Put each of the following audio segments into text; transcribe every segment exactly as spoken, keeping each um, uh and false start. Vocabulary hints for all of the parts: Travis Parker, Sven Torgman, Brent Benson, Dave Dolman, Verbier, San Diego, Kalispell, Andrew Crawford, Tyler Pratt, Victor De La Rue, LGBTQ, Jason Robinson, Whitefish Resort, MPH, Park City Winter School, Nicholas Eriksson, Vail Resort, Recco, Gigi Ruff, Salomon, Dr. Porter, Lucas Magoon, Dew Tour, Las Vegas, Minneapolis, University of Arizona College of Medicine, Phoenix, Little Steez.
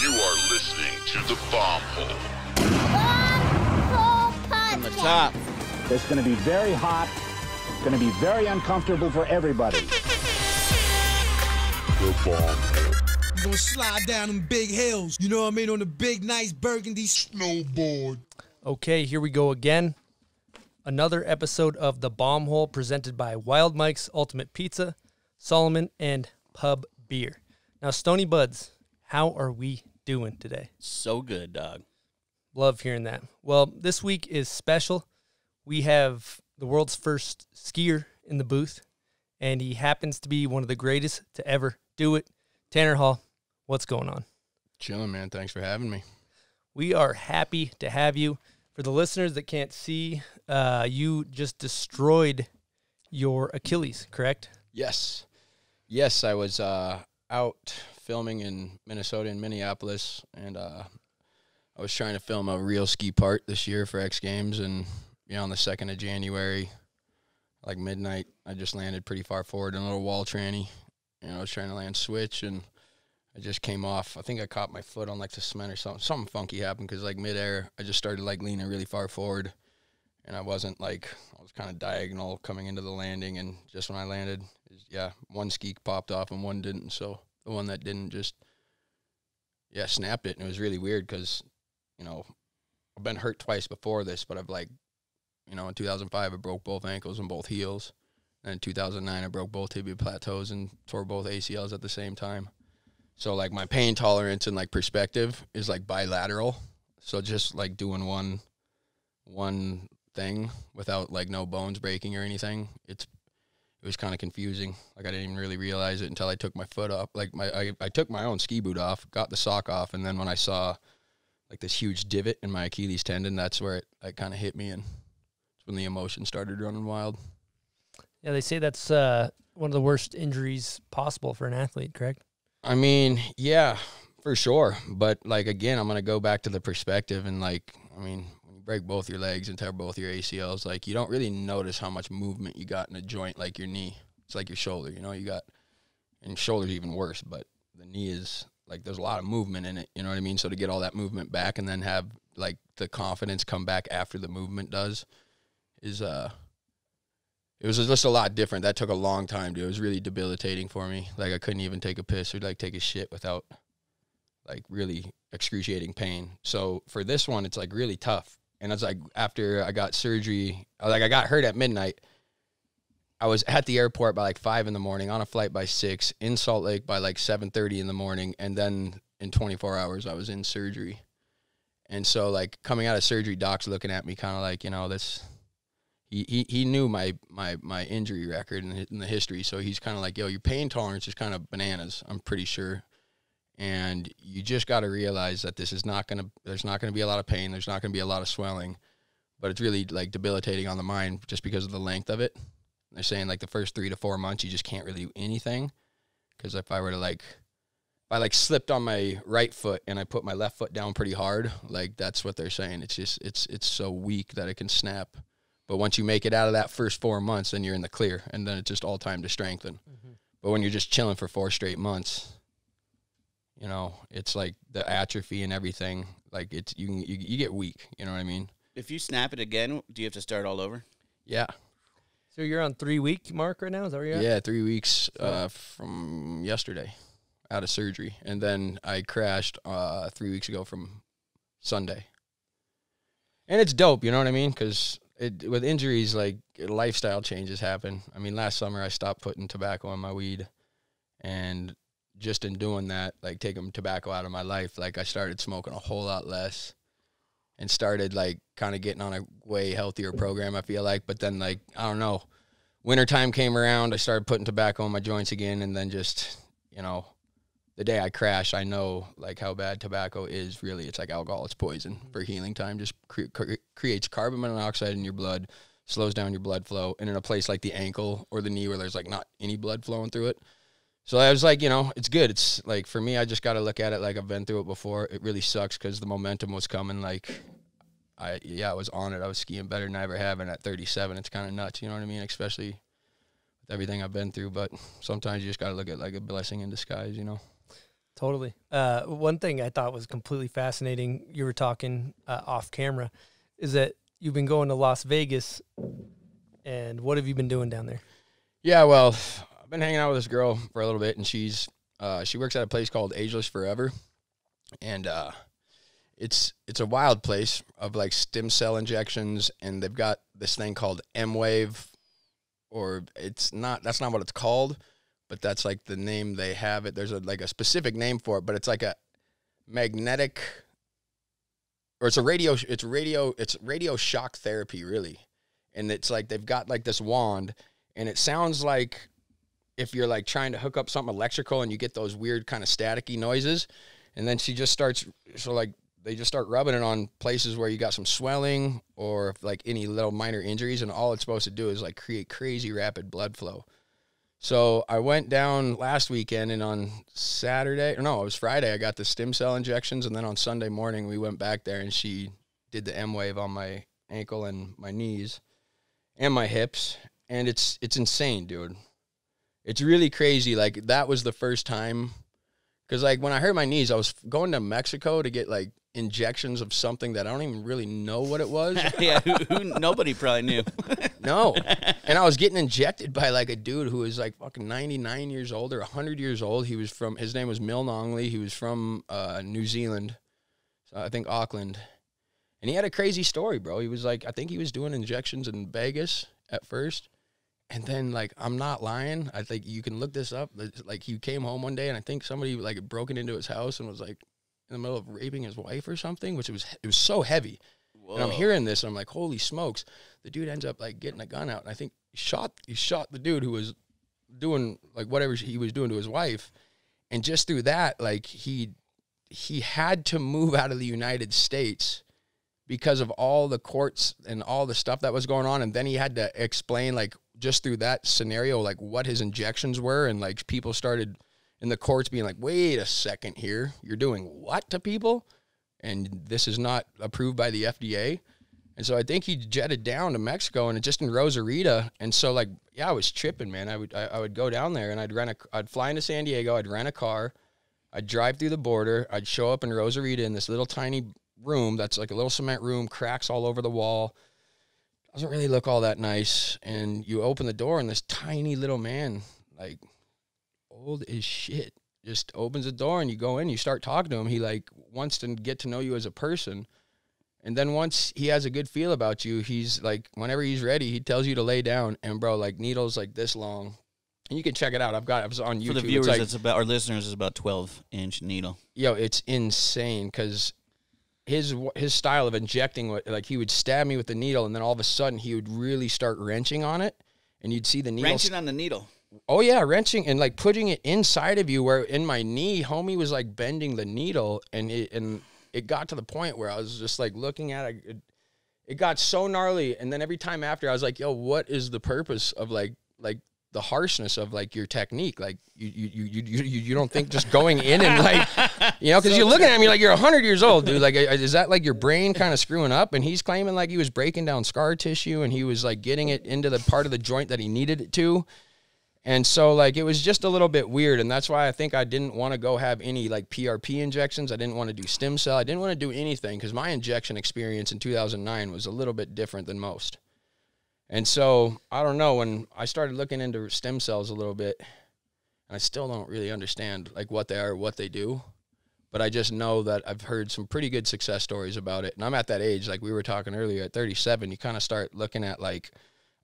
You are listening to The Bomb Hole. Bomb Hole Podcast. From the top. It's going to be very hot. It's going to be very uncomfortable for everybody. The Bomb Hole. You're going to slide down them big hills. You know what I mean? On the big, nice burgundy snowboard. Okay, here we go again. Another episode of The Bomb Hole presented by Wild Mike's Ultimate Pizza, Salomon, and Pub Beer. Now, Stony Buds, how are we doing today? So good, dog. Love hearing that. Well, this week is special. We have the world's first skier in the booth, and he happens to be one of the greatest to ever do it. Tanner Hall, what's going on? Chilling, man. Thanks for having me. We are happy to have you. For the listeners that can't see, uh, you just destroyed your Achilles, correct? Yes. Yes, I was uh, out filming in Minnesota and Minneapolis, and uh, I was trying to film a real ski part this year for X Games, and you know, on the second of January, like midnight, I just landed pretty far forward in a little wall tranny, and I was trying to land switch, and I just came off. I think I caught my foot on, like, the cement or something. Something funky happened because, like, midair, I just started, like, leaning really far forward. And I wasn't, like, I was kind of diagonal coming into the landing. And just when I landed, was, yeah, one ski popped off and one didn't. So the one that didn't just, yeah, snapped it. And it was really weird because, you know, I've been hurt twice before this. But I've, like, you know, in two thousand five, I broke both ankles and both heels. And in two thousand nine, I broke both tibia plateaus and tore both A C Ls at the same time. So, like, my pain tolerance and, like, perspective is, like, bilateral. So just, like, doing one one thing without, like, no bones breaking or anything, it's it was kind of confusing. Like, I didn't even really realize it until I took my foot off. Like, my I, I took my own ski boot off, got the sock off, and then when I saw, like, this huge divot in my Achilles tendon, that's where it, like, kind of hit me, and it's when the emotion started running wild. Yeah, they say that's uh, one of the worst injuries possible for an athlete, correct? I mean, yeah, for sure. But, like, again, I'm going to go back to the perspective. And, like, I mean, when you break both your legs and tear both your A C Ls, like, you don't really notice how much movement you got in a joint like your knee. It's like your shoulder, you know, you got, and shoulder's even worse, but the knee is, like, there's a lot of movement in it, you know what I mean? So to get all that movement back and then have, like, the confidence come back after the movement does is, uh, it was just a lot different. That took a long time, dude. It was really debilitating for me. Like, I couldn't even take a piss or, like, take a shit without, like, really excruciating pain. So for this one, it's, like, really tough. And it's, like, after I got surgery, like, I got hurt at midnight. I was at the airport by, like, five in the morning, on a flight by six, in Salt Lake by, like, seven thirty in the morning. And then in twenty-four hours, I was in surgery. And so, like, coming out of surgery, doc's looking at me kind of like, you know, this... He, he he knew my my my injury record and in the history, so he's kind of like, yo, your pain tolerance is kind of bananas, I'm pretty sure, and you just got to realize that this is not gonna there's not gonna be a lot of pain, there's not gonna be a lot of swelling, but it's really, like, debilitating on the mind just because of the length of it. And they're saying, like, the first three to four months you just can't really do anything, because if I were to, like, if I, like, slipped on my right foot and I put my left foot down pretty hard, like, that's what they're saying. It's just it's it's so weak that it can snap. But once you make it out of that first four months, then you're in the clear, and then it's just all time to strengthen. Mm-hmm. But when you're just chilling for four straight months, you know, it's like the atrophy and everything. Like, it's you, you you get weak. You know what I mean? If you snap it again, do you have to start all over? Yeah. So you're on three week mark right now. Is that where you're at? Yeah, three weeks uh, from yesterday, out of surgery, and then I crashed uh, three weeks ago from Sunday. And it's dope. You know what I mean? Because It, with injuries, like, lifestyle changes happen. I mean, last summer I stopped putting tobacco in my weed, and just in doing that, like, taking tobacco out of my life, like, I started smoking a whole lot less and started, like, kind of getting on a way healthier program, I feel like. But then, like, I don't know, wintertime came around, I started putting tobacco in my joints again, and then just, you know, the day I crashed, I know, like, how bad tobacco is, really. It's like alcohol. It's poison for healing time. Just cre cre creates carbon monoxide in your blood, slows down your blood flow, and in a place like the ankle or the knee where there's, like, not any blood flowing through it. So I was like, you know, it's good. It's, like, for me, I just got to look at it like I've been through it before. It really sucks because the momentum was coming. Like, I yeah, I was on it. I was skiing better than I ever have, and at thirty-seven, it's kind of nuts, you know what I mean, especially with everything I've been through. But sometimes you just got to look at, like, a blessing in disguise, you know. Totally. Uh, one thing I thought was completely fascinating, you were talking uh, off camera, is that you've been going to Las Vegas, and what have you been doing down there? Yeah, well, I've been hanging out with this girl for a little bit, and she's uh, she works at a place called Ageless Forever, and uh, it's it's a wild place of like stem cell injections, and they've got this thing called M Wave, or it's not that's not what it's called. But that's like the name they have it. There's a, like a specific name for it, but it's like a magnetic, or it's a radio. It's radio. It's radio shock therapy, really. And it's like they've got like this wand, and it sounds like if you're like trying to hook up something electrical, and you get those weird kind of staticky noises. And then she just starts. So like they just start rubbing it on places where you got some swelling or like any little minor injuries, and all it's supposed to do is like create crazy rapid blood flow. So I went down last weekend, and on Saturday, or no, it was Friday, I got the stem cell injections, and then on Sunday morning we went back there, and she did the M-Wave on my ankle and my knees and my hips, and it's it's insane, dude. It's really crazy. Like, that was the first time, because, like, when I hurt my knees, I was going to Mexico to get, like, injections of something that I don't even really know what it was. Yeah, who, who, nobody probably knew. No. And I was getting injected by like a dude who was like fucking ninety-nine years old or one hundred years old. He was from, his name was Mil Longley. He was from uh, New Zealand, so I think Auckland. And he had a crazy story, bro. He was like, I think he was doing injections in Vegas at first. And then, like, I'm not lying. I think you can look this up. Like, he came home one day, and I think somebody like had broken into his house and was like in the middle of raping his wife or something, which it was, it was so heavy. Whoa. And I'm hearing this, and I'm like, holy smokes. The dude ends up, like, getting a gun out, and I think he shot, he shot the dude who was doing, like, whatever he was doing to his wife. And just through that, like, he he had to move out of the United States because of all the courts and all the stuff that was going on. And then he had to explain, like, just through that scenario, like, what his injections were. And, like, people started in the courts being like, wait a second here. You're doing what to people? And this is not approved by the F D A. And so I think he jetted down to Mexico, and it just in Rosarita. And so, like, yeah, I was tripping, man. I would I, I would go down there, and I'd rent a, I'd fly into San Diego, I'd rent a car, I'd drive through the border, I'd show up in Rosarita in this little tiny room that's like a little cement room, cracks all over the wall. Doesn't really look all that nice. And you open the door, and this tiny little man, like, old as shit, just opens the door, and you go in, you start talking to him. He, like, wants to get to know you as a person. And then once he has a good feel about you, he's, like, whenever he's ready, he tells you to lay down. And, bro, like, needles, like, this long. And you can check it out. I've got it. I was on YouTube. For the viewers, it's, like, it's about, our listeners, is about twelve inch needle. Yo, it's insane, because his his style of injecting, like, he would stab me with the needle, and then all of a sudden he would really start wrenching on it, and you'd see the needle. Wrenching on the needle. Oh, yeah, wrenching and, like, putting it inside of you, where in my knee, homie was, like, bending the needle, and it, and it got to the point where I was just, like, looking at it. It, it got so gnarly, and then every time after, I was like, yo, what is the purpose of, like, like the harshness of, like, your technique? Like, you you you you, you, you don't think just going in and, like, you know, because so you're looking at me like you're one hundred years old, dude. Like, is that, like, your brain kind of screwing up? And he's claiming, like, he was breaking down scar tissue, and he was, like, getting it into the part of the joint that he needed it to. And so, like, it was just a little bit weird, and that's why I think I didn't want to go have any, like, P R P injections. I didn't want to do stem cell. I didn't want to do anything, because my injection experience in two thousand nine was a little bit different than most. And so, I don't know, when I started looking into stem cells a little bit, and I still don't really understand, like, what they are, what they do, but I just know that I've heard some pretty good success stories about it. And I'm at that age, like we were talking earlier, at thirty-seven, you kind of start looking at, like,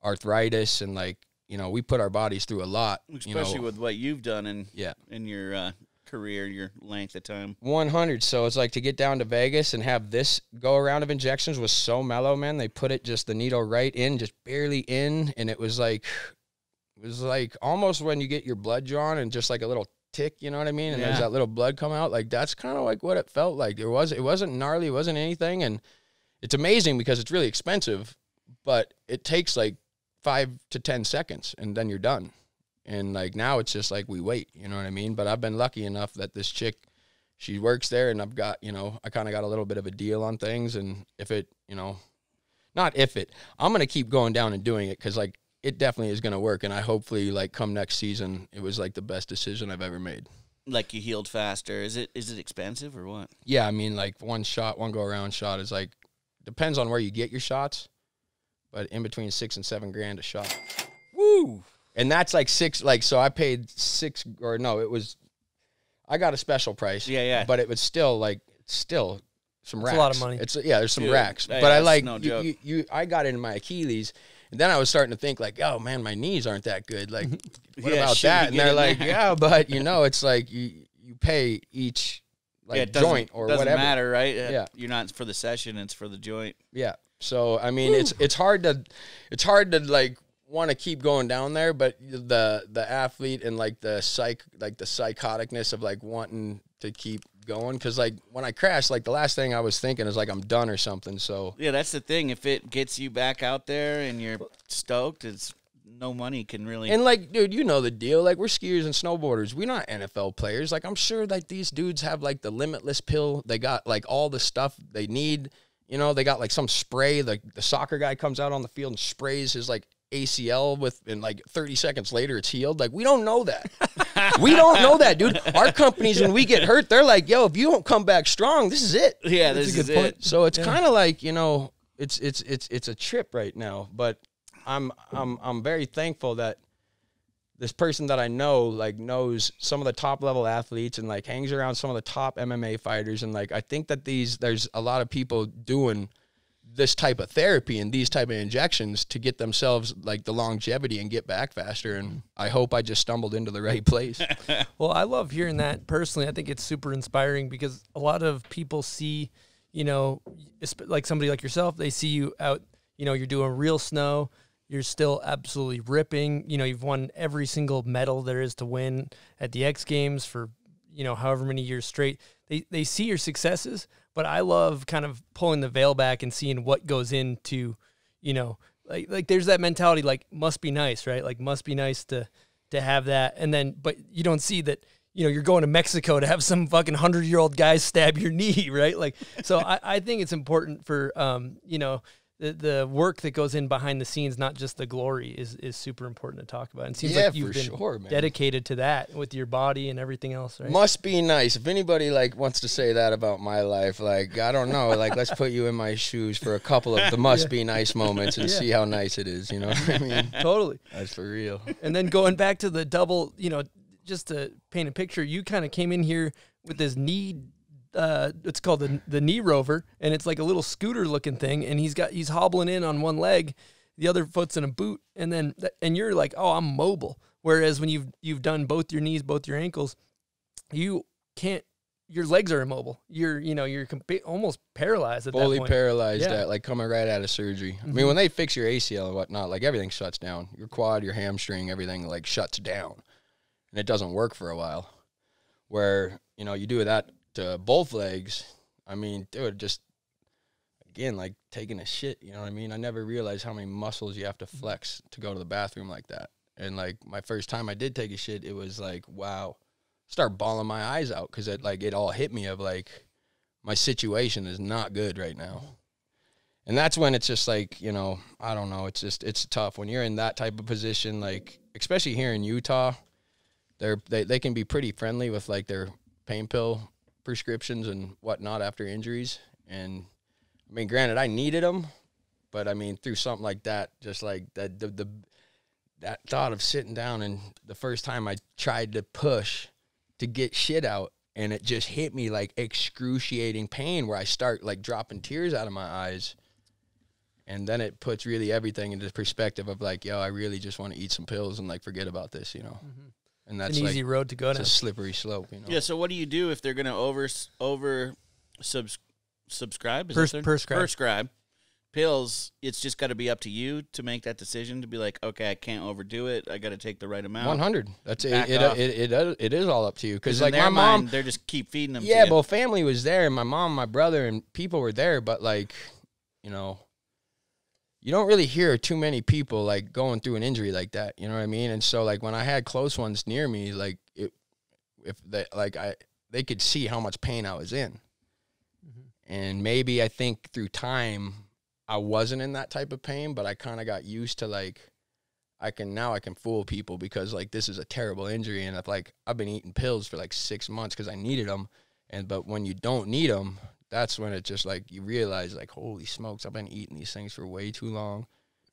arthritis and, like, you know, we put our bodies through a lot. Especially you know. with what you've done in yeah. in your uh, career, your length of time. one hundred. So it's like to get down to Vegas and have this go-around of injections was so mellow, man. They put it just the needle right in, just barely in. And it was like, it was like almost when you get your blood drawn and just like a little tick, you know what I mean? And yeah. there's that little blood come out. Like, that's kind of like what it felt like. There was, it wasn't gnarly. It wasn't anything. And it's amazing because it's really expensive, but it takes like five to ten seconds, and then you're done. And, like, now it's just like we wait, you know what I mean? But I've been lucky enough that this chick, she works there, and I've got, you know, I kind of got a little bit of a deal on things. And if it, you know, not if it, I'm going to keep going down and doing it, because, like, it definitely is going to work. And I hopefully, like, come next season, it was, like, the best decision I've ever made. Like you healed faster. Is it is it expensive or what? Yeah, I mean, like one shot, one go-around shot is like, depends on where you get your shots, but in between six and seven grand a shot. Woo! And that's like six, like, so I paid six, or no, it was, I got a special price. Yeah, yeah. But it was still like, still some racks. It's a lot of money. It's Yeah, there's some Dude, racks. Hey, but I like, no you, you, you, I got into my Achilles. And then I was starting to think, like, oh, man, my knees aren't that good. Like, what yeah, about that? And they're like, there? yeah, but, you know, it's like you, you pay each, like, yeah, it joint or doesn't whatever. doesn't matter, right? Yeah. You're not for the session. It's for the joint. Yeah. So, I mean, Woo. it's it's hard to, it's hard to, like, want to keep going down there. But the the athlete and, like, the psych, like, the psychoticness of, like, wanting to keep going. Because, like, when I crashed, like, the last thing I was thinking is, like, I'm done or something. So yeah, that's the thing. If it gets you back out there and you're stoked, it's no money can really. And, like, dude, you know the deal. Like, we're skiers and snowboarders. We're not N F L players. Like, I'm sure, like, these dudes have, like, the limitless pill. They got, like, all the stuff they need. You know, they got, like, some spray. The, the soccer guy comes out on the field and sprays his, like, A C L with, and like thirty seconds later it's healed. Like, we don't know that. We don't know that, dude. Our companies, when we get hurt, they're like, yo, if you don't come back strong, this is it. Yeah, this is it. So it's yeah. kind of like, you know, it's it's it's it's a trip right now, but I'm I'm I'm very thankful that this person that I know, like, knows some of the top level athletes and, like, hangs around some of the top M M A fighters, and, like, I think that these there's a lot of people doing this type of therapy and these type of injections to get themselves, like, the longevity and get back faster. And I hope I just stumbled into the right place. Well, I love hearing that personally. I think it's super inspiring because a lot of people see, you know, like somebody like yourself, they see you out, you know, you're doing real snow. You're still absolutely ripping. You know, you've won every single medal there is to win at the X Games for, you know, however many years straight. They, they see your successes, but I love kind of pulling the veil back and seeing what goes into, you know, like, like there's that mentality, like, must be nice, right? Like, must be nice to, to have that. And then, but you don't see that, you know, you're going to Mexico to have some fucking hundred year old guy stab your knee, right? Like, so I, I think it's important for, um, you know, the, the work that goes in behind the scenes, not just the glory, is, is super important to talk about. And it seems yeah, like you've been sure, dedicated to that with your body and everything else, right? Must be nice. If anybody, like, wants to say that about my life, like, I don't know, like, let's put you in my shoes for a couple of the must yeah. be nice moments and yeah. see how nice it is, you know what I mean? Totally. That's for real. And then going back to the double, you know, just to paint a picture, you kind of came in here with this knee. Uh, it's called the, the knee rover, and it's like a little scooter looking thing, and he's got he's hobbling in on one leg, the other foot's in a boot, and then th and you're like, oh, I'm mobile. Whereas when you've you've done both your knees, both your ankles, you can't. Your legs are immobile. You're you know you're almost paralyzed at that point. Fully paralyzed, yeah. at, like coming right out of surgery. Mm-hmm. I mean, when they fix your A C L and whatnot, like, everything shuts down. Your quad, your hamstring, everything, like, shuts down, and it doesn't work for a while. Where, you know, you do that. Uh, both legs, I mean, dude, just, again, like, taking a shit, you know what I mean? I never realized how many muscles you have to flex to go to the bathroom like that. And, like, my first time I did take a shit, it was like, wow, start bawling my eyes out, because it, like, it all hit me of, like, my situation is not good right now. And that's when it's just like, you know, I don't know, it's just, it's tough when you're in that type of position, like, especially here in Utah, they're, they, they can be pretty friendly with, like, their pain pill prescriptions and whatnot after injuries. And I mean, granted, I needed them, but I mean, through something like that, just like that, the, the that thought of sitting down, and the first time I tried to push to get shit out, and it just hit me like excruciating pain, where I start, like, dropping tears out of my eyes. And then it puts really everything into perspective of, like, yo, I really just want to eat some pills and, like, forget about this, you know. Mm-hmm. And that's an easy, like, road to go down. It's a slippery slope, you know. Yeah. So what do you do if they're going to over over subs, subscribe? Is Pers that prescribe. prescribe pills? It's just got to be up to you to make that decision to be like, okay, I can't overdo it. I got to take the right amount. One hundred. That's it it, it. it it is all up to you, because, like, in their my mom, mind, they're just keep feeding them. Yeah. To you. Well, family was there, and my mom, my brother, and people were there, but, like, you know. You don't really hear too many people, like, going through an injury like that, you know what I mean? And so, like, when I had close ones near me, like, it, if they, like, I, they could see how much pain I was in. Mm-hmm. And maybe I think through time I wasn't in that type of pain, but I kind of got used to, like, I can now I can fool people because like this is a terrible injury, and I've like I've been eating pills for like six months because I needed them, and but when you don't need them, that's when it just like you realize like holy smokes, I've been eating these things for way too long.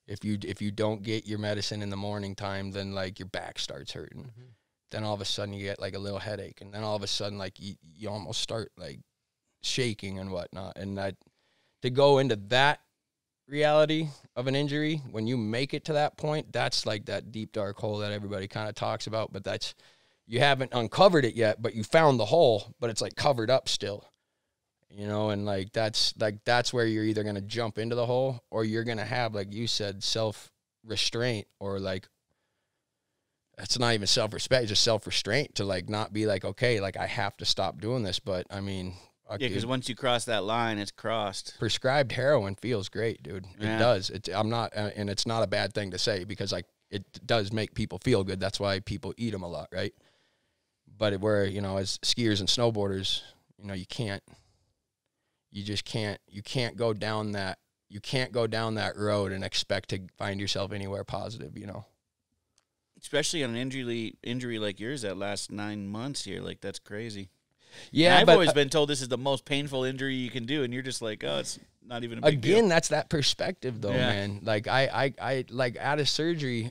If you if you don't get your medicine in the morning time, then like your back starts hurting. Mm-hmm. Then all of a sudden you get like a little headache, and then all of a sudden like you you almost start like shaking and whatnot, and I to go into that. Reality of an injury when you make it to that point, that's like that deep dark hole that everybody kind of talks about, but that's you haven't uncovered it yet, but you found the hole, but it's like covered up still, you know. And like that's like that's where you're either going to jump into the hole or you're going to have, like you said, self-restraint, or like that's not even self-respect, just self-restraint to like not be like, okay, like I have to stop doing this. But I mean, yeah, because once you cross that line, it's crossed. Prescribed heroin feels great, dude. Yeah. It does. It's, I'm not, and it's not a bad thing to say, because like it does make people feel good. That's why people eat them a lot, right? But where, you know, as skiers and snowboarders, you know, you can't, you just can't, you can't go down that, you can't go down that road and expect to find yourself anywhere positive, you know. Especially on an injury injury like yours that lasts nine months here, like that's crazy. Yeah, and I've but, always been told this is the most painful injury you can do, and you're just like, oh, it's not even a big again, deal. Again, that's that perspective, though, yeah. man. Like, I, I, I, like, out of surgery,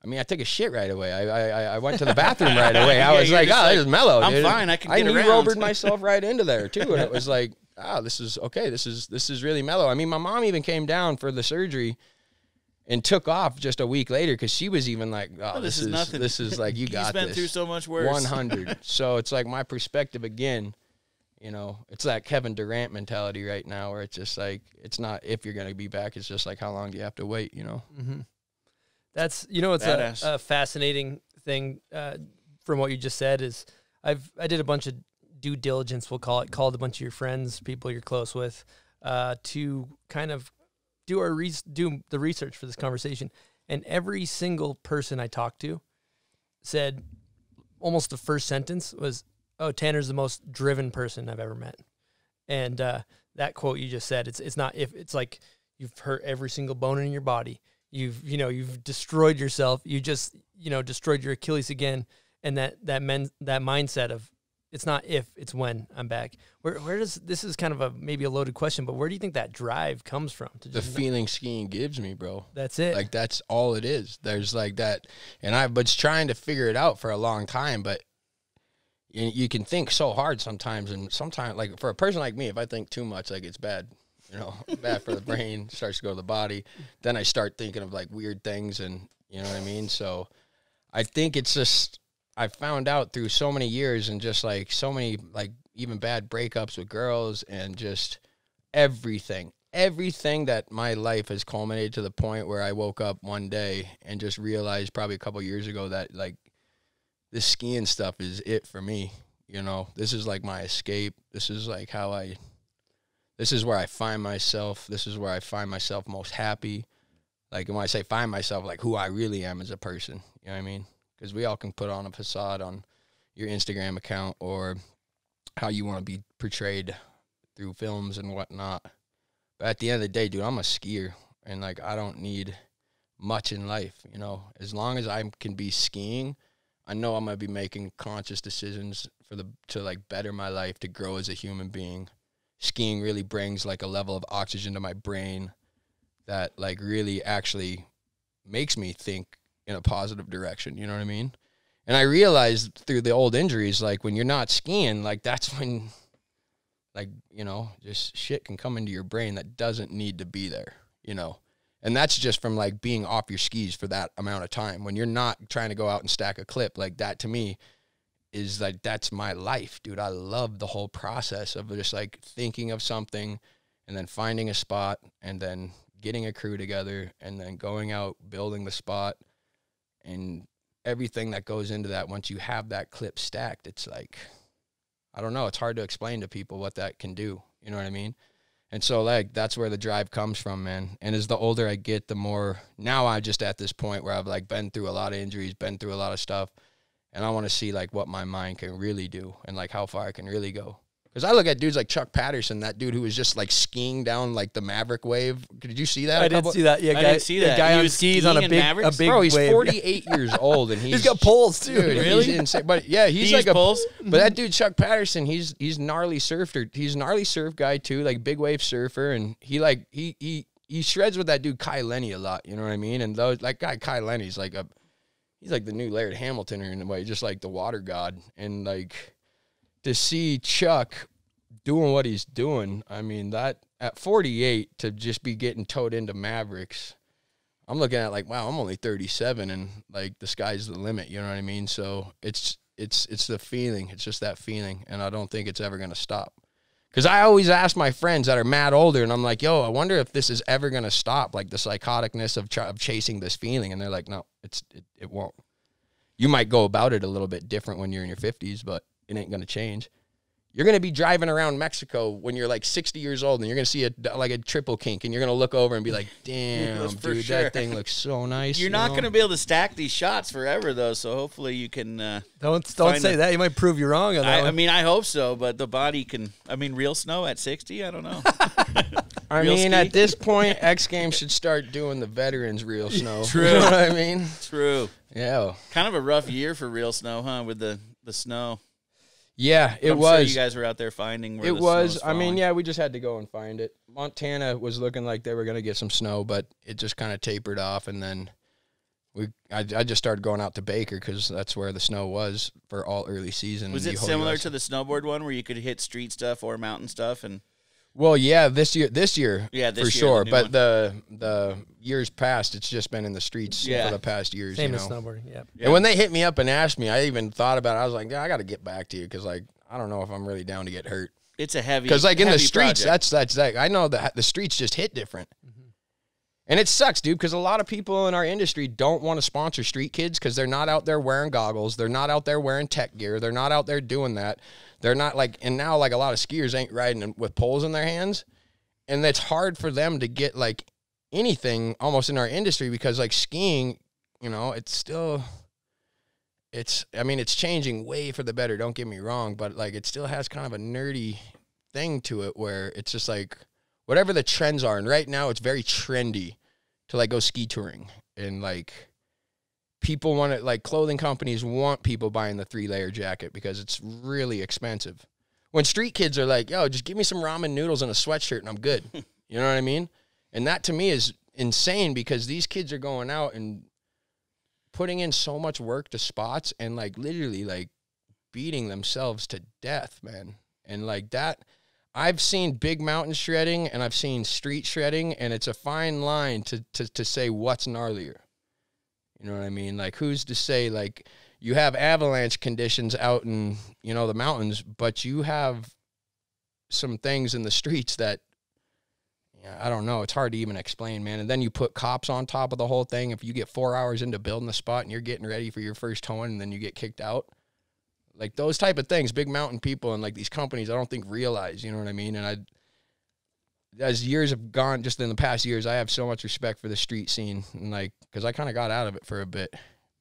I mean, I took a shit right away. I, I, I went to the bathroom right away. I yeah, was like, oh, like, this is mellow. I'm dude. fine. I can I get around. I knee-robered myself right into there, too, and it was like, oh, this is okay. This is this is really mellow. I mean, my mom even came down for the surgery and took off just a week later because she was even like, oh, no, this, this is, is nothing. This is like, you got this. He's been through so much worse. one hundred. So it's like my perspective again, you know, it's that Kevin Durant mentality right now where it's just like, it's not if you're going to be back. It's just like, how long do you have to wait, you know? Mm-hmm. That's, you know, it's a, a fascinating thing uh, from what you just said is I've, I did a bunch of due diligence, we'll call it, called a bunch of your friends, people you're close with uh, to kind of do our re do the research for this conversation, and every single person I talked to said almost the first sentence was, "Oh, Tanner's the most driven person I've ever met." And uh, that quote you just said, it's it's not if it's like you've hurt every single bone in your body, you've you know you've destroyed yourself, you just you know destroyed your Achilles again, and that that men that mindset of it's not if, it's when I'm back. Where where does this is kind of a maybe a loaded question, but where do you think that drive comes from? To just the feeling skiing gives me, bro. That's it. Like that's all it is. There's like that, and I've been trying to figure it out for a long time. But you, you can think so hard sometimes, and sometimes like for a person like me, if I think too much, like it's bad, you know, bad for the brain. Starts to go to the body. Then I start thinking of like weird things, and you know what I mean. So I think it's just. I found out through so many years and just like so many, like even bad breakups with girls and just everything, everything that my life has culminated to the point where I woke up one day and just realized probably a couple of years ago that like this skiing stuff is it for me. You know, this is like my escape. This is like how I, this is where I find myself. This is where I find myself most happy. Like, and when I say find myself, like who I really am as a person, you know what I mean? Because we all can put on a facade on your Instagram account or how you want to be portrayed through films and whatnot. But at the end of the day, dude, I'm a skier. And, like, I don't need much in life, you know. As long as I can be skiing, I know I'm going to be making conscious decisions for the to, like, better my life, to grow as a human being. Skiing really brings, like, a level of oxygen to my brain that, like, really actually makes me think in a positive direction, you know what I mean? And I realized through the old injuries, like, when you're not skiing, like, that's when, like, you know, just shit can come into your brain that doesn't need to be there, you know? And that's just from, like, being off your skis for that amount of time. When you're not trying to go out and stack a clip, like, that to me is, like, that's my life, dude. I love the whole process of just, like, thinking of something and then finding a spot and then getting a crew together and then going out, building the spot, and everything that goes into that. Once you have that clip stacked, it's like, I don't know, it's hard to explain to people what that can do. You know what I mean? And so, like, that's where the drive comes from, man. And as the older I get, the more, now I'm just at this point where I've, like, been through a lot of injuries, been through a lot of stuff, and I want to see, like, what my mind can really do and, like, how far I can really go. Because I look at dudes like Chuck Patterson, that dude who was just like skiing down like the Maverick wave. Did you see that? I didn't see that. Yeah, guy, I didn't see that. The guy on skis on a big, a big bro, he's wave. forty-eight years old and he's, he's got poles too. Dude, really? He's insane. But yeah, he's he like a poles. But that dude Chuck Patterson, he's he's gnarly surfer. He's gnarly surf guy too, like big wave surfer, and he like he he he shreds with that dude Kai Lenny a lot. You know what I mean? And those like guy Kai Lenny's like a he's like the new Laird Hamilton in a way, just like the water god. And like to see Chuck doing what he's doing, I mean, that at forty-eight to just be getting towed into Mavericks, I'm looking at like, wow, I'm only thirty-seven and like the sky's the limit, you know what I mean? So it's it's it's the feeling. It's just that feeling, and I don't think it's ever going to stop. Because I always ask my friends that are mad older, and I'm like, yo, I wonder if this is ever going to stop, like the psychoticness of, ch of chasing this feeling. And they're like, no, it's it, it won't. You might go about it a little bit different when you're in your fifties, but it ain't going to change. You're going to be driving around Mexico when you're like sixty years old and you're going to see a, like a triple kink and you're going to look over and be like, damn, dude, sure. that thing looks so nice. You're you not going to be able to stack these shots forever, though, so hopefully you can uh, Don't don't say a, that. You might prove you wrong on that I, one. I mean, I hope so, but the body can, I mean, real snow at sixty? I don't know. I real mean, ski? At this point, X Games should start doing the veterans real snow. True. You know what I mean? True. Yeah. Kind of a rough year for real snow, huh, with the, the snow. Yeah, it I'm was. Sure you guys were out there finding where it the was. I mean, yeah, we just had to go and find it. Montana was looking like they were going to get some snow, but it just kind of tapered off. And then we, I, I just started going out to Baker because that's where the snow was for all early season. Was it similar lesson. to the snowboard one where you could hit street stuff or mountain stuff? And well, yeah, this year, this year, yeah, this for year, sure. The but one. the the years past, it's just been in the streets yeah. for the past years. Same you know? as snowboarding, yeah. yeah. And when they hit me up and asked me, I even thought about it. I was like, I got to get back to you because, like, I don't know if I'm really down to get hurt. It's a heavy because, like, in the streets, project. that's that's like I know that the streets just hit different, mm-hmm. and it sucks, dude. Because a lot of people in our industry don't want to sponsor street kids because they're not out there wearing goggles, they're not out there wearing tech gear, they're not out there doing that. They're not like, and now like a lot of skiers ain't riding with poles in their hands. And that's hard for them to get like anything almost in our industry because like skiing, you know, it's still, it's, I mean, it's changing way for the better. Don't get me wrong, but like it still has kind of a nerdy thing to it where it's just like whatever the trends are. And right now it's very trendy to like go ski touring and like, people want it, like clothing companies want people buying the three-layer jacket because it's really expensive. When street kids are like, yo, just give me some ramen noodles and a sweatshirt and I'm good. You know what I mean? And that to me is insane because these kids are going out and putting in so much work to spots and like literally like beating themselves to death, man. And like that, I've seen big mountain shredding and I've seen street shredding, and it's a fine line to, to, to say what's gnarlier. You know what I mean? Like, who's to say, like, you have avalanche conditions out in, you know, the mountains, but you have some things in the streets that, yeah, I don't know. It's hard to even explain, man. And then you put cops on top of the whole thing. If you get four hours into building the spot and you're getting ready for your first towing and then you get kicked out, like those type of things, big mountain people and like these companies, I don't think realize, you know what I mean? And I, as years have gone, just in the past years, I have so much respect for the street scene, and like, because I kind of got out of it for a bit.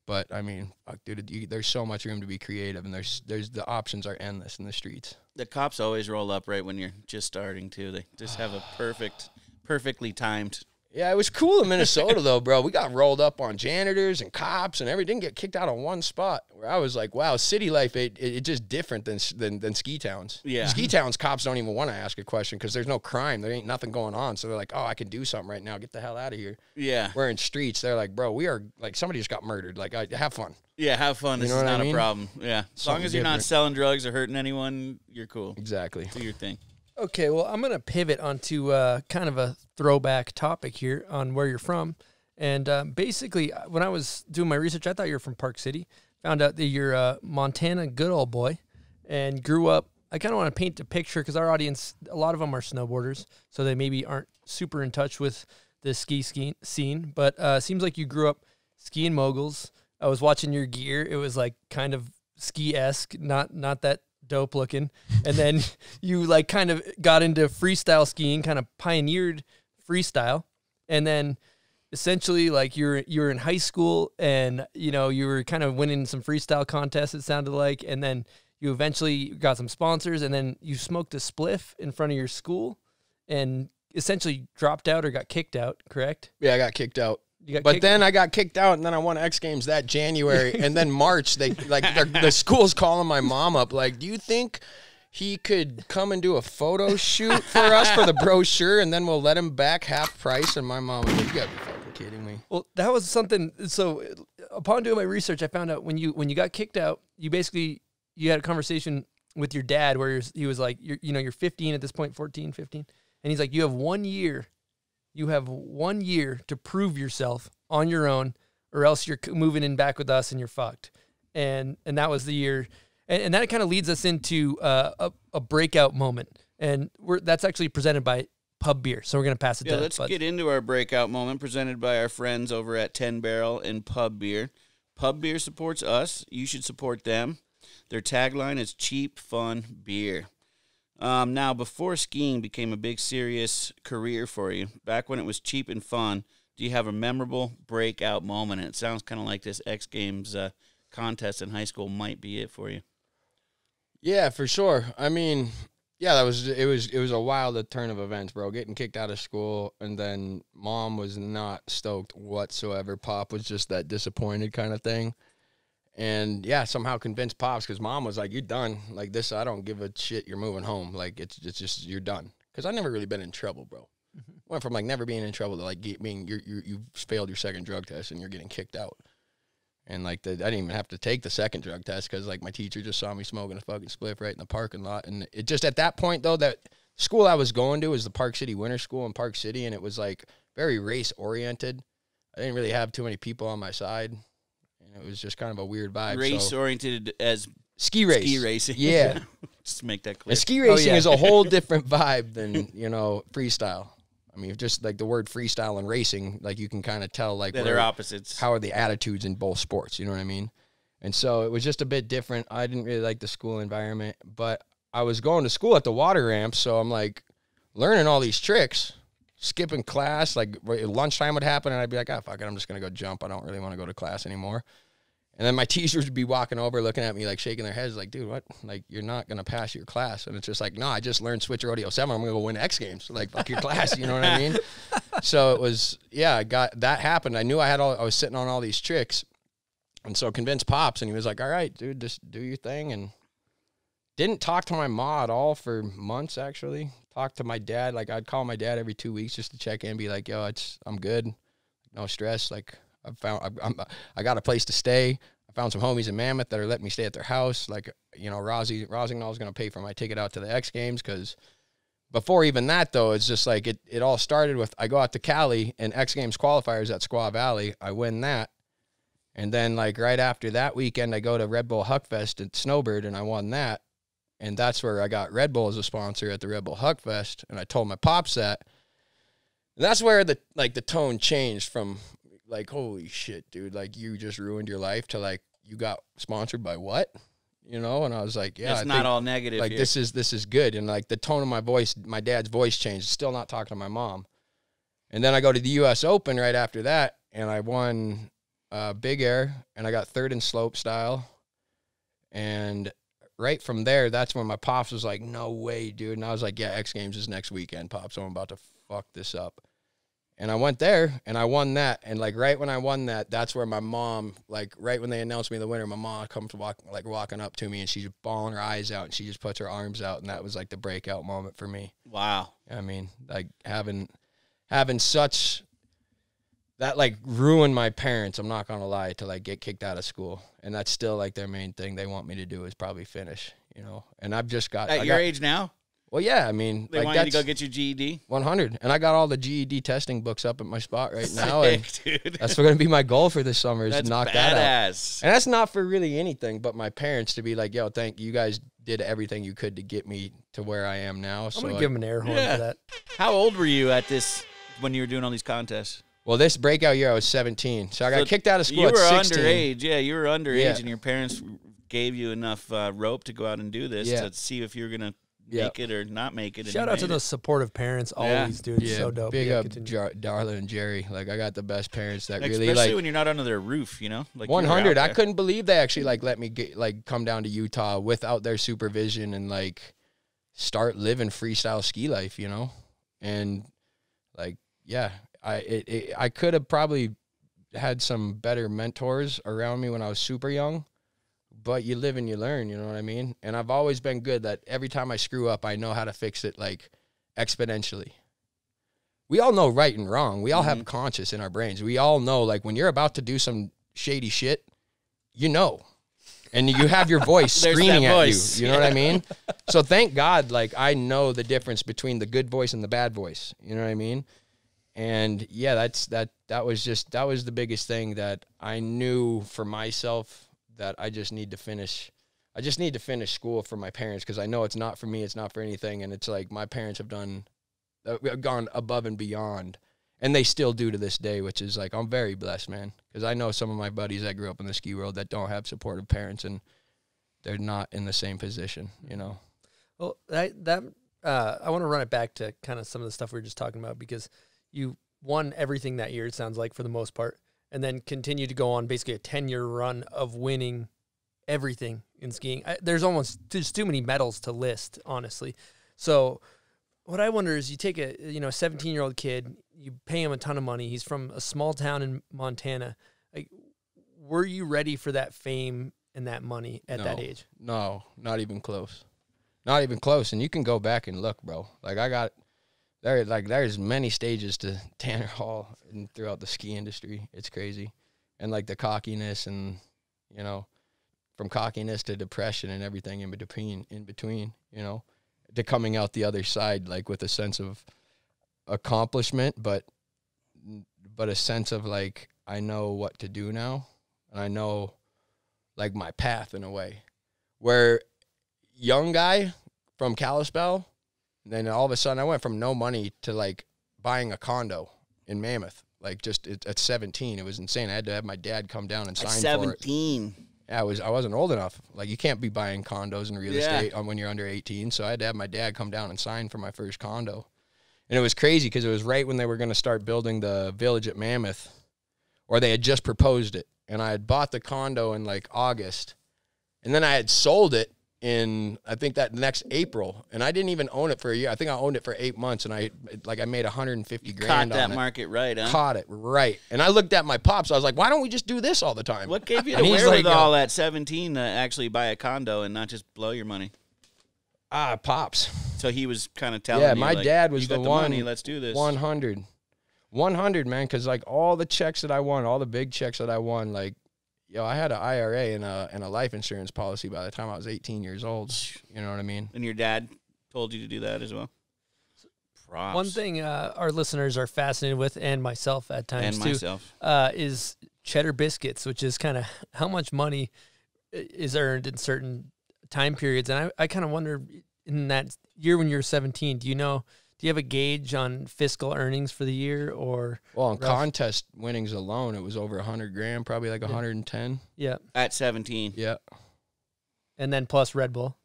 But I mean, fuck, dude, you, there's so much room to be creative, and there's there's the options are endless in the streets. The cops always roll up right when you're just starting too. They just have a perfect, perfectly timed. Yeah, it was cool in Minnesota though, bro. We got rolled up on janitors and cops and everything. Didn't get kicked out on one spot. Where I was like, wow, city life, it it, it just different than, than than ski towns. Yeah, ski towns cops don't even want to ask a question because there's no crime. There ain't nothing going on. So they're like, oh, I can do something right now. Get the hell out of here. Yeah, we're in streets. They're like, bro, we are like somebody just got murdered. Like, I, have fun. Yeah, have fun. You this is not I mean? a problem. Yeah, as long as you're different. not selling drugs or hurting anyone, you're cool. Exactly. Do your thing. Okay, well, I'm going to pivot onto uh, kind of a throwback topic here on where you're from. And uh, basically, when I was doing my research, I thought you were from Park City. Found out that you're a Montana good old boy and grew up. I kind of want to paint the picture because our audience, a lot of them are snowboarders, so they maybe aren't super in touch with the ski, ski scene. But uh, seems like you grew up skiing moguls. I was watching your gear. It was like kind of ski-esque, not, not that dope looking, and then you like kind of got into freestyle skiing, kind of pioneered freestyle, and then essentially like you're you're in high school, and you know you were kind of winning some freestyle contests, it sounded like, and then you eventually got some sponsors, and then you smoked a spliff in front of your school and essentially dropped out or got kicked out, correct? Yeah, I got kicked out. You got but kicked then out? I got kicked out, and then I won X Games that January. And then March, they like the school's calling my mom up like, do you think he could come and do a photo shoot for us for the brochure, and then we'll let him back half price? And my mom was like, you got to be fucking kidding me. Well, that was something. So upon doing my research, I found out when you when you got kicked out, you basically you had a conversation with your dad where he was like, you're, you know, you're fifteen at this point, fourteen, fifteen. And he's like, you have one year. You have one year to prove yourself on your own, or else you're moving in back with us and you're fucked. And, and that was the year. And, and that kind of leads us into uh, a, a breakout moment. And we're, that's actually presented by Pub Beer. So we're going to pass it yeah, to let's Bud. Get into our breakout moment presented by our friends over at ten Barrel and Pub Beer. Pub Beer supports us. You should support them. Their tagline is cheap, fun beer. Um, now, before skiing became a big, serious career for you, back when it was cheap and fun, do you have a memorable breakout moment? And it sounds kind of like this X Games uh, contest in high school might be it for you. Yeah, for sure. I mean, yeah, that was it was it was a wild turn of events, bro. Getting kicked out of school, and then mom was not stoked whatsoever. Pop was just that disappointed kind of thing. And yeah, somehow convinced pops, because mom was like, "You're done. Like this, I don't give a shit. You're moving home. Like it's it's just you're done." Because I never really been in trouble, bro. Mm-hmm. Went from like never being in trouble to like being you you you've failed your second drug test and you're getting kicked out. And, like, the, I didn't even have to take the second drug test because, like, my teacher just saw me smoking a fucking spliff right in the parking lot. And it just at that point, though, that school I was going to was the Park City Winter School in Park City, and it was, like, very race-oriented. I didn't really have too many people on my side, and it was just kind of a weird vibe. Race-oriented so. as ski race. Ski racing. Yeah. Just to make that clear. And ski racing oh, yeah. is a whole different vibe than, you know, freestyle. I mean, just like the word freestyle and racing, like you can kind of tell, like yeah, they're opposites. How are the attitudes in both sports? You know what I mean? And so it was just a bit different. I didn't really like the school environment, but I was going to school at the water ramp, so I'm like learning all these tricks, skipping class. Like lunchtime would happen, and I'd be like, "Ah, oh, fuck it, I'm just gonna go jump. I don't really want to go to class anymore." And then my teachers would be walking over, looking at me, like shaking their heads, like, "Dude, what? Like, you're not gonna pass your class." And it's just like, "No, I just learned switch rodeo seven. I'm gonna go win X Games. Like, fuck your class." You know what I mean? So it was, yeah. I got that happened. I knew I had all. I was sitting on all these tricks, and so convinced pops, and he was like, "All right, dude, just do your thing." And didn't talk to my ma at all for months. Actually, talked to my dad. Like, I'd call my dad every two weeks just to check in, be like, "Yo, it's I'm good, no stress." Like. I found I, I'm, I got a place to stay. I found some homies in Mammoth that are letting me stay at their house. Like, you know, Rosie Rosignol's going to pay for my ticket out to the X Games, because before even that, though, it's just like it, it all started with I go out to Cali and X Games qualifiers at Squaw Valley. I win that. And then, like, right after that weekend, I go to Red Bull Huckfest at Snowbird, and I won that. And that's where I got Red Bull as a sponsor at the Red Bull Huckfest, and I told my pops that. And that's where, the like, the tone changed from – like, holy shit, dude, like, you just ruined your life to, like, you got sponsored by what? You know? And I was like, yeah. It's I not think, all negative Like, here. this is this is good. And, like, the tone of my voice, my dad's voice changed. Still not talking to my mom. And then I go to the U S Open right after that, and I won uh, Big Air, and I got third in slope style. And right from there, that's when my pops was like, no way, dude. And I was like, yeah, X Games is next weekend, pops. So I'm about to fuck this up. And I went there, and I won that. And, like, right when I won that, that's where my mom, like, right when they announced me the winner, my mom comes, walk, like, walking up to me, and she's bawling her eyes out, and she just puts her arms out, and that was, like, the breakout moment for me. Wow. I mean, like, having having such – that, like, ruined my parents, I'm not going to lie, to, like, get kicked out of school. And that's still, like, their main thing they want me to do is probably finish, you know. And I've just got – At I your got, age now? Well, yeah, I mean, they like want you to go get your G E D. one hundred, and I got all the G E D testing books up at my spot right now. Sick, and that's going to be my goal for this summer is that's to knock badass. that out. And that's not for really anything, but my parents to be like, "Yo, thank you guys did everything you could to get me to where I am now." So I'm gonna I, give them an air horn yeah. for that. How old were you at this when you were doing all these contests? Well, this breakout year I was seventeen, so I got so kicked out of school. You at were sixteen. Underage, yeah. You were underage, yeah. And your parents gave you enough uh, rope to go out and do this yeah. to see if you were gonna. yeah. make it or not make it. Shout out to it. those supportive parents, always, yeah. dude. Yeah. So dope. Big yeah, up Jar Darla and Jerry. Like, I got the best parents that like, really especially like. Especially when you're not under their roof, you know. Like one hundred. I couldn't believe they actually like let me get like come down to Utah without their supervision and like start living freestyle ski life, you know. And like, yeah, I it, it I could have probably had some better mentors around me when I was super young, but you live and you learn, you know what I mean? And I've always been good that every time I screw up, I know how to fix it, like, exponentially. We all know right and wrong. We all mm-hmm. have conscious in our brains. We all know, like, when you're about to do some shady shit, you know. And you have your voice screaming at voice. you, you know yeah. what I mean? So thank God, like, I know the difference between the good voice and the bad voice, you know what I mean? And yeah, that's that that was just that was the biggest thing that I knew for myself, that I just need to finish I just need to finish school for my parents, because I know it's not for me, it's not for anything, and it's like my parents have done uh, gone above and beyond, and they still do to this day, which is like, I'm very blessed, man, because I know some of my buddies that grew up in the ski world that don't have supportive parents, and they're not in the same position, you know. Well, that, that uh I want to run it back to kind of some of the stuff we were just talking about, because you won everything that year, it sounds like, for the most part, and then continue to go on basically a ten-year run of winning everything in skiing. I, there's almost there's too many medals to list, honestly. So what I wonder is, you take a you know seventeen-year-old kid, you pay him a ton of money. He's from a small town in Montana. Like, were you ready for that fame and that money at no, that age? No, not even close. Not even close. And you can go back and look, bro. Like, I got... There, like, there's many stages to Tanner Hall and throughout the ski industry. It's crazy. And, like, the cockiness and, you know, from cockiness to depression and everything in between, in between, you know, to coming out the other side, like, with a sense of accomplishment, but but a sense of, like, I know what to do now, and I know, like, my path in a way. Where young guy from Kalispell, and then all of a sudden, I went from no money to, like, buying a condo in Mammoth. Like, just it, at seventeen, it was insane. I had to have my dad come down and sign at seventeen. For it. Yeah, I, was, I wasn't old enough. Like, you can't be buying condos in real yeah. estate when you're under eighteen. So I had to have my dad come down and sign for my first condo. And it was crazy because it was right when they were going to start building the village at Mammoth, or they had just proposed it. And I had bought the condo in, like, August. And then I had sold it in, I think, that next April, and I didn't even own it for a year. I think I owned it for eight months, and I like I made one hundred fifty you grand. Caught that on it. market right, huh? Caught it right. And I looked at my pops. I was like, why don't we just do this all the time? What gave you the wherewithal at seventeen to actually buy a condo and not just blow your money? Ah, pops. So he was kind of telling. Yeah, you, my like, dad was you the, got the one. Money, let's do this. one hundred, one hundred, man, because like all the checks that I won, all the big checks that I won, like. Yo, I had an I R A and a, and a life insurance policy by the time I was eighteen years old. You know what I mean? And your dad told you to do that as well? Props. One thing uh, our listeners are fascinated with, and myself at times and too, myself. Uh, is cheddar biscuits, which is kind of how much money is earned in certain time periods. And I, I kind of wonder, in that year when you were seventeen, do you know, do you have a gauge on fiscal earnings for the year, or? Well, on rough? contest winnings alone, it was over a hundred grand, probably like a yeah. hundred and ten. Yeah. At seventeen. Yeah. And then plus Red Bull.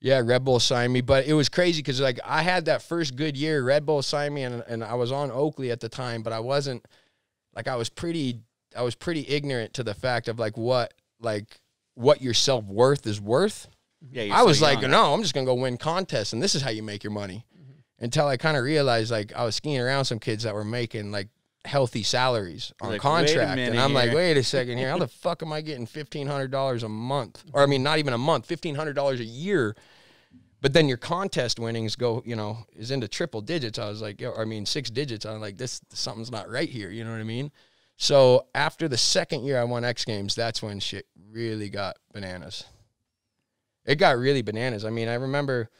Yeah, Red Bull signed me, but it was crazy because like I had that first good year. Red Bull signed me, and and I was on Oakley at the time, but I wasn't like I was pretty I was pretty ignorant to the fact of like what like what your self worth is worth. Yeah. You're I was so young. like, no, I'm just gonna go win contests, and this is how you make your money. Until I kind of realized, like, I was skiing around some kids that were making, like, healthy salaries on like, contract. And I'm here. like, wait a second here. How the fuck am I getting fifteen hundred dollars a month? Or, I mean, not even a month, fifteen hundred dollars a year. But then your contest winnings go, you know, is into triple digits. I was like, yo, I mean, six digits. I'm like, this, something's not right here. You know what I mean? So after the second year I won X Games, that's when shit really got bananas. It got really bananas. I mean, I remember...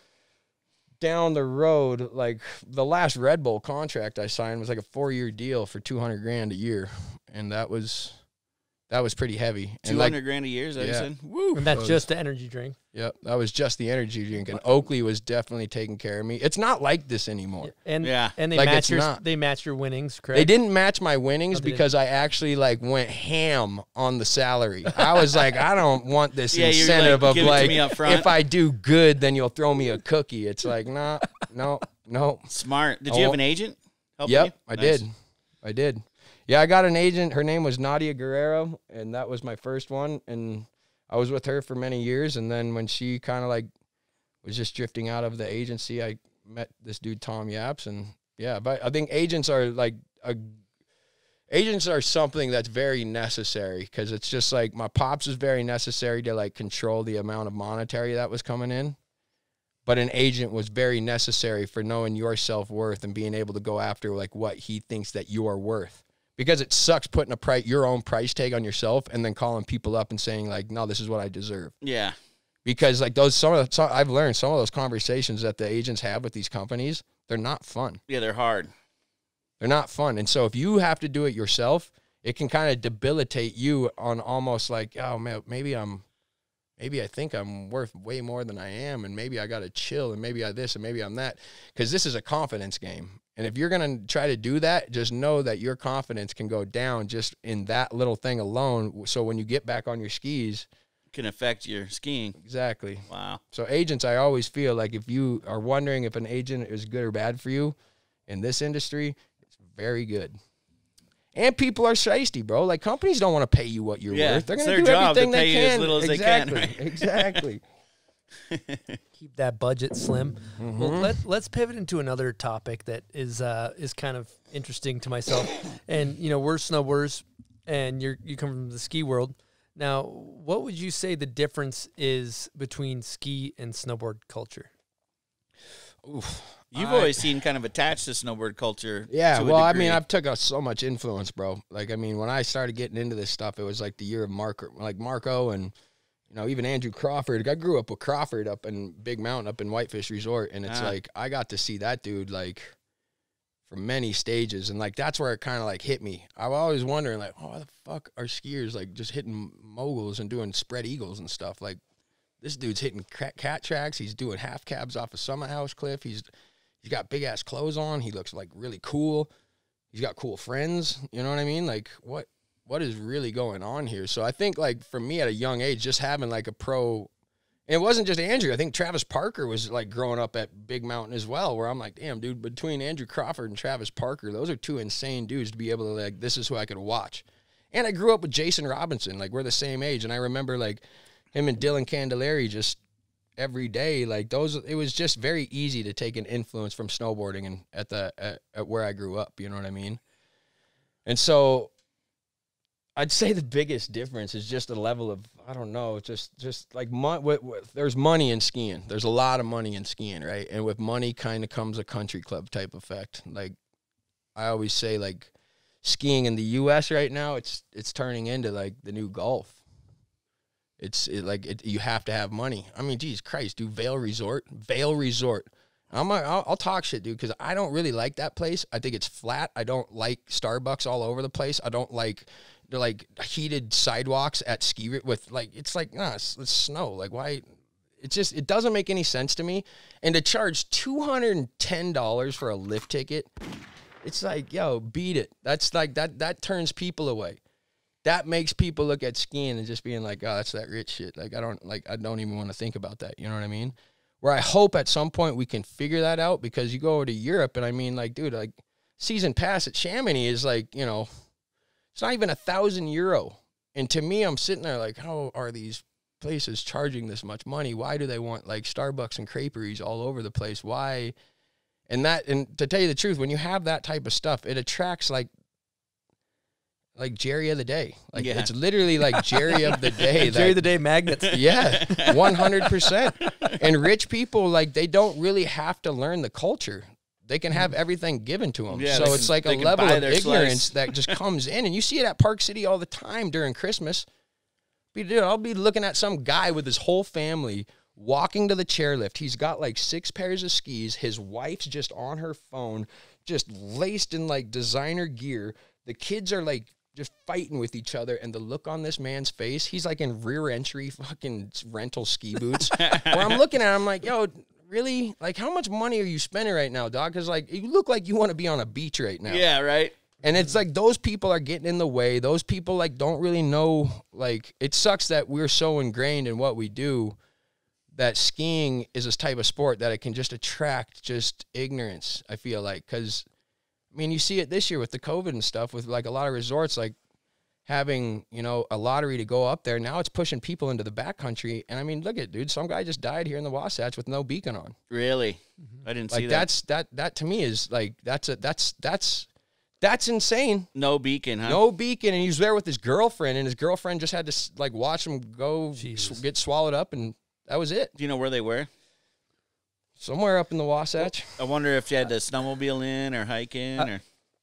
down the road, like the last Red Bull contract I signed was like a four year deal for two hundred grand a year, and that was that was pretty heavy. Two hundred like, grand a year, is that yeah. you said? Woo! And that's was, just the energy drink. Yep, that was just the energy drink. And Oakley was definitely taking care of me. It's not like this anymore. And yeah, and they like match your not. they match your winnings, correct? They didn't match my winnings oh, because didn't. I actually like went ham on the salary. I was like, I don't want this yeah, incentive like, of like if I do good, then you'll throw me a cookie. It's like nah, no, no. Smart. Did you have an agent? Yep, you? I nice. did. I did. Yeah, I got an agent. Her name was Nadia Guerrero, and that was my first one. And I was with her for many years. And then when she kind of like was just drifting out of the agency, I met this dude Tom Yaps. And yeah, but I think agents are like a, agents are something that's very necessary because it's just like my pops was very necessary to like control the amount of monetary that was coming in. But an agent was very necessary for knowing your self-worth and being able to go after like what he thinks that you are worth. Because it sucks putting a price, your own price tag on yourself and then calling people up and saying like, no, this is what I deserve. Yeah. Because like those, some of the, some, I've learned some of those conversations that the agents have with these companies, they're not fun. Yeah, they're hard. They're not fun. And so if you have to do it yourself, it can kind of debilitate you on almost like, oh man, maybe I'm, maybe I think I'm worth way more than I am. And maybe I got to chill and maybe I this and maybe I'm that. Because this is a confidence game. And if you're going to try to do that, just know that your confidence can go down just in that little thing alone. So when you get back on your skis, it can affect your skiing. Exactly. Wow. So agents, I always feel like if you are wondering if an agent is good or bad for you in this industry, it's very good. And people are shiesty, bro. Like companies don't want to pay you what you're yeah, worth. They're going to do job everything to pay they can. You as little as exactly. They can, right? Exactly. Keep that budget slim. Mm-hmm. Well, let, let's pivot into another topic that is uh, is kind of interesting to myself. And, you know, we're snowboarders, and you're, you come from the ski world. Now, what would you say the difference is between ski and snowboard culture? Oof. You've I, always seen kind of attached to snowboard culture. Yeah, to well, I mean, I've took out so much influence, bro. Like, I mean, when I started getting into this stuff, it was like the year of Marco, like Marco and... You know, even Andrew Crawford, I grew up with Crawford up in Big Mountain, up in Whitefish Resort. And it's ah. like, I got to see that dude, like, from many stages. And, like, that's where it kind of, like, hit me. I was always wondering, like, oh, why the fuck are skiers, like, just hitting moguls and doing spread eagles and stuff? Like, this dude's hitting cat tracks. He's doing half cabs off a summit house cliff. He's He's got big-ass clothes on. He looks, like, really cool. He's got cool friends. You know what I mean? Like, what? What is really going on here? So I think, like, for me at a young age, just having, like, a pro – it wasn't just Andrew. I think Travis Parker was, like, growing up at Big Mountain as well, where I'm like, damn, dude, between Andrew Crawford and Travis Parker, those are two insane dudes to be able to, like, this is who I could watch. And I grew up with Jason Robinson. Like, we're the same age, and I remember, like, him and Dylan Candelari just every day. Like, those – it was just very easy to take an influence from snowboarding and at the at, at where I grew up, you know what I mean? And so – I'd say the biggest difference is just the level of, I don't know, just just like mon with, with, there's money in skiing. There's a lot of money in skiing, right? And with money kind of comes a country club type effect. Like I always say, like skiing in the U S right now, it's it's turning into like the new golf. It's it, like it, you have to have money. I mean, geez, Christ, do Vail Resort, Vail Resort. I'm a, I'll, I'll talk shit, dude, because I don't really like that place. I think it's flat. I don't like Starbucks all over the place. I don't like they're like heated sidewalks at ski with like it's like nah, it's, it's snow. Like why? It just it doesn't make any sense to me. And to charge two hundred and ten dollars for a lift ticket, it's like yo, beat it. That's like that that turns people away. That makes people look at skiing and just being like, oh, that's that rich shit. Like I don't like I don't even want to think about that. You know what I mean? Where I hope at some point we can figure that out because you go over to Europe and I mean like dude like season pass at Chamonix is like you know. It's not even a thousand euro. And to me, I'm sitting there like, how are these places charging this much money? Why do they want like Starbucks and creperies all over the place? Why? And that, and to tell you the truth, when you have that type of stuff, it attracts like, like Jerry of the Day. Like yeah. It's literally like Jerry of the Day. That, Jerry of the Day magnets. Yeah. one hundred percent. And rich people, like they don't really have to learn the culture. They can have everything given to them. Yeah, so it's can, like a level of ignorance that just comes in. And you see it at Park City all the time during Christmas. Dude, I'll be looking at some guy with his whole family walking to the chairlift. He's got like six pairs of skis. His wife's just on her phone, just laced in like designer gear. The kids are like just fighting with each other. And the look on this man's face, he's like in rear entry fucking rental ski boots. Where I'm looking at him like, yo, really? Like, how much money are you spending right now, dog? Because, like, you look like you want to be on a beach right now. Yeah, right. And it's like those people are getting in the way. Those people, like, don't really know. Like, it sucks that we're so ingrained in what we do that skiing is this type of sport that it can just attract just ignorance, I feel like. Because, I mean, you see it this year with the COVID and stuff, with, like, a lot of resorts, like, having, you know, a lottery to go up there. Now it's pushing people into the backcountry. And, I mean, look at it, dude. Some guy just died here in the Wasatch with no beacon on. Really? Mm-hmm. I didn't like, see that. That's, that, that to me is, like, that's a, that's, that's... That's insane. No beacon, huh? No beacon, and he was there with his girlfriend, and his girlfriend just had to, like, watch him go sw get swallowed up, and that was it. Do you know where they were? Somewhere up in the Wasatch. I wonder if you had to snowmobile in or hike in. Uh, or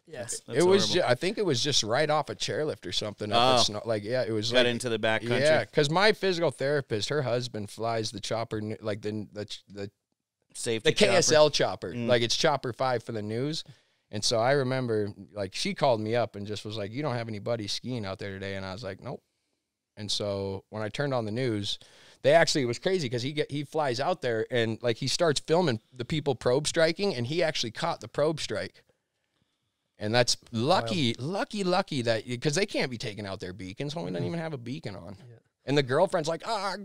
yes. That's it was. Ju I think it was just right off a chairlift or something. Up oh. Snow like, yeah, it was. Got like, into the back country. Yeah, because my physical therapist, her husband flies the chopper, like the, the, the, Safety the K S L chopper. chopper. Mm. Like, it's Chopper five for the news. And so I remember, like, she called me up and just was like, you don't have any buddies skiing out there today. And I was like, nope. And so when I turned on the news, they actually, it was crazy because he get, he flies out there and, like, he starts filming the people probe striking, and he actually caught the probe strike. And that's lucky, wow. lucky, lucky that, because they can't be taking out their beacons. Homie doesn't even have a beacon on. Yeah. And the girlfriend's like, ah,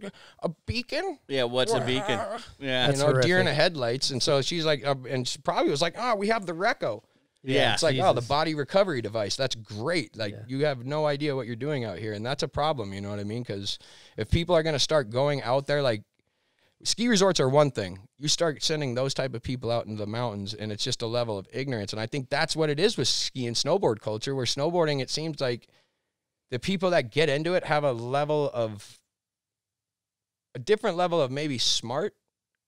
a beacon? Yeah, what's a beacon? Yeah, you know, horrific. Deer in the headlights. And so she's like, uh, and she probably was like, ah, we have the Recco. Yeah, yeah, it's like, Jesus. Oh, the body recovery device. That's great. Like, yeah. You have no idea what you're doing out here, and that's a problem, you know what I mean? Because if people are going to start going out there, like, ski resorts are one thing. You start sending those type of people out into the mountains, and it's just a level of ignorance, and I think that's what it is with ski and snowboard culture, where snowboarding, it seems like the people that get into it have a level of, a different level of maybe smart,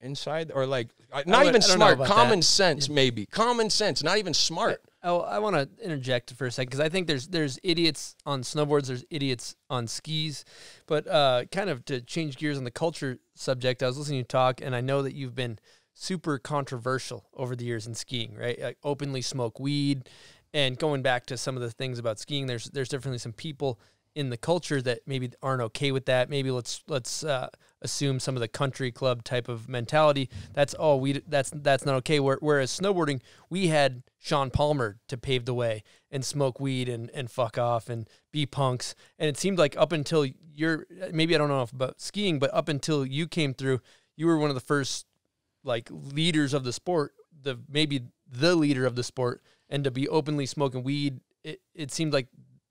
inside or like not would, even smart common that. sense maybe common sense not even smart oh I, I want to interject for a second because I think there's there's idiots on snowboards, there's idiots on skis, but uh kind of to change gears on the culture subject, I was listening to you talk, and I know that you've been super controversial over the years in skiing, right? Like, openly smoke weed, and going back to some of the things about skiing, there's there's definitely some people in the culture that maybe aren't okay with that. Maybe let's let's uh, assume some of the country club type of mentality. That's all we. That's that's not okay. Whereas snowboarding, we had Sean Palmer to pave the way and smoke weed and and fuck off and be punks. And it seemed like up until you're maybe I don't know if about skiing, but up until you came through, you were one of the first like leaders of the sport. The maybe the leader of the sport, and to be openly smoking weed, it it seemed like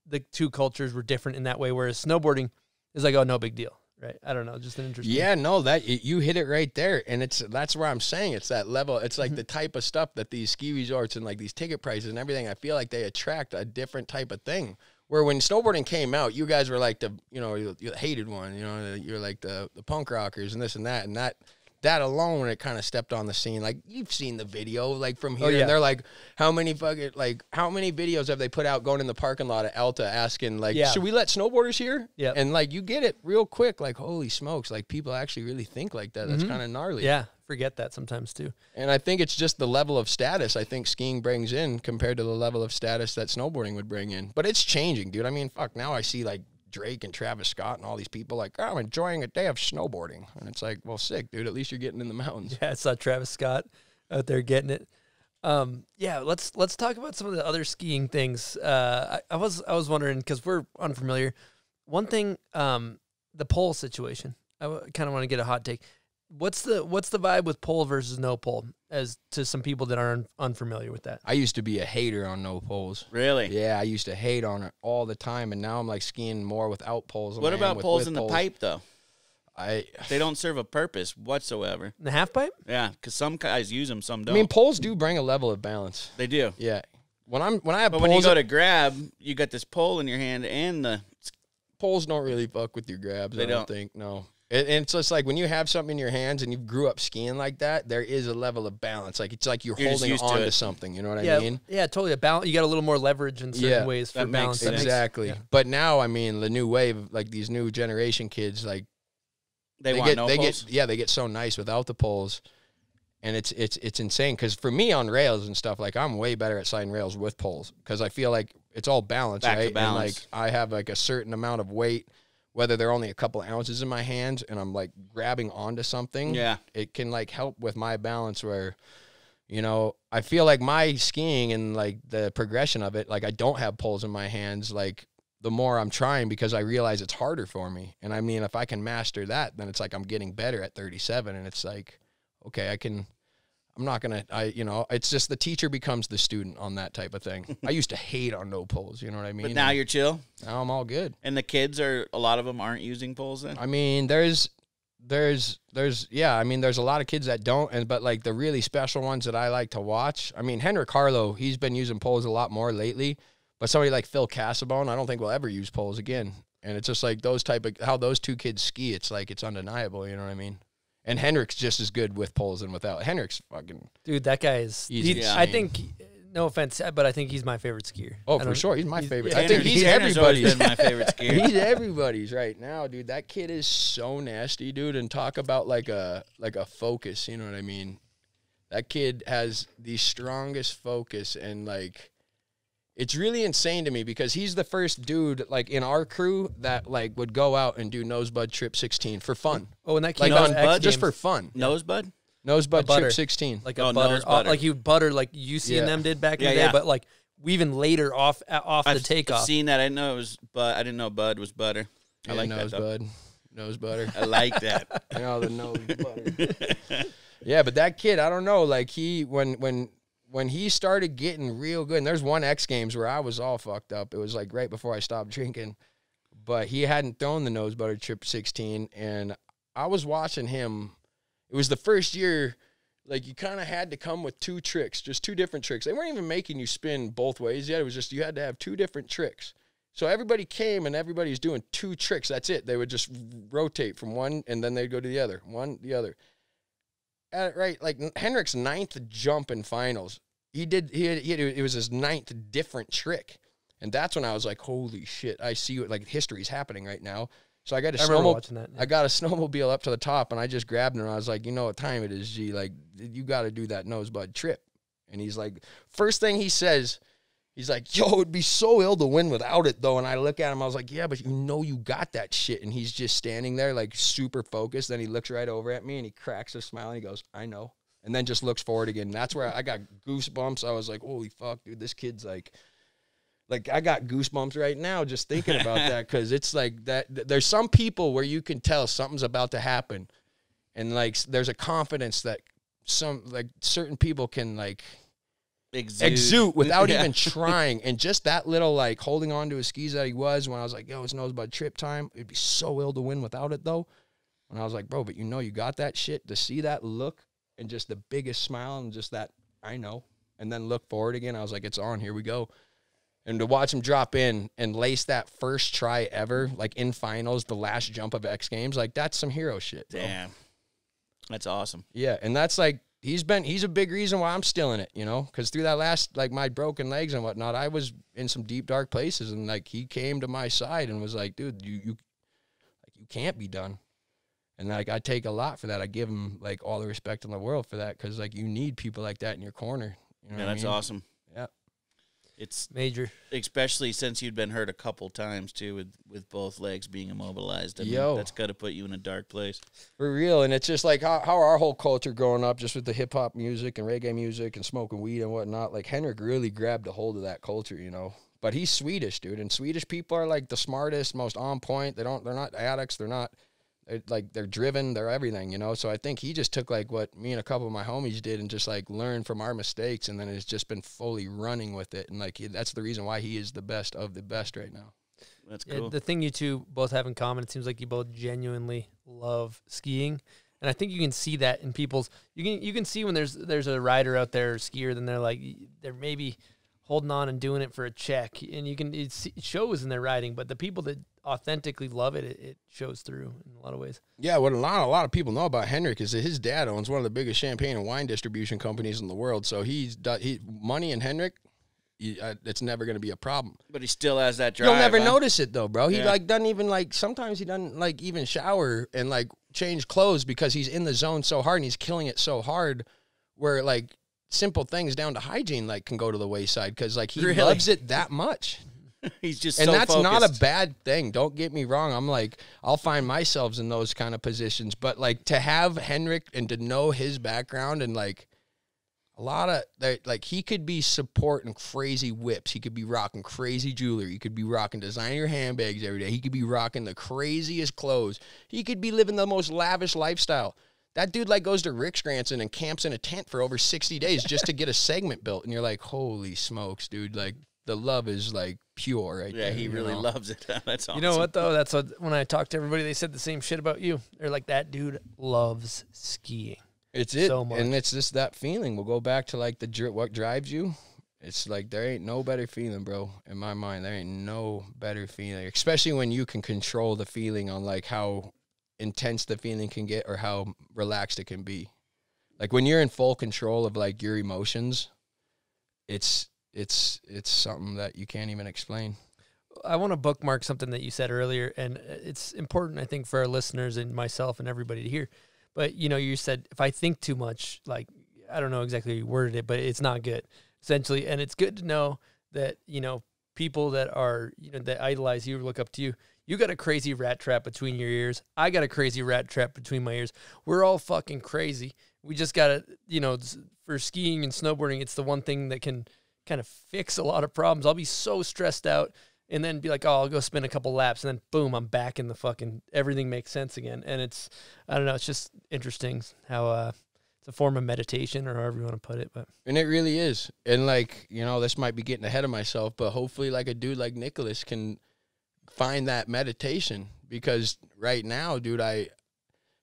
the two cultures were different in that way, whereas snowboarding is like, oh, no big deal, right? I don't know, just an interesting... Yeah, no, that you hit it right there, and it's that's where I'm saying it's that level. It's like the type of stuff that these ski resorts and like these ticket prices and everything, I feel like they attract a different type of thing, where when snowboarding came out, you guys were like the, you know, you, you hated one, you know, you're like the, the punk rockers and this and that, and that... That alone, when it kind of stepped on the scene, like you've seen the video, like from here, oh, yeah. And they're like, "How many fucking like how many videos have they put out going in the parking lot at Alta asking like, yeah. should we let snowboarders here?" Yeah, and like you get it real quick, like holy smokes, like people actually really think like that. That's mm-hmm. kind of gnarly. Yeah, forget that sometimes too. And I think it's just the level of status I think skiing brings in compared to the level of status that snowboarding would bring in. But it's changing, dude. I mean, fuck, now I see like Drake and Travis Scott and all these people like, oh, I'm enjoying a day of snowboarding. And it's like, well, sick, dude. At least you're getting in the mountains. Yeah, I saw Travis Scott out there getting it. Um, yeah, let's let's talk about some of the other skiing things. Uh, I, I was I was wondering, because we're unfamiliar. One thing, um, the pole situation. I kind of want to get a hot take. What's the what's the vibe with pole versus no pole? As to some people that aren't unfamiliar with that, I used to be a hater on no poles. Really? Yeah, I used to hate on it all the time, and now I'm like skiing more without poles. What about poles in the pipe though? I they don't serve a purpose whatsoever. The half pipe? Yeah, because some guys use them, some don't. I mean, poles do bring a level of balance. They do. Yeah. When I'm when I have but poles, when you go to grab, you got this pole in your hand, and the poles don't really fuck with your grabs. They I don't, don't think no. It, and it's just like when you have something in your hands and you grew up skiing like that, there is a level of balance. Like it's like you're, you're holding on to, to something. You know what yeah, I mean? Yeah, totally. A balance. You got a little more leverage in certain yeah, ways for balance. Sense. Exactly. Yeah. But now, I mean, the new wave, like these new generation kids, like they, they want get, no they poles? Get, yeah, they get so nice without the poles, and it's it's it's insane. Because for me on rails and stuff, like I'm way better at sliding rails with poles because I feel like it's all balanced, Back right? to balance. And like I have like a certain amount of weight, whether they're only a couple of ounces in my hands, and I'm like grabbing onto something. Yeah, it can like help with my balance where, you know, I feel like my skiing and like the progression of it, like I don't have poles in my hands, like the more I'm trying, because I realize it's harder for me. And I mean, if I can master that, then it's like I'm getting better at thirty-seven, and it's like, okay, I can, I'm not gonna, I, you know, it's just the teacher becomes the student on that type of thing. I used to hate on no poles, you know what I mean? But now and you're chill? Now I'm all good. And the kids are, a lot of them aren't using poles then? I mean, there's, There's, there's, yeah, I mean, there's a lot of kids that don't, and but, like, the really special ones that I like to watch, I mean, Henrik Harlaut, he's been using poles a lot more lately, but somebody like Phil Casabone, I don't think will ever use poles again, and it's just, like, those type of, how those two kids ski, it's, like, it's undeniable, you know what I mean? And Henrik's just as good with poles and without. Henrik's fucking... Dude, that guy is... Easy yeah. I think... No offense, but I think he's my favorite skier. Oh, for sure. He's my he's, favorite. Yeah. I think he's Tanner's everybody's. Been my favorite skier. He's everybody's right now, dude. That kid is so nasty, dude. And talk about like a like a focus, you know what I mean? That kid has the strongest focus, and like it's really insane to me because he's the first dude like in our crew that like would go out and do Nosebud Trip sixteen for fun. Oh, and that kid like on Bud, just for fun. Nosebud? Nosebud Trip sixteen. Like a oh, butter. butter. Like you butter like U C yeah. and them did back yeah, in the day, yeah. but like we even later off off I've, the takeoff. I've seen that. I didn't know it was Bud. I didn't know Bud was butter. I yeah, like nose that. Bud. Nose butter. I like that. You know, the nose butter. Yeah, but that kid, I don't know. Like he, when, when, when he started getting real good, and there's one X Games where I was all fucked up. It was like right before I stopped drinking, but he hadn't thrown the Nosebud Trip sixteen, and I was watching him. It was the first year, like, you kind of had to come with two tricks, just two different tricks. They weren't even making you spin both ways yet. It was just you had to have two different tricks. So everybody came, and everybody's doing two tricks. That's it. They would just rotate from one, and then they'd go to the other, one, the other. At, right, like, Henrik's ninth jump in finals, he did, he had, he had, it was his ninth different trick. And that's when I was like, holy shit, I see what, like, history's happening right now. So I got a I snowmobile. That, yeah. I got a snowmobile up to the top, and I just grabbed him, and I was like, "You know what time it is, G? Like, you got to do that Nosebud Trip." And he's like, first thing he says, he's like, "Yo, it'd be so ill to win without it, though." And I look at him, I was like, "Yeah, but you know, you got that shit." And he's just standing there, like super focused. Then he looks right over at me, and he cracks a smile, and he goes, "I know." And then just looks forward again. That's where I got goosebumps. I was like, "Holy fuck, dude! This kid's like." Like, I got goosebumps right now just thinking about that, because it's like that. Th there's some people where you can tell something's about to happen, and, like, there's a confidence that some, like, certain people can, like, exude, exude without yeah. even trying. And just that little, like, holding on to his skis that he was when I was like, yo, it's Nosebud Trip time. It'd be so ill to win without it, though. And I was like, bro, but you know you got that shit. To see that look and just the biggest smile and just that, I know. And then look forward again. I was like, it's on. Here we go. And to watch him drop in and lace that first try ever, like in finals, the last jump of X Games, like that's some hero shit, bro. Damn. That's awesome. Yeah, and that's like, he's been, he's a big reason why I'm still in it, you know? Because through that last, like my broken legs and whatnot, I was in some deep, dark places. And like he came to my side and was like, dude, you, you, like, you can't be done. And like I take a lot for that. I give him like all the respect in the world for that, because like you need people like that in your corner. You know yeah, what that's I mean? Awesome. Yeah. It's major, especially since you'd been hurt a couple times too, with with both legs being immobilized. I mean, Yo, that's got to put you in a dark place for real. And it's just like how, how our whole culture growing up, just with the hip hop music and reggae music and smoking weed and whatnot. Like Henrik really grabbed a hold of that culture, you know. But he's Swedish, dude, and Swedish people are like the smartest, most on point. They don't, they're not addicts. They're not, they're like they're driven. They're everything, you know. So I think he just took like what me and a couple of my homies did and just like learned from our mistakes, and then it's just been fully running with it. And like he, that's the reason why he is the best of the best right now. That's cool. It, the thing you two both have in common, it seems like you both genuinely love skiing, and I think you can see that in people's. You can you can see when there's there's a rider out there or skier, then they're like they're maybe holding on and doing it for a check, and you can it shows in their riding, but the people that authentically love it, it it shows through in a lot of ways. Yeah, what a lot a lot of people know about Henrik is that his dad owns one of the biggest champagne and wine distribution companies in the world, so he's he money and Henrik he, uh, it's never going to be a problem, but he still has that drive. You'll never huh? notice it though, bro. He yeah. like doesn't even like sometimes he doesn't like even shower and like change clothes because he's in the zone so hard and he's killing it so hard where like simple things down to hygiene like can go to the wayside because like he really? loves it that much. He's just and so that's focused. Not a bad thing. Don't get me wrong. I'm like, I'll find myself in those kind of positions. But like to have Henrik and to know his background and like a lot of like he could be supporting crazy whips. He could be rocking crazy jewelry. He could be rocking designer handbags every day. He could be rocking the craziest clothes. He could be living the most lavish lifestyle. That dude like goes to Rick's Granson and camps in a tent for over sixty days just to get a segment built. And you're like, holy smokes, dude. Like, the love is like pure, right? Yeah, there, he really know? loves it. That's awesome. You know what though? That's what, when I talked to everybody, they said the same shit about you. They're like, that dude loves skiing. It's it, so much. And it's just that feeling. We'll go back to like the what drives you. It's like there ain't no better feeling, bro. In my mind, there ain't no better feeling, especially when you can control the feeling on like how intense the feeling can get or how relaxed it can be. Like when you're in full control of like your emotions, it's. It's it's something that you can't even explain. I want to bookmark something that you said earlier, and it's important, I think, for our listeners and myself and everybody to hear. But, you know, you said, if I think too much, like, I don't know exactly how you worded it, but it's not good, essentially. And it's good to know that, you know, people that are, you know, that idolize you, look up to you, you got a crazy rat trap between your ears. I got a crazy rat trap between my ears. We're all fucking crazy. We just got to, you know, for skiing and snowboarding, it's the one thing that can kind of fix a lot of problems. I'll be so stressed out and then be like, oh, I'll go spin a couple laps, and then boom, I'm back in the fucking, everything makes sense again. And it's, I don't know, it's just interesting how uh, it's a form of meditation or however you want to put it. But And it really is. And like, you know, this might be getting ahead of myself, but hopefully like a dude like Nicholas can find that meditation, because right now, dude, I,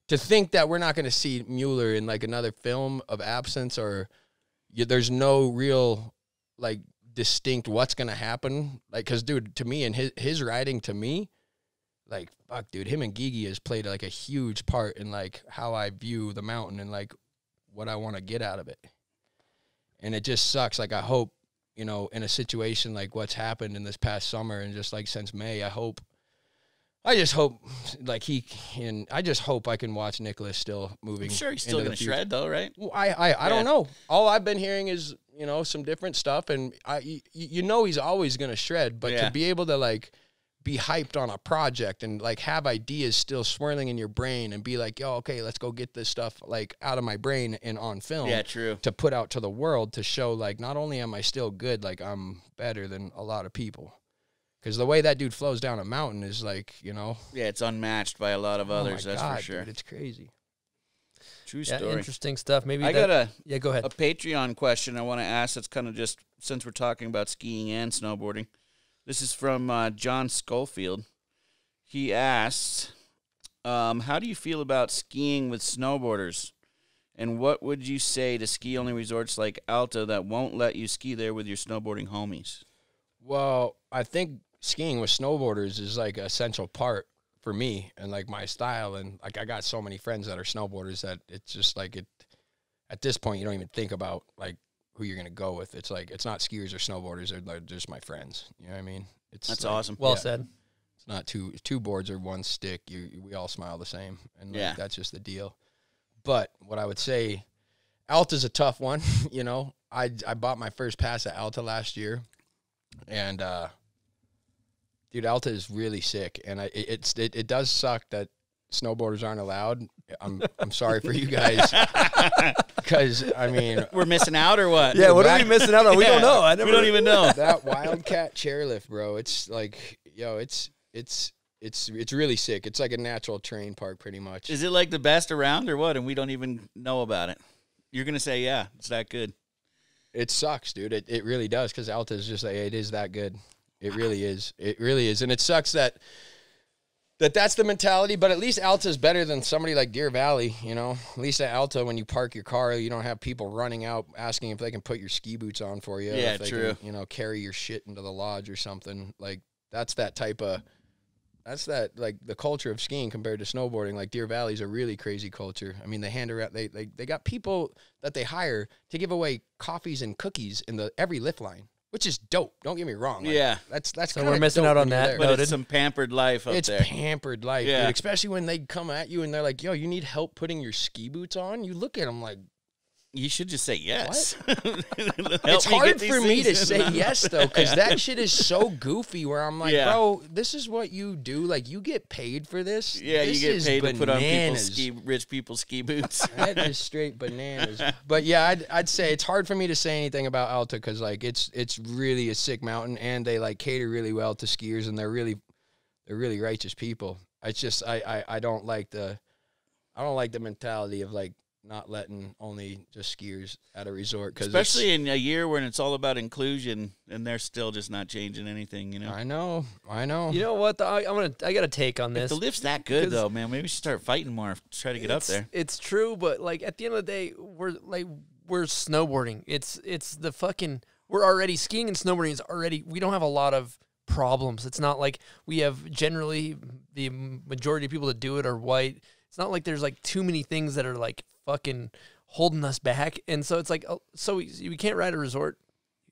to think that we're not going to see Mueller in like another film of absence, or you, there's no real like distinct what's gonna happen, like, because dude, to me and his his riding, to me, like, fuck, dude, him and Gigi has played like a huge part in like how I view the mountain and like what I want to get out of it. And it just sucks. Like, I hope, you know, in a situation like what's happened in this past summer and just like since May, I hope, I just hope like he can, I just hope I can watch Nicholas still moving. I'm sure he's still gonna shred though, right? Well, I I, I yeah. don't know. All I've been hearing is, you know, some different stuff, and I, you know, he's always gonna shred, but yeah. to be able to like be hyped on a project and like have ideas still swirling in your brain and be like, yo, okay, let's go get this stuff like out of my brain and on film, yeah, true, to put out to the world to show like not only am I still good, like I'm better than a lot of people. Because the way that dude flows down a mountain is like, you know. Yeah, it's unmatched by a lot of others, oh my that's God, for sure. Dude, it's crazy. True story. Yeah, interesting stuff. Maybe I that, got a, yeah, go ahead. a Patreon question I want to ask that's kind of just, since we're talking about skiing and snowboarding. This is from uh, John Schofield. He asks, um, how do you feel about skiing with snowboarders? And what would you say to ski-only resorts like Alta that won't let you ski there with your snowboarding homies? Well, I think skiing with snowboarders is like an essential part for me and like my style, and like I got so many friends that are snowboarders that it's just like, it at this point you don't even think about like who you're gonna go with. It's like, it's not skiers or snowboarders, they're, they're just my friends, you know what I mean? It's that's like, awesome. Well yeah, said. It's not two two boards or one stick, you we all smile the same, and like, yeah, that's just the deal. But what I would say, Alta's a tough one. You know, I I bought my first pass at Alta last year, and uh dude, Alta is really sick, and I, it, it's it, it does suck that snowboarders aren't allowed. I'm I'm sorry for you guys, because I mean, we're missing out or what? Yeah, what back, are we missing out on? We yeah, don't know. I never, we don't even know. That Wildcat chairlift, bro. It's like, yo, it's it's it's it's really sick. It's like a natural terrain park, pretty much. Is it like the best around or what? And we don't even know about it. You're gonna say, yeah, it's that good. It sucks, dude. It it really does, because Alta is just like, it is that good. It really is. It really is. And it sucks that, that that's the mentality, but at least Alta is better than somebody like Deer Valley, you know? At least at Alta, when you park your car, you don't have people running out asking if they can put your ski boots on for you. Yeah, if they true. Can, you know, carry your shit into the lodge or something. Like, that's that type of, that's that, like, the culture of skiing compared to snowboarding. Like, Deer Valley's a really crazy culture. I mean, they hand around, they, they, they got people that they hire to give away coffees and cookies in the every lift line, which is dope. Don't get me wrong. Like, yeah, that's that's so we're missing out on that. But it's some pampered life up it's there. It's pampered life, yeah. Dude. Especially when they come at you and they're like, "Yo, you need help putting your ski boots on." You look at them like, You should just say yes. It's hard for me to say yes, though, because that shit is so goofy where I'm like, yeah. bro, this is what you do. Like, you get paid for this. Yeah, this you get paid bananas. to put on people's ski, rich people's ski boots. That is straight bananas. But, yeah, I'd, I'd say it's hard for me to say anything about Alta because, like, it's it's really a sick mountain, and they, like, cater really well to skiers, and they're really they're really righteous people. It's just I, I, I don't like the I don't like the mentality of, like, not letting only just skiers at a resort, cause especially in a year when it's all about inclusion, and they're still just not changing anything. You know, I know, I know. You know what? The, I, I'm gonna, I got a take on this. If the lift's that good though, man, maybe we should start fighting more. Try to get up there. It's true, but like at the end of the day, we're like we're snowboarding. It's it's the fucking we're already skiing and snowboarding is already. We don't have a lot of problems. It's not like we have generally the majority of people that do it are white. It's not like there's like too many things that are like fucking holding us back. And so it's like, oh, so we, we can't ride a resort.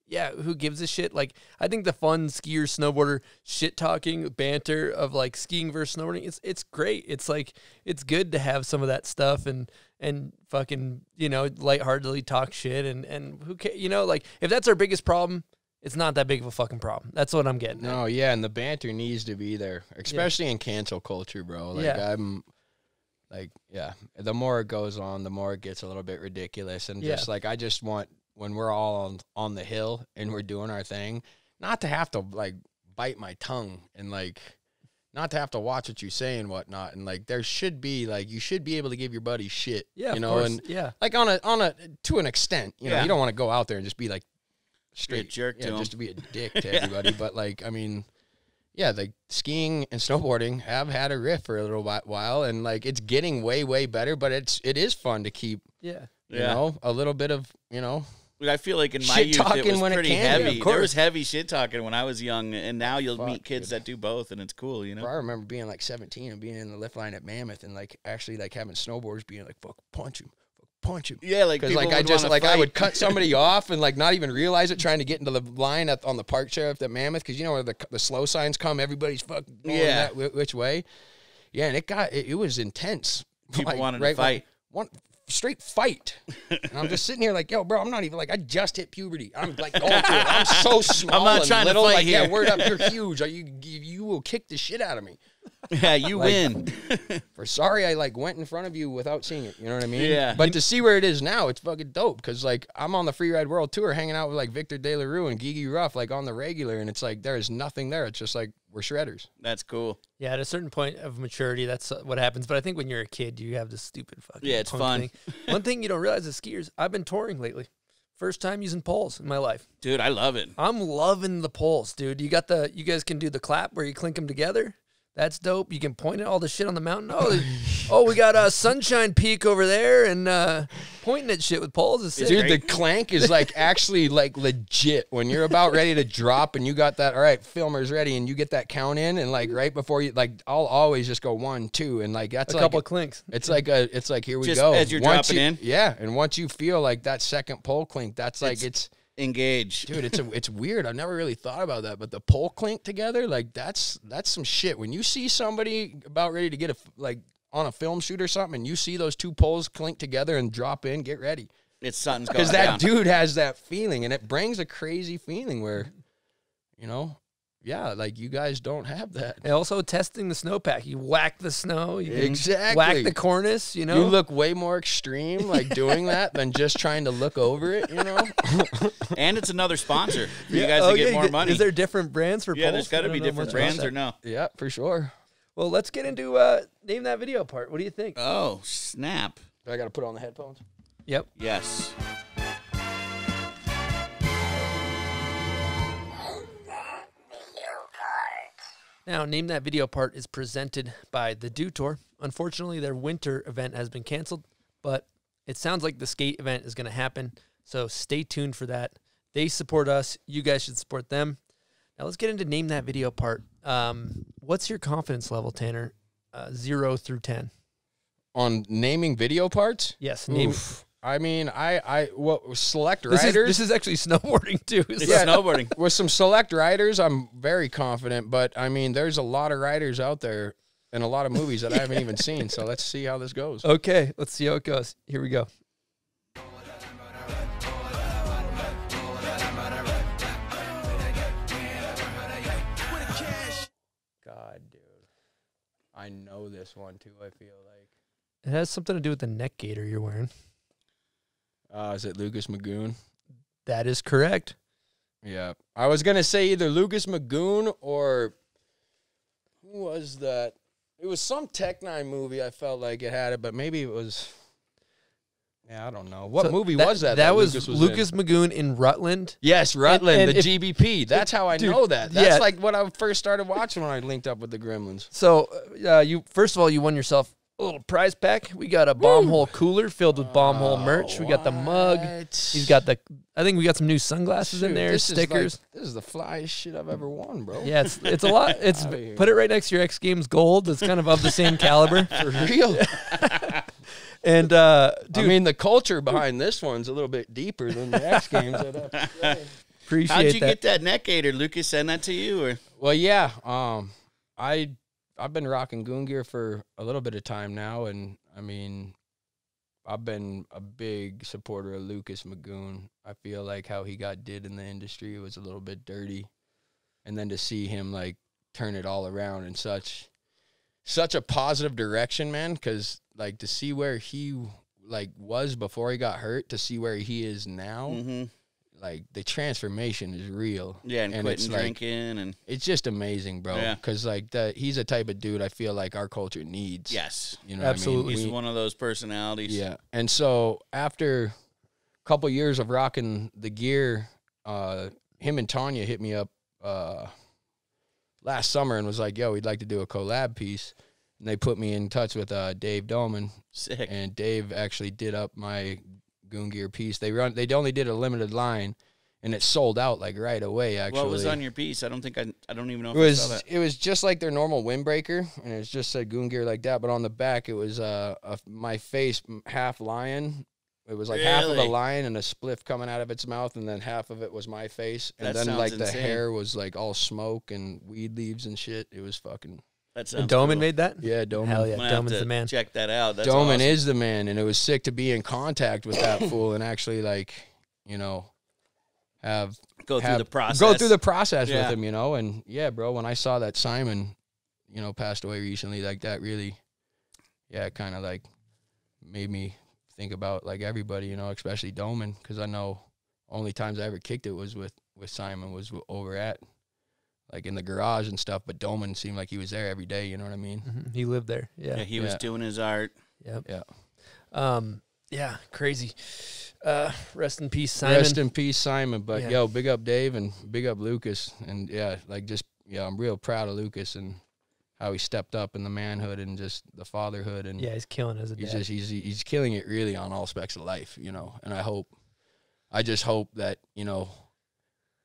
Yeah, who gives a shit? Like, I think the fun skier, snowboarder, shit-talking banter of, like, skiing versus snowboarding, it's it's great. It's, like, it's good to have some of that stuff and, and fucking, you know, lightheartedly talk shit. And, and who cares? You know, like, if that's our biggest problem, it's not that big of a fucking problem. That's what I'm getting at. No, yeah, and the banter needs to be there, especially yeah. in cancel culture, bro. Like, yeah. I'm... Like, yeah, the more it goes on, the more it gets a little bit ridiculous. And yeah. just, like, I just want, when we're all on, on the hill and we're doing our thing, not to have to, like, bite my tongue and, like, not to have to watch what you say and whatnot. And, like, there should be, like, you should be able to give your buddy shit. Yeah, you know, of course. And, yeah. like, on a, on a, to an extent, you know, yeah. you don't want to go out there and just be, like, straight jerk you know, to just to be a dick to yeah. everybody. But, like, I mean... Yeah, like skiing and snowboarding have had a riff for a little while, and like it's getting way, way better. But it's it is fun to keep, yeah, you yeah. know, a little bit of you know. I feel like in my shit youth it was pretty it heavy. Yeah, there was heavy shit talking when I was young, and now you'll Fuck, meet kids dude. that do both, and it's cool, you know. Bro, I remember being like seventeen and being in the lift line at Mammoth, and like actually like having snowboarders being like, "Fuck, punch him." Punch him. Yeah, like because like I just like fight. I would cut somebody off and like not even realize it, trying to get into the line at, on the park chair at the Mammoth, because you know where the the slow signs come, everybody's fucking going yeah. that which way. Yeah, and it got it, it was intense. People like, wanted right, to fight. One, one straight fight. And I'm just sitting here like, yo, bro, I'm not even like I just hit puberty. I'm like going through it. I'm so small. I'm not and trying little. to fight like, here. Yeah, word up, you're huge. Are you you will kick the shit out of me. Yeah, you like, win. For sorry, I like went in front of you without seeing it. You know what I mean? Yeah. But to see where it is now, it's fucking dope. Because like I'm on the Free Ride World Tour, hanging out with like Victor De La Rue and Gigi Ruff, like on the regular, and it's like there is nothing there. It's just like we're shredders. That's cool. Yeah, at a certain point of maturity, that's what happens. But I think when you're a kid, you have this stupid fucking yeah, it's fun. Thing. One thing you don't realize is skiers. I've been touring lately. First time using poles in my life. Dude, I love it. I'm loving the poles, dude. You got the. You guys can do the clap where you clink them together. That's dope. You can point at all the shit on the mountain. Oh, oh we got uh, Sunshine Peak over there, and uh, pointing at shit with poles is sick. Dude, the clank is, like, actually, like, legit. When you're about ready to drop and you got that, all right, filmer's ready, and you get that count in, and, like, right before you, like, I'll always just go one, two, and, like, that's a like, couple of clinks. It's like, a, it's like here we just go. Just as you're once dropping you, in? Yeah, and once you feel, like, that second pole clink, that's, like, it's... it's engaged. Dude, it's a, it's weird. I've never really thought about that, but the pole clink together, like that's that's some shit. When you see somebody about ready to get a like on a film shoot or something, and you see those two poles clink together and drop in, get ready. It's something's going on. Because that dude has that feeling, and it brings a crazy feeling where, you know, yeah, like you guys don't have that. And also testing the snowpack. You whack the snow. You exactly. Whack the cornice, you know. You look way more extreme like doing that than just trying to look over it, you know. And it's another sponsor for yeah. you guys oh, to get yeah. more money. Is there different brands for yeah, poles? Yeah, there's got to be different brands or no. Yeah, for sure. Well, let's get into uh, name that video part. What do you think? Oh, snap. Do I got to put on the headphones? Yep. Yes. Now, Name That Video Part is presented by the Dew Tour. Unfortunately, their winter event has been canceled, but it sounds like the skate event is going to happen, so stay tuned for that. They support us. You guys should support them. Now, let's get into Name That Video Part. Um, what's your confidence level, Tanner, uh, zero through ten? On naming video parts? Yes. Name I mean, I, I, well, select this riders. Is, this is actually snowboarding, too. It's yeah, snowboarding. With some select riders, I'm very confident, but, I mean, there's a lot of riders out there and a lot of movies that I haven't even seen, so let's see how this goes. Okay, let's see how it goes. Here we go. I know this one too, I feel like. It has something to do with the neck gaiter you're wearing. Uh, is it Lucas Magoon? That is correct. Yeah. I was going to say either Lucas Magoon or who was that? It was some Tech Nine movie. I felt like it had it, but maybe it was. Yeah, I don't know. What so movie that, was that? That, that was Lucas, was Lucas in? Magoon in Rutland. Yes, Rutland, and, and the if, G B P. That's how I dude, know that. That's yeah. like what I first started watching when I linked up with the Gremlins. So, uh, you first of all, you won yourself a little prize pack. We got a bomb Woo! hole cooler filled with bomb hole merch. We got the mug. He's got the. I think we got some new sunglasses Dude, in there. This stickers. Is like, this is the flyest shit I've ever won, bro. Yeah, it's it's a lot. It's put it right next to your X Games gold. It's kind of of the same caliber. For real. And, uh, dude, I mean, the culture behind this one's a little bit deeper than the X Games. Appreciate How'd you that. get that neck gaiter, Lucas? Send that to you, or well, yeah. Um, I I've been rocking Goon Gear for a little bit of time now, and I mean, I've been a big supporter of Lucas Magoon. I feel like how he got did in the industry was a little bit dirty, and then to see him like turn it all around in such such a positive direction, man, because. Like, to see where he, like, was before he got hurt, to see where he is now, mm-hmm. like, the transformation is real. Yeah, and, and quitting it's drinking. Like, and it's just amazing, bro. Because, yeah. like, the, he's a type of dude I feel like our culture needs. Yes. You know Absolutely. What I mean? He's we, one of those personalities. Yeah. And so, after a couple years of rocking the gear, uh, him and Tanya hit me up uh, last summer and was like, yo, we'd like to do a collab piece. And they put me in touch with uh, Dave Dolman. Sick. And Dave actually did up my Goon Gear piece. They run. They only did a limited line, and it sold out like right away. Actually, what was on your piece? I don't think I. I don't even know. If it was. I saw that. It was just like their normal windbreaker, and it just said Goon Gear like that. But on the back, it was uh a, my face half lion. It was like really? half of a lion and a spliff coming out of its mouth, and then half of it was my face, and that then like insane. the hair was like all smoke and weed leaves and shit. It was fucking. And Doman cool. made that? Yeah, Doman. Hell yeah, Doman's the man. Check that out. That's Doman awesome. is the man, and it was sick to be in contact with that fool and actually, like, you know, have... Go have, through the process. Go through the process yeah. with him, you know? And, yeah, bro, when I saw that Simon, you know, passed away recently, like, that really, yeah, it kind of, like, made me think about, like, everybody, you know, especially Doman, because I know only times I ever kicked it was with, with Simon was over at... like in the garage and stuff, but Doman seemed like he was there every day, you know what I mean? Mm-hmm. He lived there, yeah. Yeah, he yeah. was doing his art. Yep. Yeah. Um, yeah, crazy. Uh, rest in peace, Simon. Rest in peace, Simon, but, yeah. yo, big up Dave and big up Lucas, and, yeah, like just, yeah, I'm real proud of Lucas and how he stepped up in the manhood and just the fatherhood. And yeah, he's killing it as a dad. He's, just, he's, he's killing it really on all aspects of life, you know, and I hope, I just hope that, you know,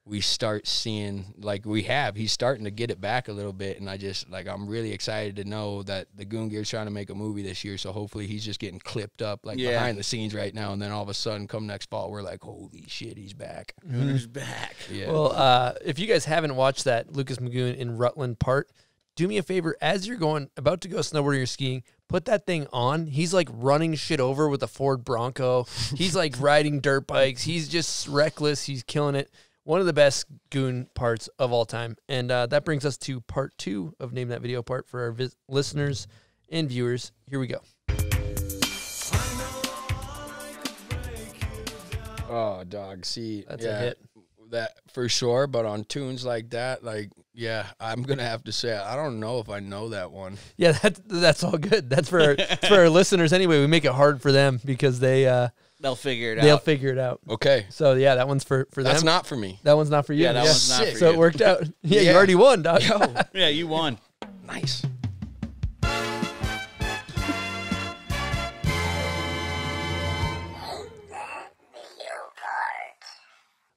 we start seeing, like we have, he's starting to get it back a little bit, and I just, like, I'm really excited to know that the Goon Gear's trying to make a movie this year, so hopefully he's just getting clipped up, like, yeah. behind the scenes right now, and then all of a sudden, come next fall, we're like, holy shit, he's back. Mm-hmm. He's back. Yeah. Well, uh, if you guys haven't watched that Lucas Magoon in Rutland part, do me a favor, as you're going, about to go snowboarding or skiing, put that thing on. He's, like, running shit over with a Ford Bronco. He's, like, riding dirt bikes. He's just reckless. He's killing it. One of the best Goon parts of all time. And uh, that brings us to part two of Name That Video Part for our vis listeners and viewers. Here we go. Oh, dog. See, that's yeah, a hit. That for sure. But on tunes like that, like, yeah, I'm going to have to say, I don't know if I know that one. Yeah, that, that's all good. That's for our, that's for our listeners anyway. We make it hard for them because they... Uh, They'll figure it out. They'll figure it out. Okay. So, yeah, that one's for, for them. That's not for me. That one's not for you. Yeah, that yeah. one's not Sick. for you. So it worked out. Yeah, yeah. You already won, dog. Yo. Yeah, you won. Nice.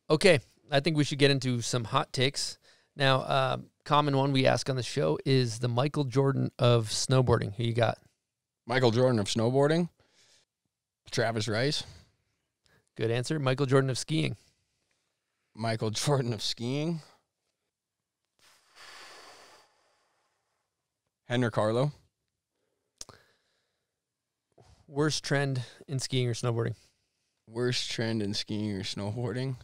Okay, I think we should get into some hot takes. Now, uh, common one we ask on the show is the Michael Jordan of snowboarding. Who you got? Michael Jordan of snowboarding? Travis Rice. Good answer. Michael Jordan of skiing. Michael Jordan of skiing. Henrik Harlaut. Worst trend in skiing or snowboarding. Worst trend in skiing or snowboarding.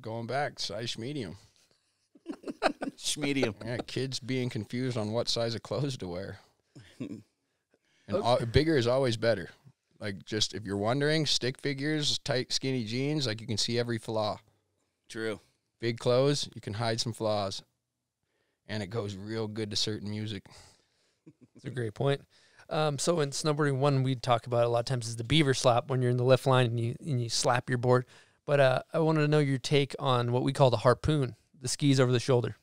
Going back, size medium. medium. Yeah, kids being confused on what size of clothes to wear. And okay. all, bigger is always better. Like, just if you're wondering, stick figures, tight, skinny jeans, like, you can see every flaw. True. Big clothes, you can hide some flaws. And it goes real good to certain music. That's a great point. Um, so in snowboarding, one we talk about a lot of times is the beaver slap, when you're in the lift line and you, and you slap your board. But uh, I wanted to know your take on what we call the harpoon, the skis over the shoulder,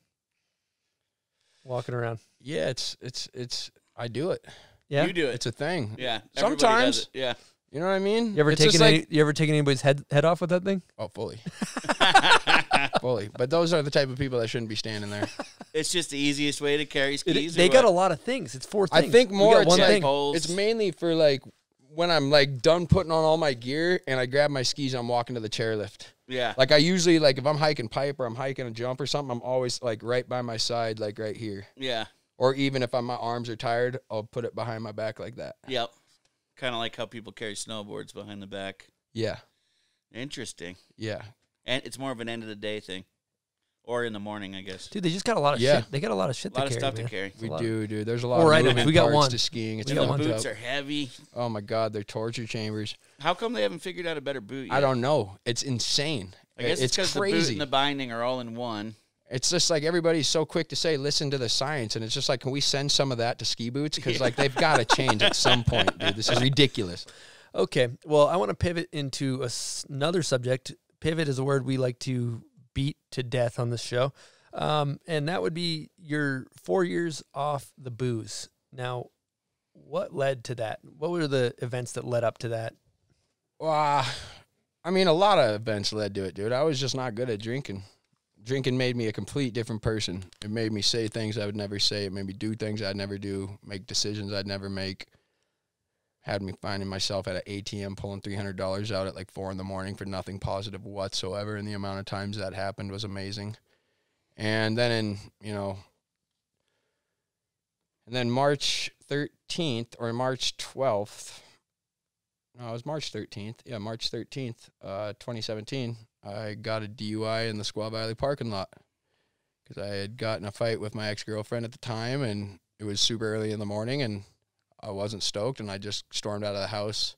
walking around. Yeah, it's, it's, it's, I do it. Yeah. You do it. It's a thing. Yeah. Sometimes. Does it. Yeah. You know what I mean? You ever taken any, like, you ever taken anybody's head, head off with that thing? Oh, fully. Fully. But those are the type of people that shouldn't be standing there. It's just the easiest way to carry skis. It, they got a lot of things. It's four things. I think more it's, one like, thing. It's mainly for like, when I'm like done putting on all my gear and I grab my skis, I'm walking to the chairlift. Yeah. Like I usually, like if I'm hiking pipe or I'm hiking a jump or something, I'm always like right by my side, like right here. Yeah. Or even if I'm, my arms are tired, I'll put it behind my back like that. Yep. Kind of like how people carry snowboards behind the back. Yeah. Interesting. Yeah. And it's more of an end of the day thing. Or in the morning, I guess. Dude, they just got a lot of yeah. shit. They got a lot of shit a lot to carry. A lot of stuff man. to carry. We do, dude. There's a lot All of right, moving we got parts one. to skiing. It's the boots up. are heavy. Oh, my God. They're torture chambers. How come they haven't figured out a better boot yet? I don't know. It's insane. I guess it's because the boot and the binding are all in one. It's just like everybody's so quick to say, listen to the science. And it's just like, can we send some of that to ski boots? Because, yeah. like, they've got to change at some point, dude. This is ridiculous. Okay. Well, I want to pivot into a s another subject. Pivot is a word we like to beat to death on this show, um, and that would be your four years off the booze. Now, what led to that? What were the events that led up to that? Well, uh, I mean, a lot of events led to it, dude. I was just not good at drinking. Drinking made me a complete different person. It made me say things I would never say. It made me do things I'd never do, make decisions I'd never make. Had me finding myself at an A T M pulling three hundred dollars out at like four in the morning for nothing positive whatsoever. And the amount of times that happened was amazing. And then in, you know, and then March thirteenth or March twelfth, no, it was March thirteenth. Yeah, March thirteenth, uh, twenty seventeen, I got a D U I in the Squaw Valley parking lot because I had gotten a fight with my ex-girlfriend at the time, and it was super early in the morning, and I wasn't stoked, and I just stormed out of the house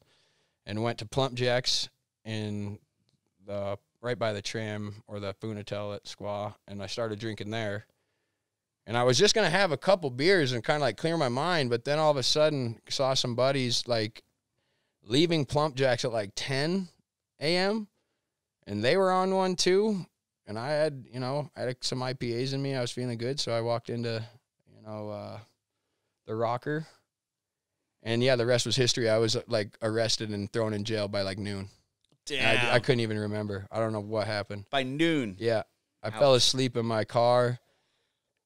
and went to Plump Jack's in the, right by the tram or the Funatel at Squaw, and I started drinking there. And I was just going to have a couple beers and kind of, like, clear my mind, but then all of a sudden saw some buddies, like, leaving Plump Jack's at, like, ten A M, and they were on one, too. And I had, you know, I had some I P As in me. I was feeling good, so I walked into, you know, uh, the Rocker. And, yeah, the rest was history. I was, like, arrested and thrown in jail by, like, noon. Damn. I, I couldn't even remember. I don't know what happened. By noon? Yeah. I Ouch. fell asleep in my car,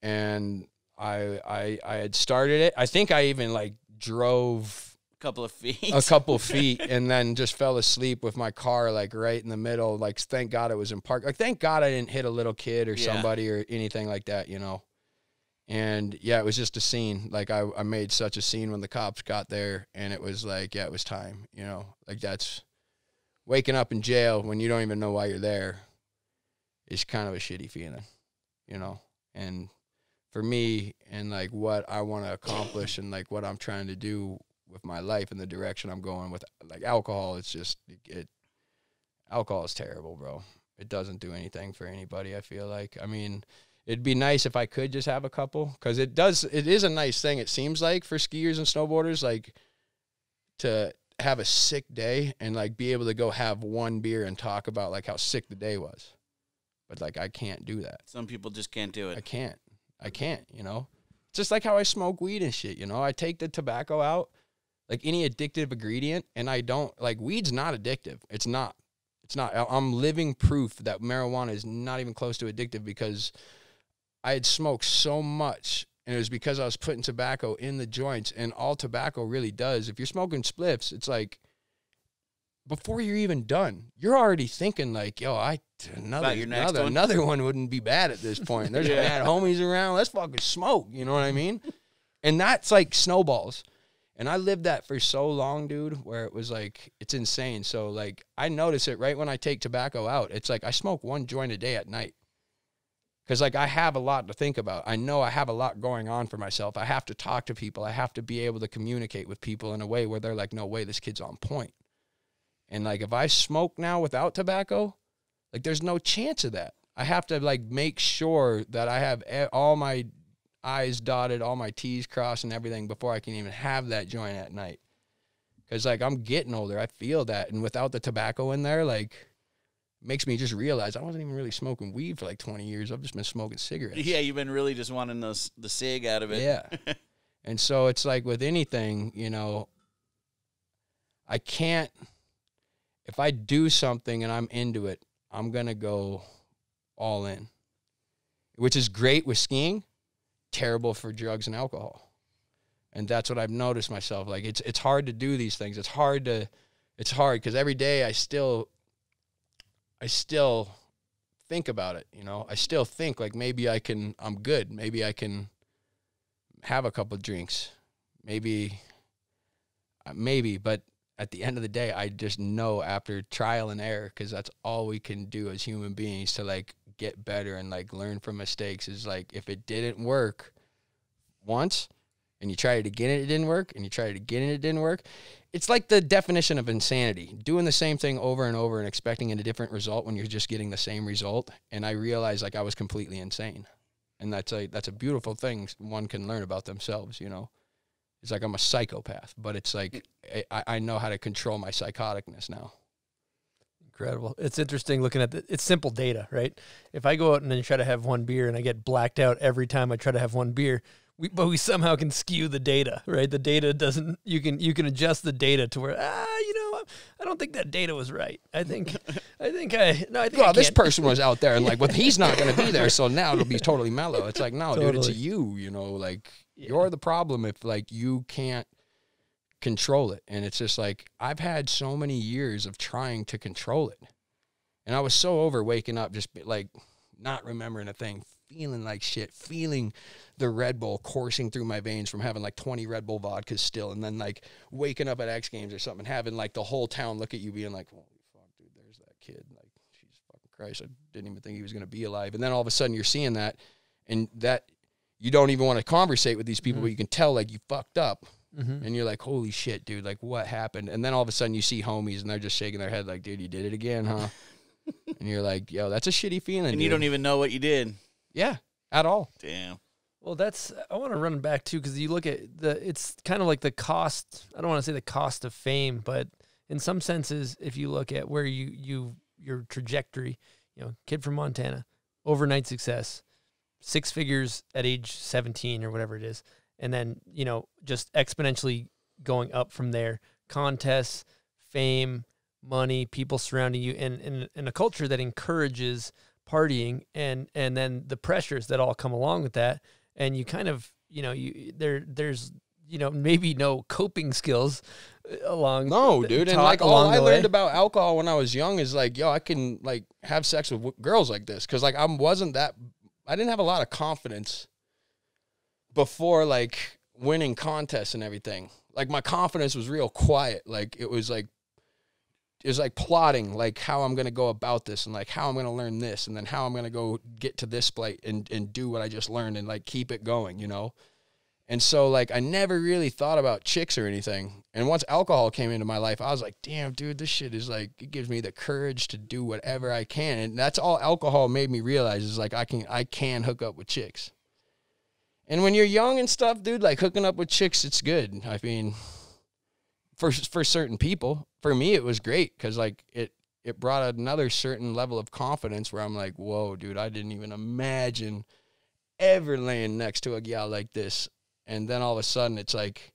and I, I I had started it. I think I even, like, drove a couple of feet. A couple feet and then just fell asleep with my car, like, right in the middle. Like, thank God it was in park. Like, thank God I didn't hit a little kid or yeah. somebody or anything like that, you know. And, yeah, it was just a scene. Like, I, I made such a scene when the cops got there, and it was like, yeah, it was time, you know. Like, that's waking up in jail when you don't even know why you're there is kind of a shitty feeling, you know. And for me and, like, what I want to accomplish and, like, what I'm trying to do with my life and the direction I'm going with, like, alcohol, it's just it. Alcohol is terrible, bro. It doesn't do anything for anybody, I feel like. I mean – it'd be nice if I could just have a couple, because it does, it is a nice thing, it seems like, for skiers and snowboarders, like, to have a sick day and, like, be able to go have one beer and talk about, like, how sick the day was. But, like, I can't do that. Some people just can't do it. I can't. I can't, you know? It's just like how I smoke weed and shit, you know? I take the tobacco out, like, any addictive ingredient, and I don't, like, weed's not addictive. It's not. It's not. I'm living proof that marijuana is not even close to addictive, because I had smoked so much, and it was because I was putting tobacco in the joints, and all tobacco really does. If you're smoking spliffs, it's like, before you're even done, you're already thinking, like, yo, I another another, one. another one wouldn't be bad at this point. There's yeah. bad homies around. Let's fucking smoke, you know what I mean? And that's like snowballs. And I lived that for so long, dude, where it was like, it's insane. So, like, I notice it right when I take tobacco out. It's like I smoke one joint a day at night. Because, like, I have a lot to think about. I know I have a lot going on for myself. I have to talk to people. I have to be able to communicate with people in a way where they're like, no way, this kid's on point. And, like, if I smoke now without tobacco, like, there's no chance of that. I have to, like, make sure that I have all my I's dotted, all my T's crossed and everything before I can even have that joint at night. Because, like, I'm getting older. I feel that. And without the tobacco in there, like, makes me just realize I wasn't even really smoking weed for like twenty years. I've just been smoking cigarettes. Yeah, you've been really just wanting the, the cig out of it. Yeah. And so it's like with anything, you know, I can't, if I do something and I'm into it, I'm going to go all in, which is great with skiing, terrible for drugs and alcohol. And that's what I've noticed myself. Like, it's, it's hard to do these things. It's hard to, it's hard because every day I still, I still think about it, you know. I still think, like, maybe I can, I'm good. Maybe I can have a couple of drinks. Maybe, maybe. But at the end of the day, I just know after trial and error, because that's all we can do as human beings to, like, get better and, like, learn from mistakes is, like, if it didn't work once and you try it again and it didn't work and you try it again and it didn't work, it's like the definition of insanity, doing the same thing over and over and expecting a different result when you're just getting the same result. And I realized, like, I was completely insane. And that's a, that's a beautiful thing one can learn about themselves, you know. It's like I'm a psychopath, but it's like I, I know how to control my psychoticness now. Incredible. It's interesting looking at the, it's simple data, right? If I go out and then try to have one beer and I get blacked out every time I try to have one beer, We, but we somehow can skew the data, right? The data doesn't, you can, you can adjust the data to where, ah, you know, I don't think that data was right. I think, I think I, no, I think well, I this person was out there and like, well, he's not going to be there. So now it'll be totally mellow. It's like, no, totally. Dude, it's a you, you know, like yeah. You're the problem if like you can't control it. And it's just like, I've had so many years of trying to control it. And I was so over waking up, just like not remembering a thing, feeling like shit, feeling the Red Bull coursing through my veins from having like twenty Red Bull vodkas still, and then like waking up at X Games or something, having like the whole town look at you being like, holy fuck, dude, there's that kid. Like, Jesus fucking Christ, I didn't even think he was going to be alive. And then all of a sudden you're seeing that, and that you don't even want to conversate with these people, mm-hmm. but you can tell like you fucked up, mm-hmm. and you're like, holy shit, dude, like what happened? And then all of a sudden you see homies, and they're just shaking their head like, dude, you did it again, huh? And you're like, yo, that's a shitty feeling. And dude, you don't even know what you did. Yeah, at all. Damn. Well, that's, I want to run back too, because you look at the, it's kind of like the cost, I don't want to say the cost of fame, but in some senses, if you look at where you, you, your trajectory, you know, kid from Montana, overnight success, six figures at age seventeen or whatever it is. And then, you know, just exponentially going up from there, contests, fame, money, people surrounding you, and in, in, in a culture that encourages partying and and then the pressures that all come along with that, and you kind of, you know, you there there's you know maybe no coping skills along no dude and like all I learned about alcohol when I was young is like, yo, I can like have sex with girls like this, because like I wasn't that I didn't have a lot of confidence before like winning contests and everything. Like my confidence was real quiet. Like it was like It was like plotting, like how I'm going to go about this and like how I'm going to learn this and then how I'm going to go get to this plate and, and do what I just learned and like keep it going, you know? And so like I never really thought about chicks or anything. And once alcohol came into my life, I was like, damn, dude, this shit is like, it gives me the courage to do whatever I can. And that's all alcohol made me realize is like I can, I can hook up with chicks. And when you're young and stuff, dude, like hooking up with chicks, it's good. I mean, for, for certain people. For me, it was great because, like, it, it brought another certain level of confidence where I'm like, whoa, dude, I didn't even imagine ever laying next to a gal like this. And then all of a sudden, it's like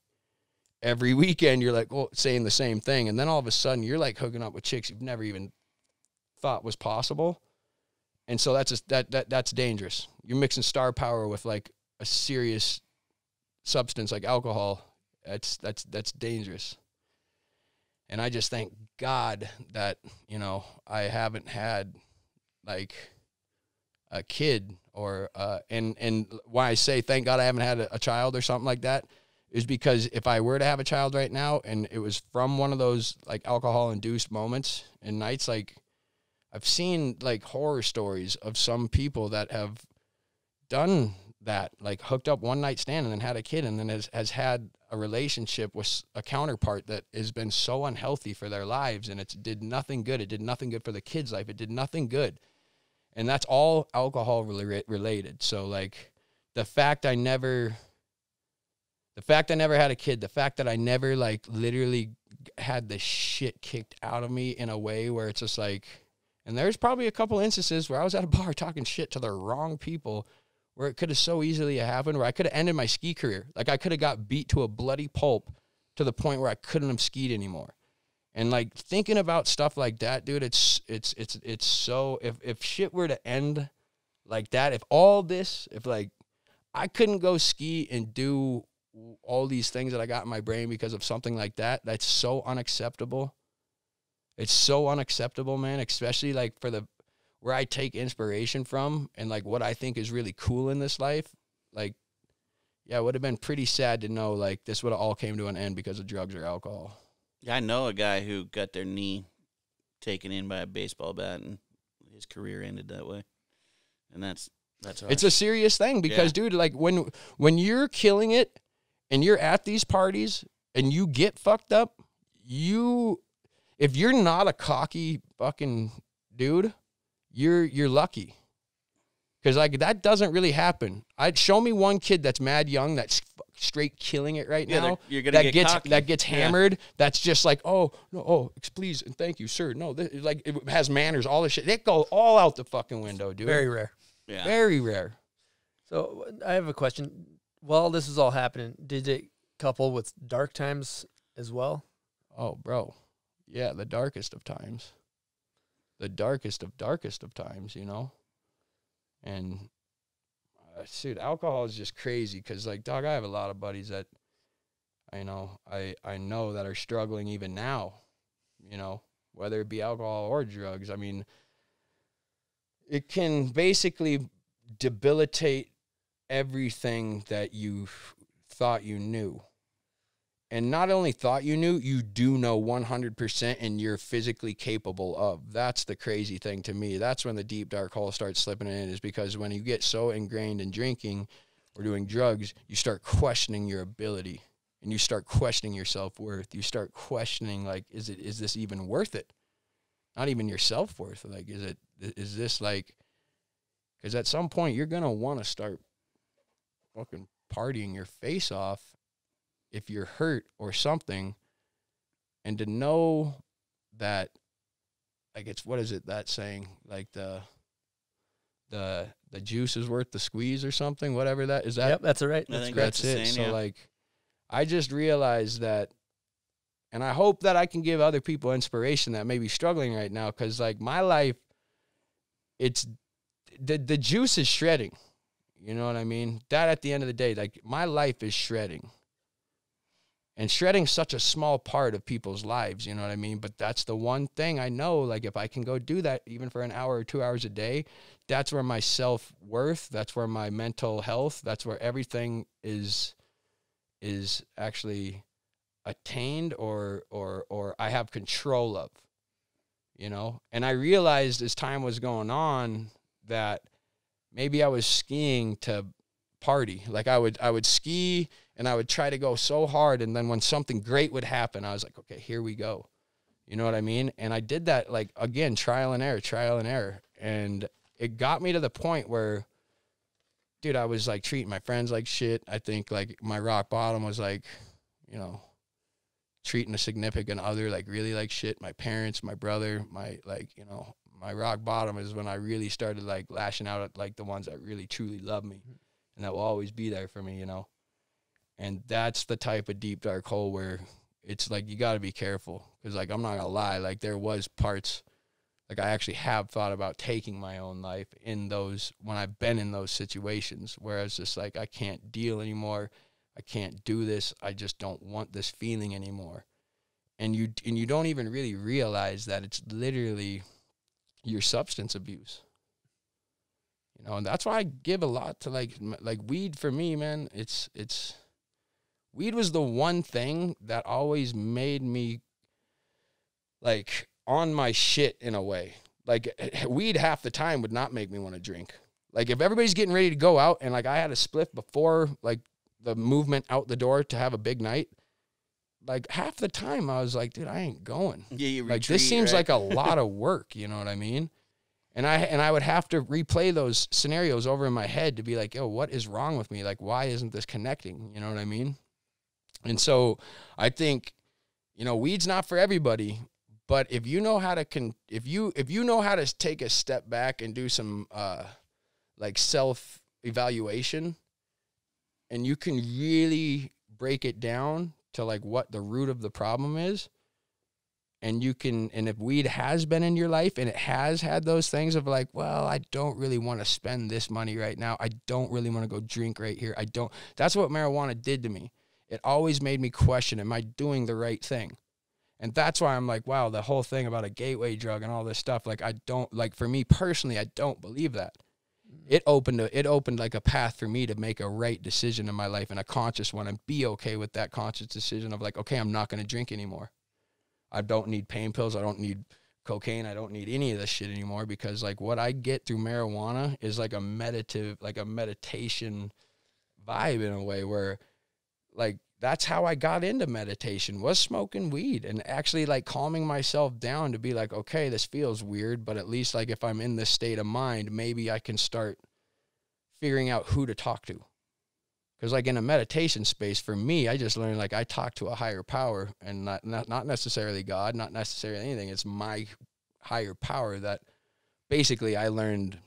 every weekend you're, like, well, saying the same thing. And then all of a sudden you're, like, hooking up with chicks you've never even thought was possible. And so that's just, that, that, that's dangerous. You're mixing star power with, like, a serious substance like alcohol. That's, that's, that's dangerous. And I just thank God that, you know, I haven't had, like, a kid or, uh, and, and why I say thank God I haven't had a, a child or something like that is because if I were to have a child right now and it was from one of those, like, alcohol-induced moments and nights, like, I've seen, like, horror stories of some people that have done that, like hooked up one night stand and then had a kid, and then has, has had a relationship with a counterpart that has been so unhealthy for their lives, and it's did nothing good. It did nothing good for the kid's life. It did nothing good. And that's all alcohol related. So like the fact I never, the fact I never had a kid, the fact that I never like literally had the shit kicked out of me in a way where it's just like, and there's probably a couple instances where I was at a bar talking shit to the wrong people, where it could have so easily happened, where I could have ended my ski career. Like I could have got beat to a bloody pulp to the point where I couldn't have skied anymore. And like thinking about stuff like that, dude, it's, it's, it's, it's so, if, if shit were to end like that, if all this, if like I couldn't go ski and do all these things that I got in my brain because of something like that, that's so unacceptable. It's so unacceptable, man, especially like for the, where I take inspiration from and like what I think is really cool in this life. Like, yeah, it would have been pretty sad to know like this would have all came to an end because of drugs or alcohol. Yeah, I know a guy who got their knee taken in by a baseball bat and his career ended that way. And that's, that's hard. It's a serious thing because, yeah, dude, like when, when you're killing it and you're at these parties and you get fucked up, you, if you're not a cocky fucking dude, You're you're lucky, because like that doesn't really happen. I'd show me one kid that's mad young that's straight killing it right yeah, now. You're gonna that get gets cocky. that gets hammered. Yeah. That's just like oh no oh please and thank you sir no this, like it has manners, all this shit. They go all out the fucking window, dude. Very rare. Yeah. Very rare. So I have a question. While this is all happening, did it couple with dark times as well? Oh, bro, yeah, the darkest of times. The darkest of darkest of times, you know? And, uh, dude, alcohol is just crazy because, like, dog, I have a lot of buddies that, you know, I, I know that are struggling even now, you know, whether it be alcohol or drugs. I mean, it can basically debilitate everything that you thought you knew. And not only thought you knew, you do know one hundred percent and you're physically capable of. That's the crazy thing to me. That's when the deep, dark hole starts slipping in, is because when you get so ingrained in drinking or doing drugs, you start questioning your ability and you start questioning your self-worth. You start questioning, like, is it is this even worth it? Not even your self-worth. Like, is it is this like, because at some point you're going to want to start fucking partying your face off if you're hurt or something, and to know that, like, it's, what is it, that saying, like, the, the, the juice is worth the squeeze or something, whatever that is. That, yep, that's all right. That's, that's, that's it. Saying, yeah. So, like, I just realized that, and I hope that I can give other people inspiration that may be struggling right now, because, like, my life, it's, the, the juice is shredding. You know what I mean? That, at the end of the day, like, my life is shredding. And shredding's such a small part of people's lives, you know what I mean? But that's the one thing I know, like, if I can go do that even for an hour or two hours a day, that's where my self-worth, that's where my mental health, that's where everything is is actually attained or or or I have control of, you know? And I realized as time was going on that maybe I was skiing to party. Like, I would I would ski and I would try to go so hard, and then when something great would happen, I was like, okay, here we go. You know what I mean? And I did that, like, again, trial and error, trial and error. And it got me to the point where, dude, I was, like, treating my friends like shit. I think, like, my rock bottom was, like, you know, treating a significant other, like, really like shit. My parents, my brother, my, like, you know, my rock bottom is when I really started, like, lashing out at, like, the ones that really truly love me and that will always be there for me, you know? And that's the type of deep, dark hole where it's like you got to be careful, because, like, I'm not going to lie, like, there was parts, like, I actually have thought about taking my own life in those, when I've been in those situations where it's just like, I can't deal anymore. I can't do this. I just don't want this feeling anymore. And you, and you don't even really realize that it's literally your substance abuse. You know, and that's why I give a lot to, like, like weed for me, man. It's, it's, weed was the one thing that always made me, like, on my shit in a way. Like, weed half the time would not make me want to drink. Like, if everybody's getting ready to go out, and, like, I had a spliff before, like, the movement out the door to have a big night, like, half the time I was like, dude, I ain't going. Yeah, you retreat, like, this seems right? like a lot of work, you know what I mean? And I and I would have to replay those scenarios over in my head to be like, yo, what is wrong with me? Like, why isn't this connecting? You know what I mean? And so I think, you know, weed's not for everybody. But if you know how to con if you if you know how to take a step back and do some uh, like self evaluation, and you can really break it down to like what the root of the problem is, and you can and if weed has been in your life and it has had those things of like, well, I don't really want to spend this money right now. I don't really want to go drink right here. I don't. That's what marijuana did to me. It always made me question: am I doing the right thing? And that's why I'm like, wow, the whole thing about a gateway drug and all this stuff, like I don't, like for me personally, I don't believe that. It opened, a, it opened like a path for me to make a right decision in my life and a conscious one and be okay with that conscious decision of like, okay, I'm not going to drink anymore. I don't need pain pills. I don't need cocaine. I don't need any of this shit anymore because like what I get through marijuana is like a meditative, like a meditation vibe in a way where like, that's how I got into meditation, was smoking weed and actually like calming myself down to be like, okay, this feels weird, but at least like if I'm in this state of mind, maybe I can start figuring out who to talk to. Because like in a meditation space, for me, I just learned like I talk to a higher power and not, not, not necessarily God, not necessarily anything. It's my higher power that basically I learned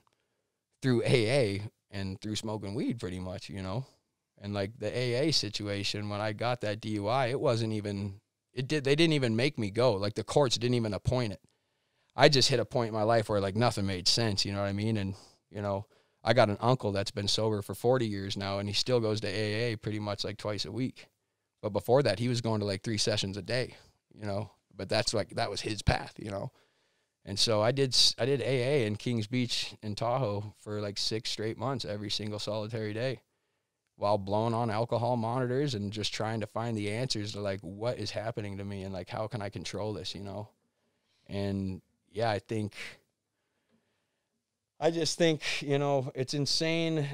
through A A and through smoking weed pretty much, you know. And like the A A situation, when I got that D U I, it wasn't even, it did, they didn't even make me go. Like the courts didn't even appoint it. I just hit a point in my life where like nothing made sense. You know what I mean? And you know, I got an uncle that's been sober for forty years now and he still goes to A A pretty much like twice a week. But before that, he was going to like three sessions a day, you know, but that's like, that was his path, you know? And so I did, I did A A in Kings Beach in Tahoe for like six straight months, every single solitary day, while blown on alcohol monitors and just trying to find the answers to like, what is happening to me and like, how can I control this, you know? And yeah, I think, I just think, you know, it's insane.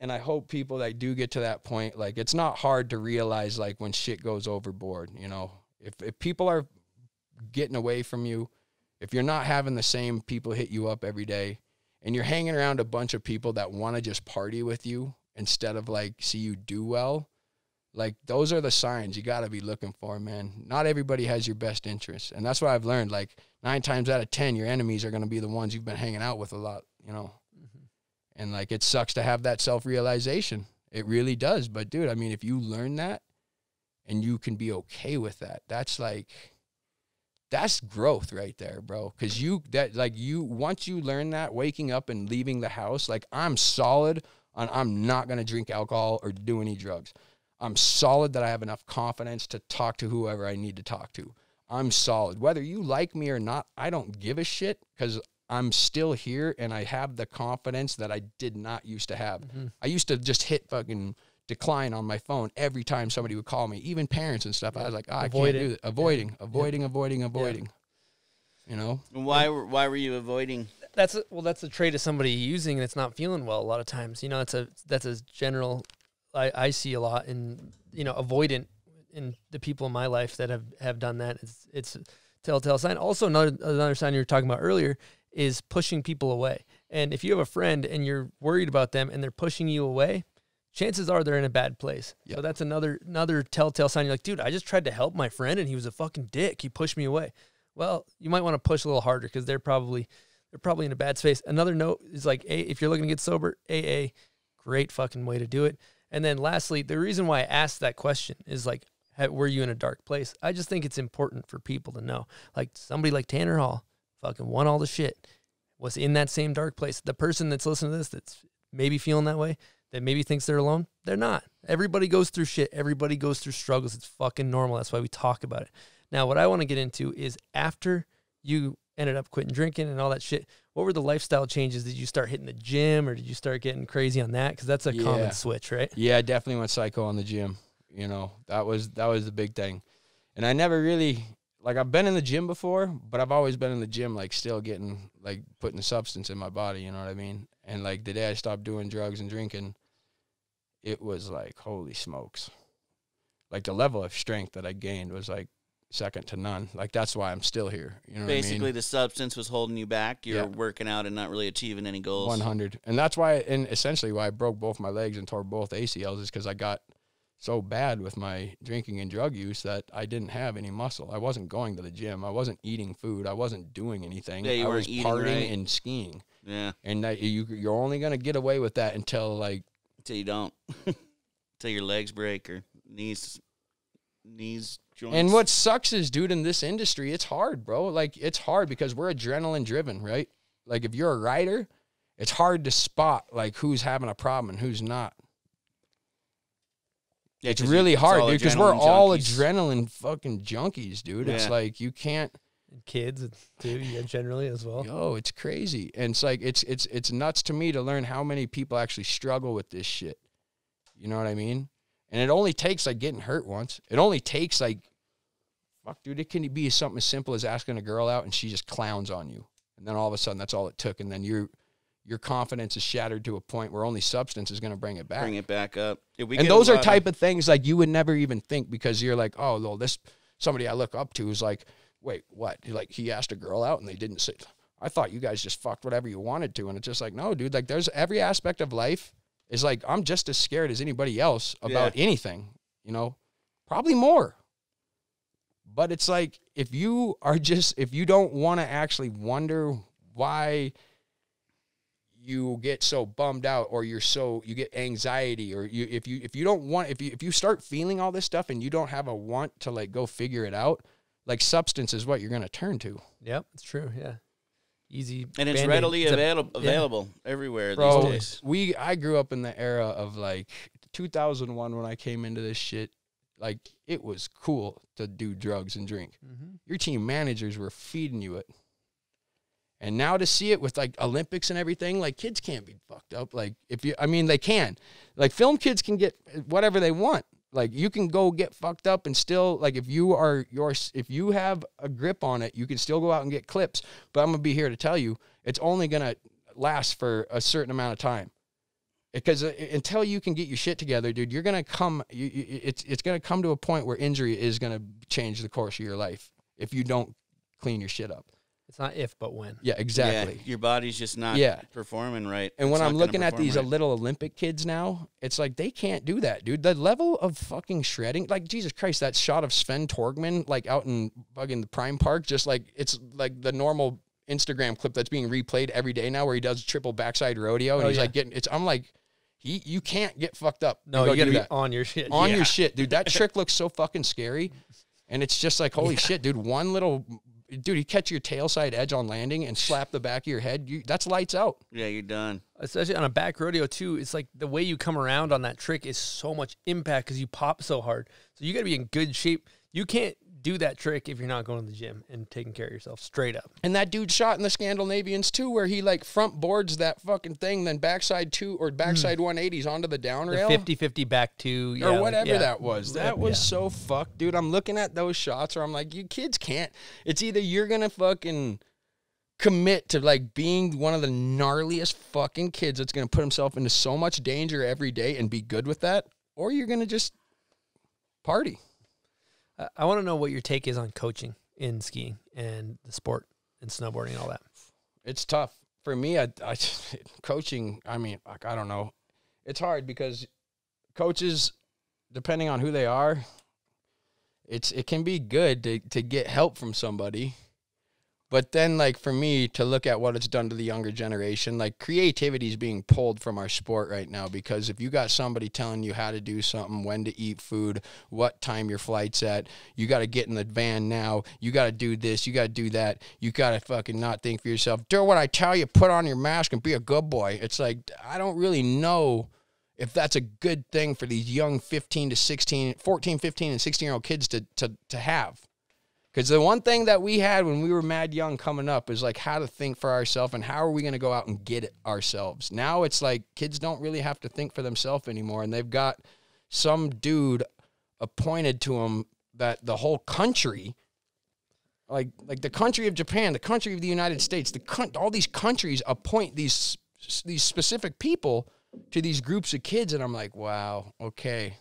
And I hope people that do get to that point, like it's not hard to realize like when shit goes overboard, you know, if, if people are getting away from you, if you're not having the same people hit you up every day and you're hanging around a bunch of people that want to just party with you, instead of like see you do well, like those are the signs you got to be looking for, man. Not everybody has your best interests, and that's what I've learned. Like nine times out of ten, your enemies are going to be the ones you've been hanging out with a lot, you know. Mm-hmm. And like it sucks to have that self-realization. It really does. But dude, I mean, if you learn that and you can be okay with that, that's like that's growth right there, bro. Because you that like you once you learn that, waking up and leaving the house, like I'm solid. I'm not going to drink alcohol or do any drugs. I'm solid that I have enough confidence to talk to whoever I need to talk to. I'm solid. Whether you like me or not, I don't give a shit because I'm still here and I have the confidence that I did not used to have. Mm-hmm. I used to just hit fucking decline on my phone every time somebody would call me, even parents and stuff. Yeah. I was like, oh, I can't do that. Avoiding, yeah. avoiding, yeah. avoiding, avoiding, yeah. You know? Why, why were you avoiding? That's a, well. That's a trait of somebody using and it's not feeling well. A lot of times, you know, it's a that's a general. I, I see a lot in you know avoidant in the people in my life that have have done that. It's it's a telltale sign. Also, another another sign you were talking about earlier is pushing people away. And if you have a friend and you're worried about them and they're pushing you away, chances are they're in a bad place. Yep. So that's another another telltale sign. You're like, dude, I just tried to help my friend and he was a fucking dick. He pushed me away. Well, you might want to push a little harder because they're probably. They're probably in a bad space. Another note is like, hey, if you're looking to get sober, A A, great fucking way to do it. And then lastly, the reason why I asked that question is like, were you in a dark place? I just think it's important for people to know. Like somebody like Tanner Hall fucking won all the shit, was in that same dark place. The person that's listening to this that's maybe feeling that way, that maybe thinks they're alone, they're not. Everybody goes through shit. Everybody goes through struggles. It's fucking normal. That's why we talk about it. Now, what I want to get into is after you ended up quitting drinking and all that shit, what were the lifestyle changes? Did you start hitting the gym or did you start getting crazy on that? Because that's a yeah. common switch, right? Yeah, I definitely went psycho on the gym. You know, that was that was the big thing. And I never really, like, I've been in the gym before, but I've always been in the gym, like, still getting, like, putting substance in my body, you know what I mean? And, like, the day I stopped doing drugs and drinking, it was, like, holy smokes. Like, the level of strength that I gained was, like, second to none. Like, that's why I'm still here, you know Basically, what I mean? The substance was holding you back. You're yeah. working out and not really achieving any goals. one hundred. And that's why, and essentially why I broke both my legs and tore both A C Ls is because I got so bad with my drinking and drug use that I didn't have any muscle. I wasn't going to the gym. I wasn't eating food. I wasn't doing anything. Yeah, you I was eating, partying right? and skiing. Yeah. And that you, you're only going to get away with that until, like... Until you don't. Until your legs break or knees, knees, joints. And what sucks is, dude, in this industry, it's hard, bro. Like, it's hard because we're adrenaline-driven, right? Like, if you're a rider, it's hard to spot, like, who's having a problem and who's not. Yeah, it's really it's hard, dude, because we're junkies. all adrenaline fucking junkies, dude. Yeah. It's like you can't. Kids, too, yeah, generally as well. Yo, it's crazy. And it's like it's it's it's nuts to me to learn how many people actually struggle with this shit. You know what I mean? And it only takes, like, getting hurt once. It only takes, like, fuck, dude, it can be something as simple as asking a girl out and she just clowns on you. And then all of a sudden that's all it took. And then you're... your confidence is shattered to a point where only substance is going to bring it back. Bring it back up. Yeah, we and those are type of, of things, like, you would never even think because you're like, oh, well, this somebody I look up to is like, wait, what? Like, he asked a girl out and they didn't say, I thought you guys just fucked whatever you wanted to. And it's just like, no, dude, like, there's every aspect of life is like, I'm just as scared as anybody else about yeah. anything, you know, probably more. But it's like, if you are just, if you don't want to actually wonder why you get so bummed out, or you're so you get anxiety, or you if you if you don't want if you if you start feeling all this stuff and you don't have a want to, like, go figure it out, like, substance is what you're going to turn to. Yep, it's true. Yeah, easy, and it's readily available available yeah. everywhere Bro, these days. We I grew up in the era of, like, two thousand one when I came into this shit. Like, it was cool to do drugs and drink. Mm-hmm. Your team managers were feeding you it. And now to see it with, like, Olympics and everything, like, kids can't be fucked up. Like, if you, I mean, they can. Like, film kids can get whatever they want. Like, you can go get fucked up and still, like, if you are, your, if you have a grip on it, you can still go out and get clips. But I'm going to be here to tell you, it's only going to last for a certain amount of time. Because until you can get your shit together, dude, you're going to come, you, you, it's, it's going to come to a point where injury is going to change the course of your life if you don't clean your shit up. It's not if, but when. Yeah, exactly. Yeah, your body's just not yeah. performing right. And when I'm looking at these right. little Olympic kids now, it's like they can't do that, dude. The level of fucking shredding, like, Jesus Christ, that shot of Sven Torgman, like, out in fucking the Prime Park, just like, it's like the normal Instagram clip that's being replayed every day now where he does triple backside rodeo. And oh, he's yeah. like getting, it's, I'm like, he, you can't get fucked up. No, you gotta be that. on your shit. On yeah. your shit, dude. That trick looks so fucking scary. And it's just like, holy yeah. shit, dude, one little... Dude, you catch your tail side edge on landing and slap the back of your head. You, that's lights out. Yeah, you're done. Especially on a back rodeo, too. It's like the way you come around on that trick is so much impact because you pop so hard. So you got to be in good shape. You can't do that trick if you're not going to the gym and taking care of yourself straight up. And that dude shot in the Scandinavians, too, where he, like, front boards that fucking thing, then backside two or backside mm. one eighties onto the down rail. fifty fifty back two. Yeah, or whatever like, yeah. that was. That was yeah. so fucked, dude. I'm looking at those shots where I'm like, you kids can't. It's either you're going to fucking commit to, like, being one of the gnarliest fucking kids that's going to put himself into so much danger every day and be good with that, or you're going to just party. I want to know what your take is on coaching in skiing and the sport and snowboarding and all that. It's tough. For me, I, I, coaching, I mean, like, I don't know. It's hard because coaches, depending on who they are, it's it can be good to, to get help from somebody. But then, like, for me, to look at what it's done to the younger generation, like, creativity is being pulled from our sport right now because if you got somebody telling you how to do something, when to eat food, what time your flight's at, you got to get in the van now, you got to do this, you got to do that, you got to fucking not think for yourself, do what I tell you, put on your mask and be a good boy. It's like, I don't really know if that's a good thing for these young fifteen to sixteen, fourteen, fifteen, and sixteen-year-old kids to, to, to have. Because the one thing that we had when we were mad young coming up is, like, how to think for ourselves and how are we going to go out and get it ourselves. Now it's like kids don't really have to think for themselves anymore, and they've got some dude appointed to them that the whole country like like the country of Japan, the country of the United States, the all these countries appoint these these specific people to these groups of kids, and I'm like, wow, okay,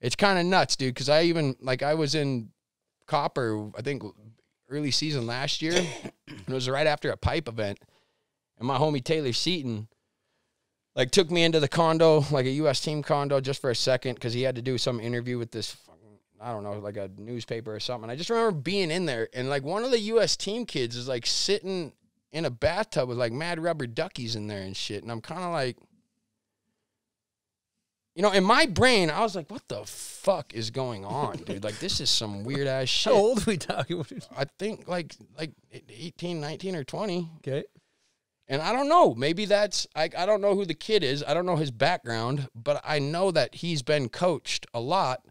it's kind of nuts, dude. Because I even like I was in Copper, I think early season last year, and it was right after a pipe event, and my homie Taylor Seaton like took me into the condo, like a U S team condo, just for a second because he had to do some interview with this, I don't know, like a newspaper or something. I just remember being in there, and like one of the U S team kids is like sitting in a bathtub with like mad rubber duckies in there and shit, and I'm kind of like, you know, in my brain, I was like, what the fuck is going on, dude? Like, this is some weird-ass shit. How old are we talking? I think, like, like eighteen, nineteen, or twenty. Okay. And I don't know. Maybe that's I, – I don't know who the kid is. I don't know his background. But I know that he's been coached a lot,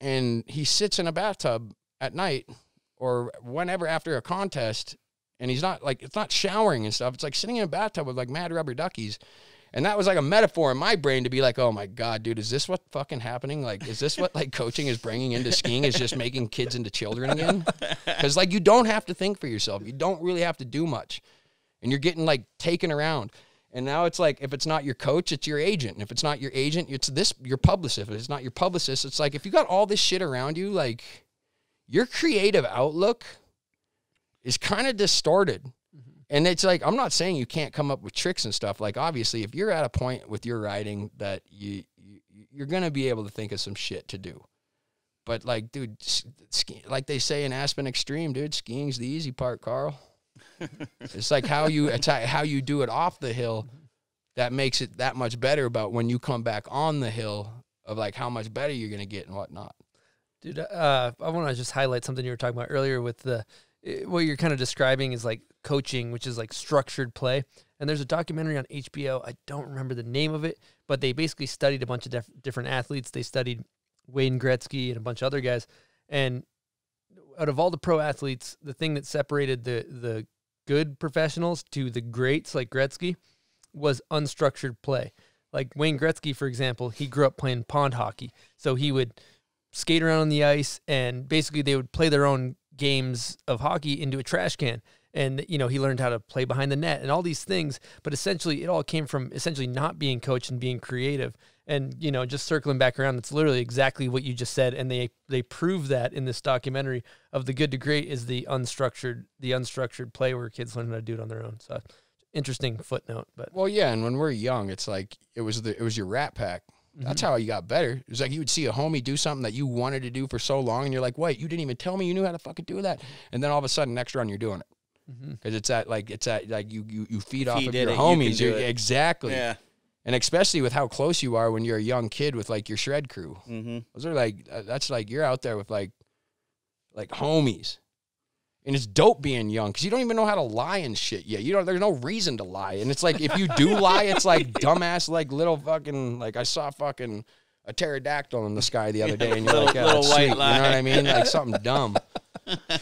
and he sits in a bathtub at night or whenever after a contest, and he's not – like, it's not showering and stuff. It's like sitting in a bathtub with, like, mad rubber duckies. And that was like a metaphor in my brain to be like, oh my God, dude, is this what fucking happening? Like, is this what like coaching is bringing into skiing, is just making kids into children again? Because like, you don't have to think for yourself. You don't really have to do much. And you're getting like taken around. And now it's like, if it's not your coach, it's your agent. And if it's not your agent, it's this, your publicist. If it's not your publicist, it's like, if you got all this shit around you, like your creative outlook is kind of distorted. And it's like, I'm not saying you can't come up with tricks and stuff. Like, obviously, if you're at a point with your riding that you, you, you're going to be able to think of some shit to do. But, like, dude, ski, like they say in Aspen Extreme, dude, skiing's the easy part, Carl. It's like how you attack, how you do it off the hill that makes it that much better about when you come back on the hill of, like, how much better you're going to get and whatnot. Dude, uh, I want to just highlight something you were talking about earlier with the – what you're kind of describing is like coaching, which is like structured play. And there's a documentary on H B O. I don't remember the name of it, but they basically studied a bunch of def different athletes. They studied Wayne Gretzky and a bunch of other guys. And out of all the pro athletes, the thing that separated the, the good professionals to the greats like Gretzky was unstructured play. Like Wayne Gretzky, for example, he grew up playing pond hockey. So he would skate around on the ice, and basically they would play their own games of hockey into a trash can. And, you know, he learned how to play behind the net and all these things, but essentially it all came from essentially not being coached and being creative. And, you know, just circling back around, that's literally exactly what you just said. And they, they prove that in this documentary of the good to great is the unstructured, the unstructured play where kids learn how to do it on their own. So interesting footnote, but well, yeah. And when we're young, it's like, it was the, it was your Rat Pack. That's how you got better. It was like you would see a homie do something that you wanted to do for so long, and you're like, wait, you didn't even tell me you knew how to fucking do that. And then all of a sudden, next round, you're doing it. Because mm-hmm. it's that, like, it's that, like, you, you, you feed if off of your it, homies. You exactly. Yeah. And especially with how close you are when you're a young kid with, like, your shred crew. Mm-hmm. Those are, like, that's, like, you're out there with, like, like, homies. And it's dope being young because you don't even know how to lie and shit yet. You know, there's no reason to lie. And it's like, if you do lie, it's like dumbass, like little fucking, like I saw fucking a pterodactyl in the sky the other day. And you're little, like, yeah, little white sweet. Lie. You know what I mean? Like something dumb.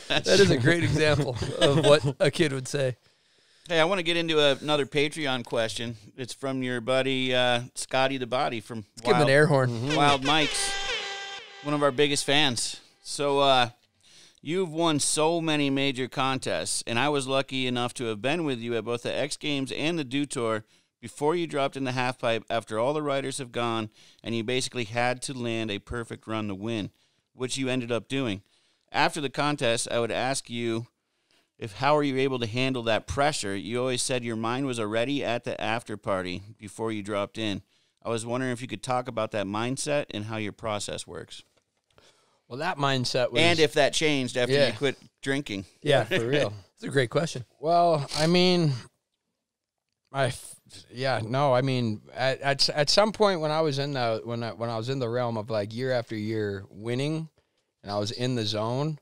That is a great example of what a kid would say. Hey, I want to get into a, another Patreon question. It's from your buddy, uh, Scotty the Body from Let's Wild, give him an air horn. Mm-hmm. Wild Mike's, one of our biggest fans. So, uh, you've won so many major contests, and I was lucky enough to have been with you at both the X Games and the Dew Tour before you dropped in the halfpipe after all the riders have gone, and you basically had to land a perfect run to win, which you ended up doing. After the contest, I would ask you, if how are you able to handle that pressure? You always said your mind was already at the after party before you dropped in. I was wondering if you could talk about that mindset and how your process works. Well, that mindset was... And if that changed after yeah. you quit drinking. Yeah, for real. It's a great question. Well, I mean, I, yeah, no, I mean, at, at, at some point when I was in the, when I, when I was in the realm of like year after year winning and I was in the zone,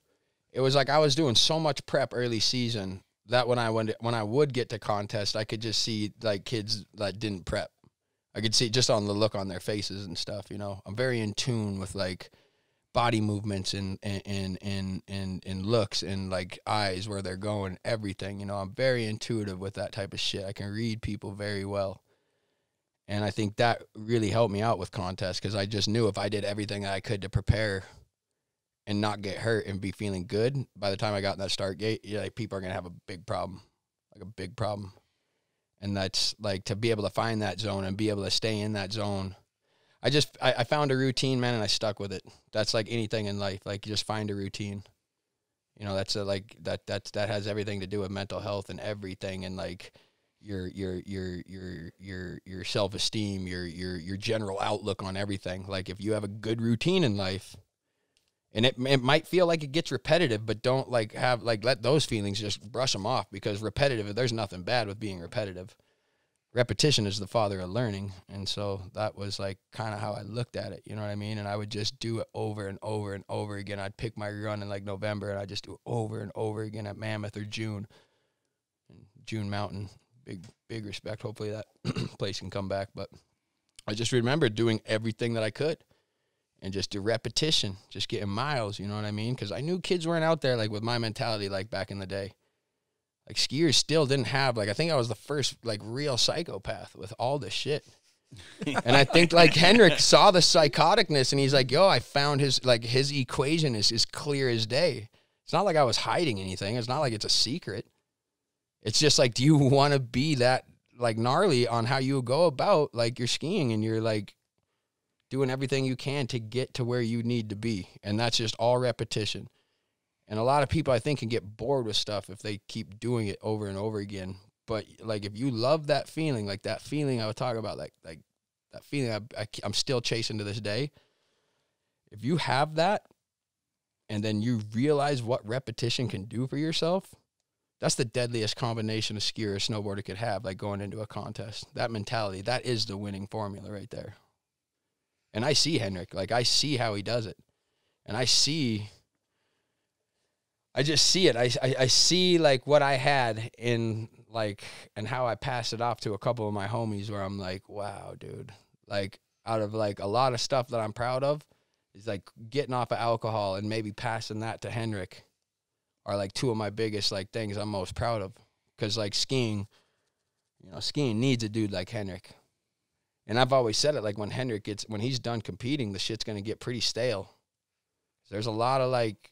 it was like I was doing so much prep early season that when I went, when I would get to contest, I could just see like kids that didn't prep. I could see just on the look on their faces and stuff, you know. I'm very in tune with like... body movements and, and, and, and, and looks and like eyes, where they're going, everything, you know, I'm very intuitive with that type of shit. I can read people very well. And I think that really helped me out with contests, 'cause I just knew if I did everything I could to prepare and not get hurt and be feeling good, by the time I got in that start gate, yeah, like, people are going to have a big problem, like a big problem. And that's like, to be able to find that zone and be able to stay in that zone. I just, I, I found a routine, man, and I stuck with it. That's like anything in life. Like, you just find a routine, you know, that's a, like that, that's, that has everything to do with mental health and everything. And like your, your, your, your, your, your self-esteem, your, your, your general outlook on everything. Like, if you have a good routine in life, and it, it might feel like it gets repetitive, but don't like have like, let those feelings, just brush them off, because repetitive, there's nothing bad with being repetitive. Repetition is the father of learning. And so that was like kind of how I looked at it. You know what I mean? And I would just do it over and over and over again. I'd pick my run in like November, and I'd just do it over and over again at Mammoth or June. And June Mountain, big, big respect. Hopefully that place can come back. But I just remember doing everything that I could. And just do repetition, just getting miles, you know what I mean? Because I knew kids weren't out there, like, with my mentality, like, back in the day. Like, skiers still didn't have, like, I think I was the first, like, real psychopath with all this shit. And I think, like, Henrik saw the psychoticness, and he's like, yo, I found his, like, his equation is as clear as day. It's not like I was hiding anything. It's not like it's a secret. It's just, like, do you want to be that, like, gnarly on how you go about, like, your skiing and your, like, doing everything you can to get to where you need to be. And that's just all repetition. And a lot of people, I think, can get bored with stuff if they keep doing it over and over again. But, like, if you love that feeling, like that feeling I was talking about, like like that feeling I, I, I'm still chasing to this day. If you have that, and then you realize what repetition can do for yourself, that's the deadliest combination a skier or snowboarder could have, like, going into a contest. That mentality, that is the winning formula right there. And I see Henrik, like, I see how he does it. And I see, I just see it. I, I, I see, like, what I had in, like, and how I passed it off to a couple of my homies, where I'm like, wow, dude. Like, out of, like, a lot of stuff that I'm proud of is, like, getting off of alcohol and maybe passing that to Henrik are, like, two of my biggest, like, things I'm most proud of. Because, like, skiing, you know, skiing needs a dude like Henrik. And I've always said it, like, when Henrik gets, when he's done competing, the shit's going to get pretty stale. There's a lot of, like,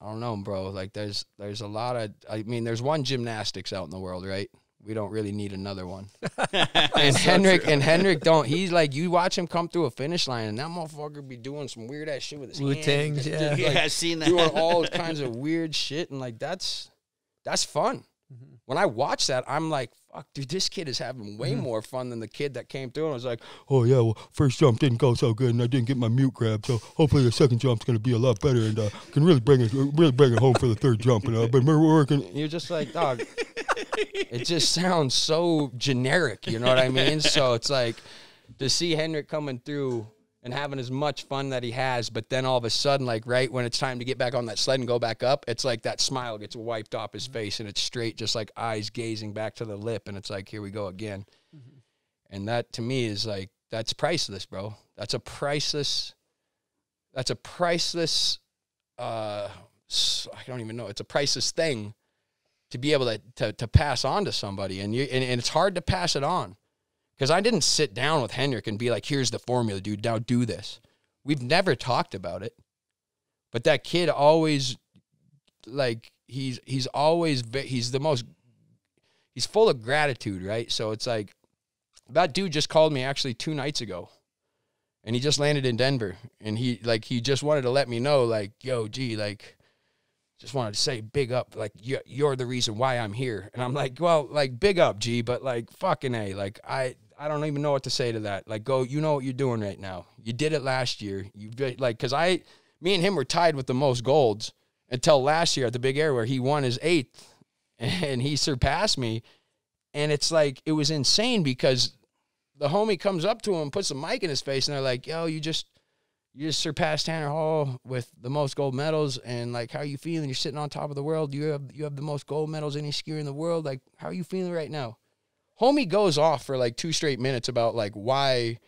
I don't know, bro. Like, there's, there's a lot of, I mean, there's one gymnastics out in the world, right? We don't really need another one. And Henrik, and Henrik don't, he's like, you watch him come through a finish line, and that motherfucker be doing some weird ass shit with his Wu-Tangs, yeah. Like, yeah, I've seen that. Doing all kinds of weird shit, and, like, that's, that's fun. When I watch that, I'm like, fuck, dude, this kid is having way more fun than the kid that came through. And I was like, oh, yeah, well, first jump didn't go so good, and I didn't get my mute grab, so hopefully the second jump's going to be a lot better, and uh, can really bring it really bring it home for the third jump. And, uh, but we're working. You're just like, dog, it just sounds so generic, you know what I mean? So it's like, to see Henrik coming through and having as much fun that he has, but then all of a sudden, like, right when it's time to get back on that sled and go back up, it's like that smile gets wiped off his face, and it's straight just like eyes gazing back to the lip, and it's like, here we go again. Mm-hmm. And that, to me, is like, that's priceless, bro. That's a priceless, that's a priceless, uh, I don't even know, it's a priceless thing to be able to, to, to pass on to somebody, and, you, and, and it's hard to pass it on. Because I didn't sit down with Henrik and be like, here's the formula, dude, now do this. We've never talked about it. But that kid always, like, he's he's always, he's the most, he's full of gratitude, right? So it's like, that dude just called me actually two nights ago. And he just landed in Denver. And he, like, he just wanted to let me know, like, yo, gee, like, just wanted to say big up, like, you're the reason why I'm here. And I'm like, well, like, big up, G, but, like, fucking A, like, I, I don't even know what to say to that. Like, go, you know what you're doing right now. You did it last year. You did, like, because I, me and him were tied with the most golds until last year at the Big Air, where he won his eighth, and he surpassed me. And it's like, it was insane, because the homie comes up to him, puts a mic in his face, and they're like, yo, you just, you just surpassed Tanner Hall with the most gold medals, and, like, how are you feeling? You're sitting on top of the world. You have you have the most gold medals any skier in the world. Like, how are you feeling right now? Homie goes off for, like, two straight minutes about, like, why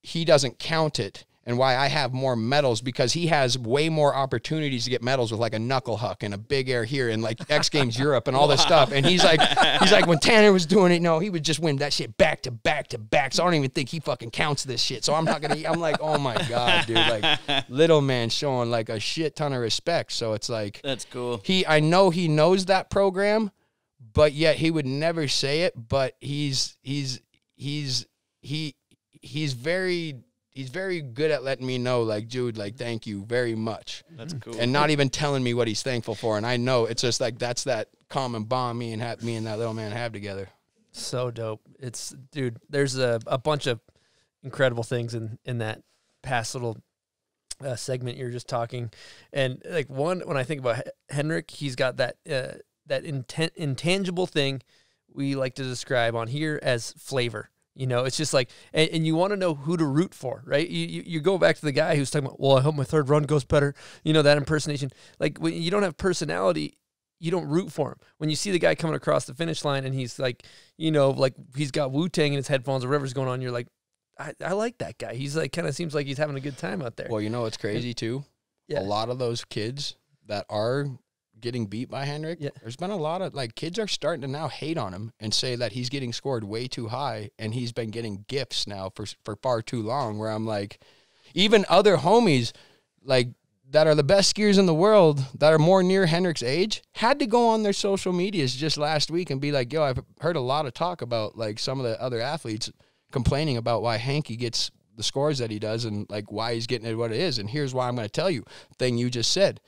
he doesn't count it and why I have more medals, because he has way more opportunities to get medals with like a knuckle huck and a big air here and like X Games Europe and all wow. this stuff. And he's like, he's like, when Tanner was doing it, no, he would just win that shit back to back to back. So I don't even think he fucking counts this shit. So I'm not going to, I'm like, oh my God, dude, like little man showing like a shit ton of respect. So it's like, that's cool. He, I know he knows that program, but yet he would never say it, but he's, he's, he's, he, he's very, He's very good at letting me know, like, dude, like, thank you very much. That's cool. And not even telling me what he's thankful for. And I know it's just like that's that common bond me and have, me and that little man have together. So dope. It's, dude, there's a, a bunch of incredible things in, in that past little uh, segment you're just talking. And, like, one, when I think about Henrik, he's got that, uh, that inten intangible thing we like to describe on here as flavor. You know, it's just like, and, and you want to know who to root for, right? You, you you go back to the guy who's talking about, well, I hope my third run goes better. You know, that impersonation. Like, when you don't have personality, you don't root for him. When you see the guy coming across the finish line and he's like, you know, like he's got Wu-Tang in his headphones or whatever's going on, you're like, I, I like that guy. He's like, kind of seems like he's having a good time out there. Well, you know what's crazy, too? Yeah. A lot of those kids that are getting beat by Henrik, yeah. there's been a lot of, like, kids are starting to now hate on him and say that he's getting scored way too high and he's been getting gifts now for, for far too long, where I'm like, even other homies, like, that are the best skiers in the world that are more near Henrik's age had to go on their social medias just last week and be like, yo, I've heard a lot of talk about, like, some of the other athletes complaining about why Hanky gets the scores that he does and, like, why he's getting it what it is. And here's why I'm going to tell you, thing you just said.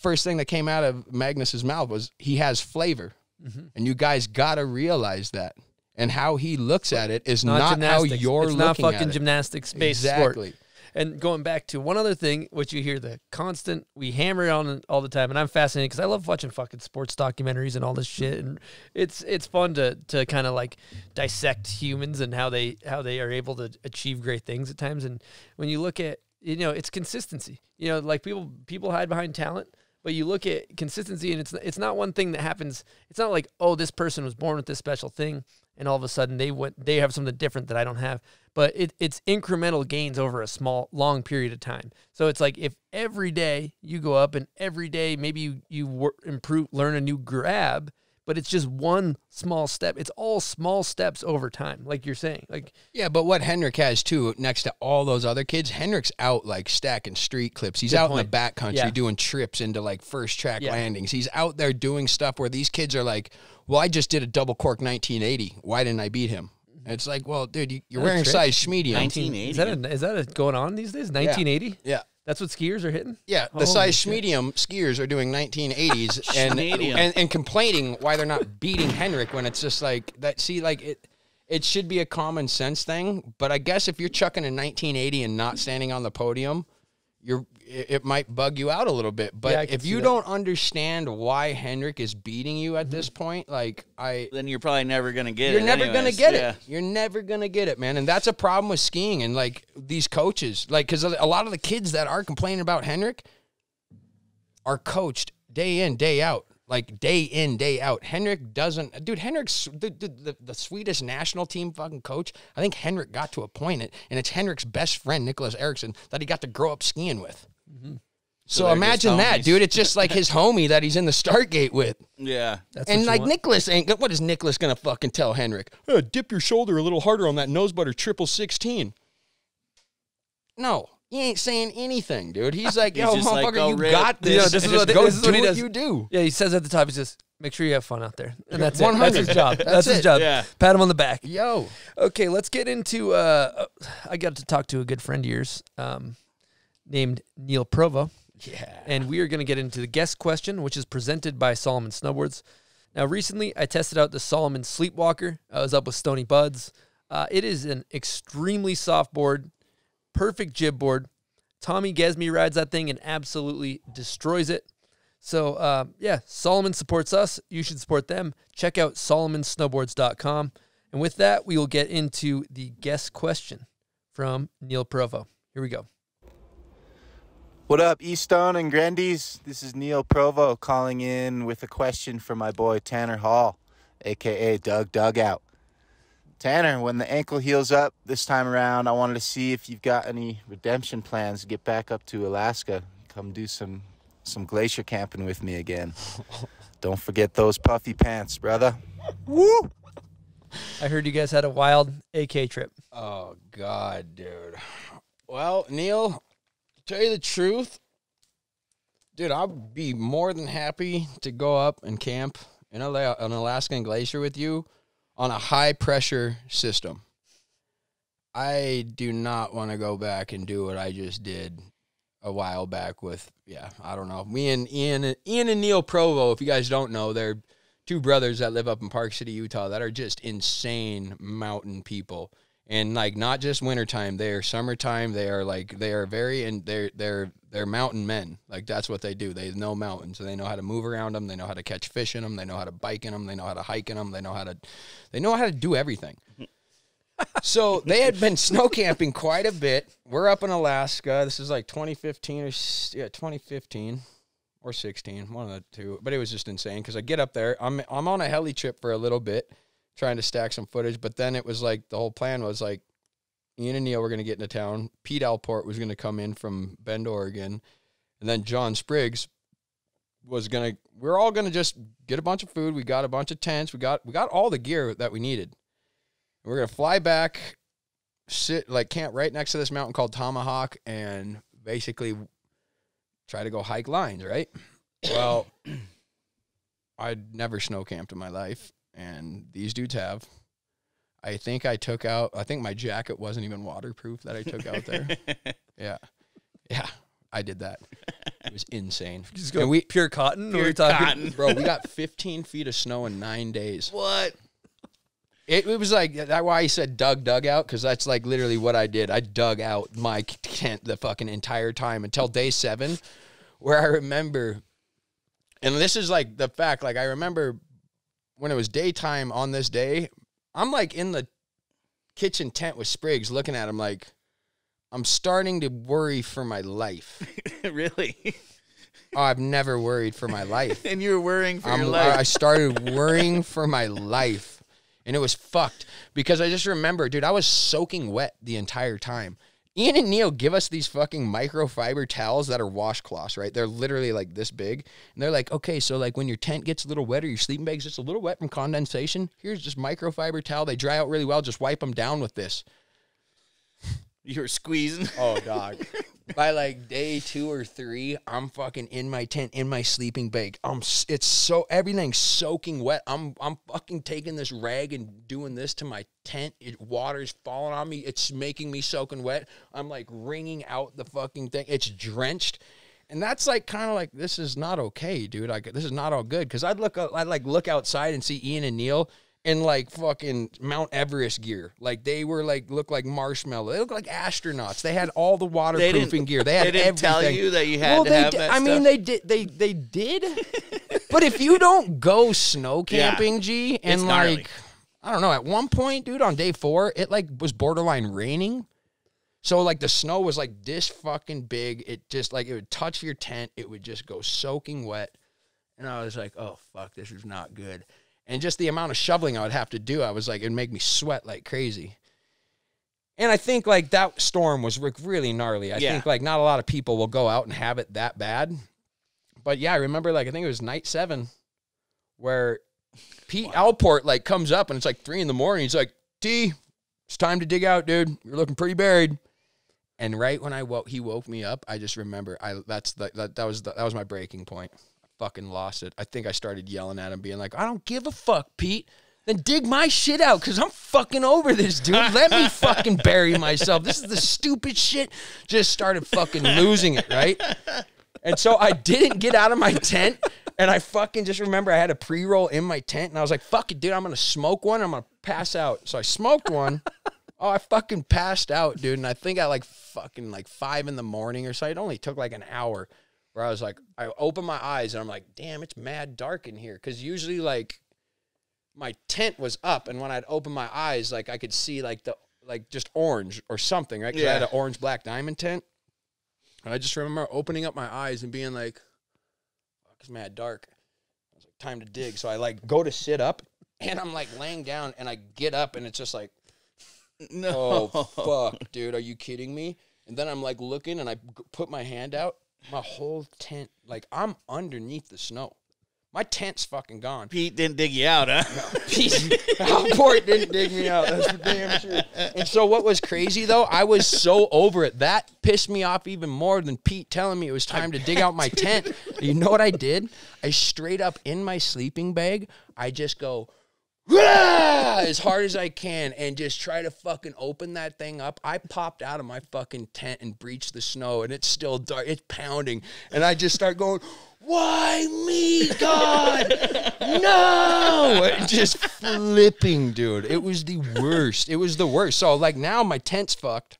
First thing that came out of Magnus's mouth was he has flavor, mm-hmm. and you guys gotta realize that. And how he looks at it is not, not how you're it's looking at it. It's not fucking gymnastics based exactly. sport. And going back to one other thing, which you hear the constant, we hammer on all the time, and I'm fascinated because I love watching fucking sports documentaries and all this shit, and it's it's fun to to kind of like dissect humans and how they how they are able to achieve great things at times. And when you look at, you know, it's consistency. You know, like people people hide behind talent. But you look at consistency, and it's it's not one thing that happens. It's not like, oh, this person was born with this special thing, and all of a sudden they went they have something different that I don't have. But it, it's incremental gains over a small, long period of time. So it's like if every day you go up, and every day maybe you you work, improve, learn a new grab. But it's just one small step. It's all small steps over time, like you're saying. Like, yeah, but what Henrik has, too, next to all those other kids, Henrik's out, like, stacking street clips. He's out point. in the backcountry yeah. doing trips into, like, first-track yeah. landings. He's out there doing stuff where these kids are like, well, I just did a double cork nineteen eighty. Why didn't I beat him? And it's like, well, dude, you, you're wearing size medium. nineteen eighty. Is that, a, is that a going on these days, nineteen eighty? Yeah. yeah. That's what skiers are hitting? Yeah, the Holy size schmedium skiers are doing nineteen eighties and, and and complaining why they're not beating Henrik when it's just like that. See, like it it should be a common sense thing, but I guess if you're chucking a nineteen eighty and not standing on the podium, you're it, it might bug you out a little bit. But yeah, if you that. don't understand why Henrik is beating you at mm-hmm. this point, like I then you're probably never gonna get you're it. You're never anyways. gonna get yeah. it. You're never gonna get it, man. And that's a problem with skiing and like these coaches, like because a lot of the kids that are complaining about Henrik are coached day in, day out, like day in, day out. Henrik doesn't, dude. Henrik's the the, the Swedish national team fucking coach. I think Henrik got to appoint it, and it's Henrik's best friend Nicholas Eriksson that he got to grow up skiing with. Mm-hmm. So, so imagine that, dude. It's just like his homie that he's in the start gate with. Yeah. That's and like want. Nicholas ain't what is Nicholas gonna fucking tell Henrik? Oh, dip your shoulder a little harder on that nose butter triple sixteen. No. He ain't saying anything, dude. He's like, he's yo, motherfucker, like, oh, you Rick, got this. You know, this is what, go this is do what he does. You do. Yeah, he says at the top, he says, make sure you have fun out there. And that's it. That's his job. That's, that's his job. Yeah. Pat him on the back. Yo. Okay, let's get into, uh, I got to talk to a good friend of yours um, named Neil Provo. Yeah. And we are going to get into the guest question, which is presented by Salomon Snowboards. Now, recently, I tested out the Salomon Sleepwalker. I was up with Stony Buds. Uh, it is an extremely soft board. Perfect jib board. Tommy Gesme rides that thing and absolutely destroys it. So, uh, yeah, Salomon supports us. You should support them. Check out Salomon Snowboards dot com. And with that, we will get into the guest question from Neil Provo. Here we go. What up, Easton and Grandies? This is Neil Provo calling in with a question for my boy Tanner Hall, a k a. Doug Dugout. Tanner, when the ankle heals up this time around, I wanted to see if you've got any redemption plans to get back up to Alaska. Come do some some glacier camping with me again. Don't forget those puffy pants, brother. Woo! I heard you guys had a wild A K trip. Oh, God, dude. Well, Neil, to tell you the truth, dude, I'd be more than happy to go up and camp in Ala- an Alaskan glacier with you on a high-pressure system. I do not want to go back and do what I just did a while back with, yeah, I don't know. Me and Ian, Ian and Neil Provo, if you guys don't know, they're two brothers that live up in Park City, Utah, that are just insane mountain people. And, like, not just wintertime, they are summertime. They are, like, they are very, and they're, they're, they're mountain men. Like, that's what they do. They know mountains. So they know how to move around them. They know how to catch fish in them. They know how to bike in them. They know how to hike in them. They know how to, they know how to do everything. So they had been snow camping quite a bit. We're up in Alaska. This is, like, twenty fifteen or, yeah, twenty fifteen or sixteen, one of the two. But it was just insane because I get up there. I'm, I'm on a heli trip for a little bit, trying to stack some footage, but then it was like the whole plan was like Ian and Neil were going to get into town. Pete Alport was going to come in from Bend, Oregon, and then John Spriggs was going to. We're all going to just get a bunch of food. We got a bunch of tents. We got we got all the gear that we needed. We're going to fly back, sit like camp right next to this mountain called Tomahawk, and basically try to go hike lines. Right? Well, I'd never snow camped in my life. And these dudes have. I think I took out, I think my jacket wasn't even waterproof that I took out there. Yeah. Yeah. I did that. It was insane. Just go we, pure cotton? Pure cotton. Bro, we got fifteen feet of snow in nine days. What? It, it was like, that's why I said dug, dug out, because that's like literally what I did. I dug out my tent the fucking entire time until day seven, where I remember, and this is like the fact, like I remember, when it was daytime on this day, I'm like in the kitchen tent with Spriggs looking at him like, I'm starting to worry for my life. Really? Oh, I've never worried for my life. And you were worrying for I'm, your life. I started worrying for my life. And it was fucked because I just remember, dude, I was soaking wet the entire time. Ian and Neil give us these fucking microfiber towels that are washcloths, right? They're literally like this big. And they're like, okay, so like when your tent gets a little wet or your sleeping bag's just a little wet from condensation, here's just microfiber towel. They dry out really well. Just wipe them down with this. You were squeezing. Oh, dog. By like day two or three, I'm fucking in my tent, in my sleeping bag. I'm, it's so, everything's soaking wet. I'm, I'm fucking taking this rag and doing this to my tent. It, water's falling on me. It's making me soaking wet. I'm like wringing out the fucking thing. It's drenched. And that's like, kind of like, this is not okay, dude. Like, this is not all good. Cause I'd look, I'd like look outside and see Ian and Neil in like fucking Mount Everest gear. Like they were like, look like marshmallow. They look like astronauts. They had all the waterproofing gear. They had everything. They didn't everything. tell you that you had well, to they have did, that I stuff. mean, they did. They, they did. But if you don't go snow camping, yeah, G, and like, gnarly. I don't know, at one point, dude, on day four, it like was borderline raining. So like the snow was like this fucking big. It just like, it would touch your tent. It would just go soaking wet. And I was like, oh, fuck, this is not good. And just the amount of shoveling I would have to do, I was like, it'd make me sweat like crazy. And I think, like, that storm was really gnarly. I yeah. think, like, not a lot of people will go out and have it that bad. But, yeah, I remember, like, I think it was night seven where Pete wow. Alport, like, comes up, and it's, like, three in the morning. He's like, D, it's time to dig out, dude. You're looking pretty buried. And right when I woke, he woke me up, I just remember I that's the, that, that, was the, that was my breaking point. Fucking lost it. I think I started yelling at him, being like, I don't give a fuck, Pete. Then dig my shit out, because I'm fucking over this, dude. Let me fucking bury myself. This is the stupid shit. Just started fucking losing it, right? And so I didn't get out of my tent, and I fucking just remember I had a pre-roll in my tent, and I was like, fuck it, dude. I'm going to smoke one. I'm going to pass out. So I smoked one. Oh, I fucking passed out, dude. And I think I like fucking like five in the morning or so. It only took like an hour. Where I was like, I open my eyes and I'm like, damn, it's mad dark in here. Because usually, like, my tent was up. And when I'd open my eyes, like, I could see, like, the like just orange or something, right? Because yeah. I had an orange black diamond tent. And I just remember opening up my eyes and being like, fuck, it's mad dark. I was like, time to dig. So I, like, go to sit up. And I'm like laying down and I get up and it's just like, no. Oh, fuck, dude. Are you kidding me? And then I'm like looking and I put my hand out. My whole tent, like I'm underneath the snow. My tent's fucking gone. Pete didn't dig you out, huh? No, Pete, Alport didn't dig me out. That's for damn sure. And so what was crazy, though, I was so over it. That pissed me off even more than Pete telling me it was time to dig out my tent. You know what I did? I straight up in my sleeping bag, I just go, rah! As hard as I can and just try to fucking open that thing up. I popped out of my fucking tent and breached the snow, and it's still dark. It's pounding. And I just start going, why me, God? No! Just flipping, dude. It was the worst. It was the worst. So, like, now my tent's fucked.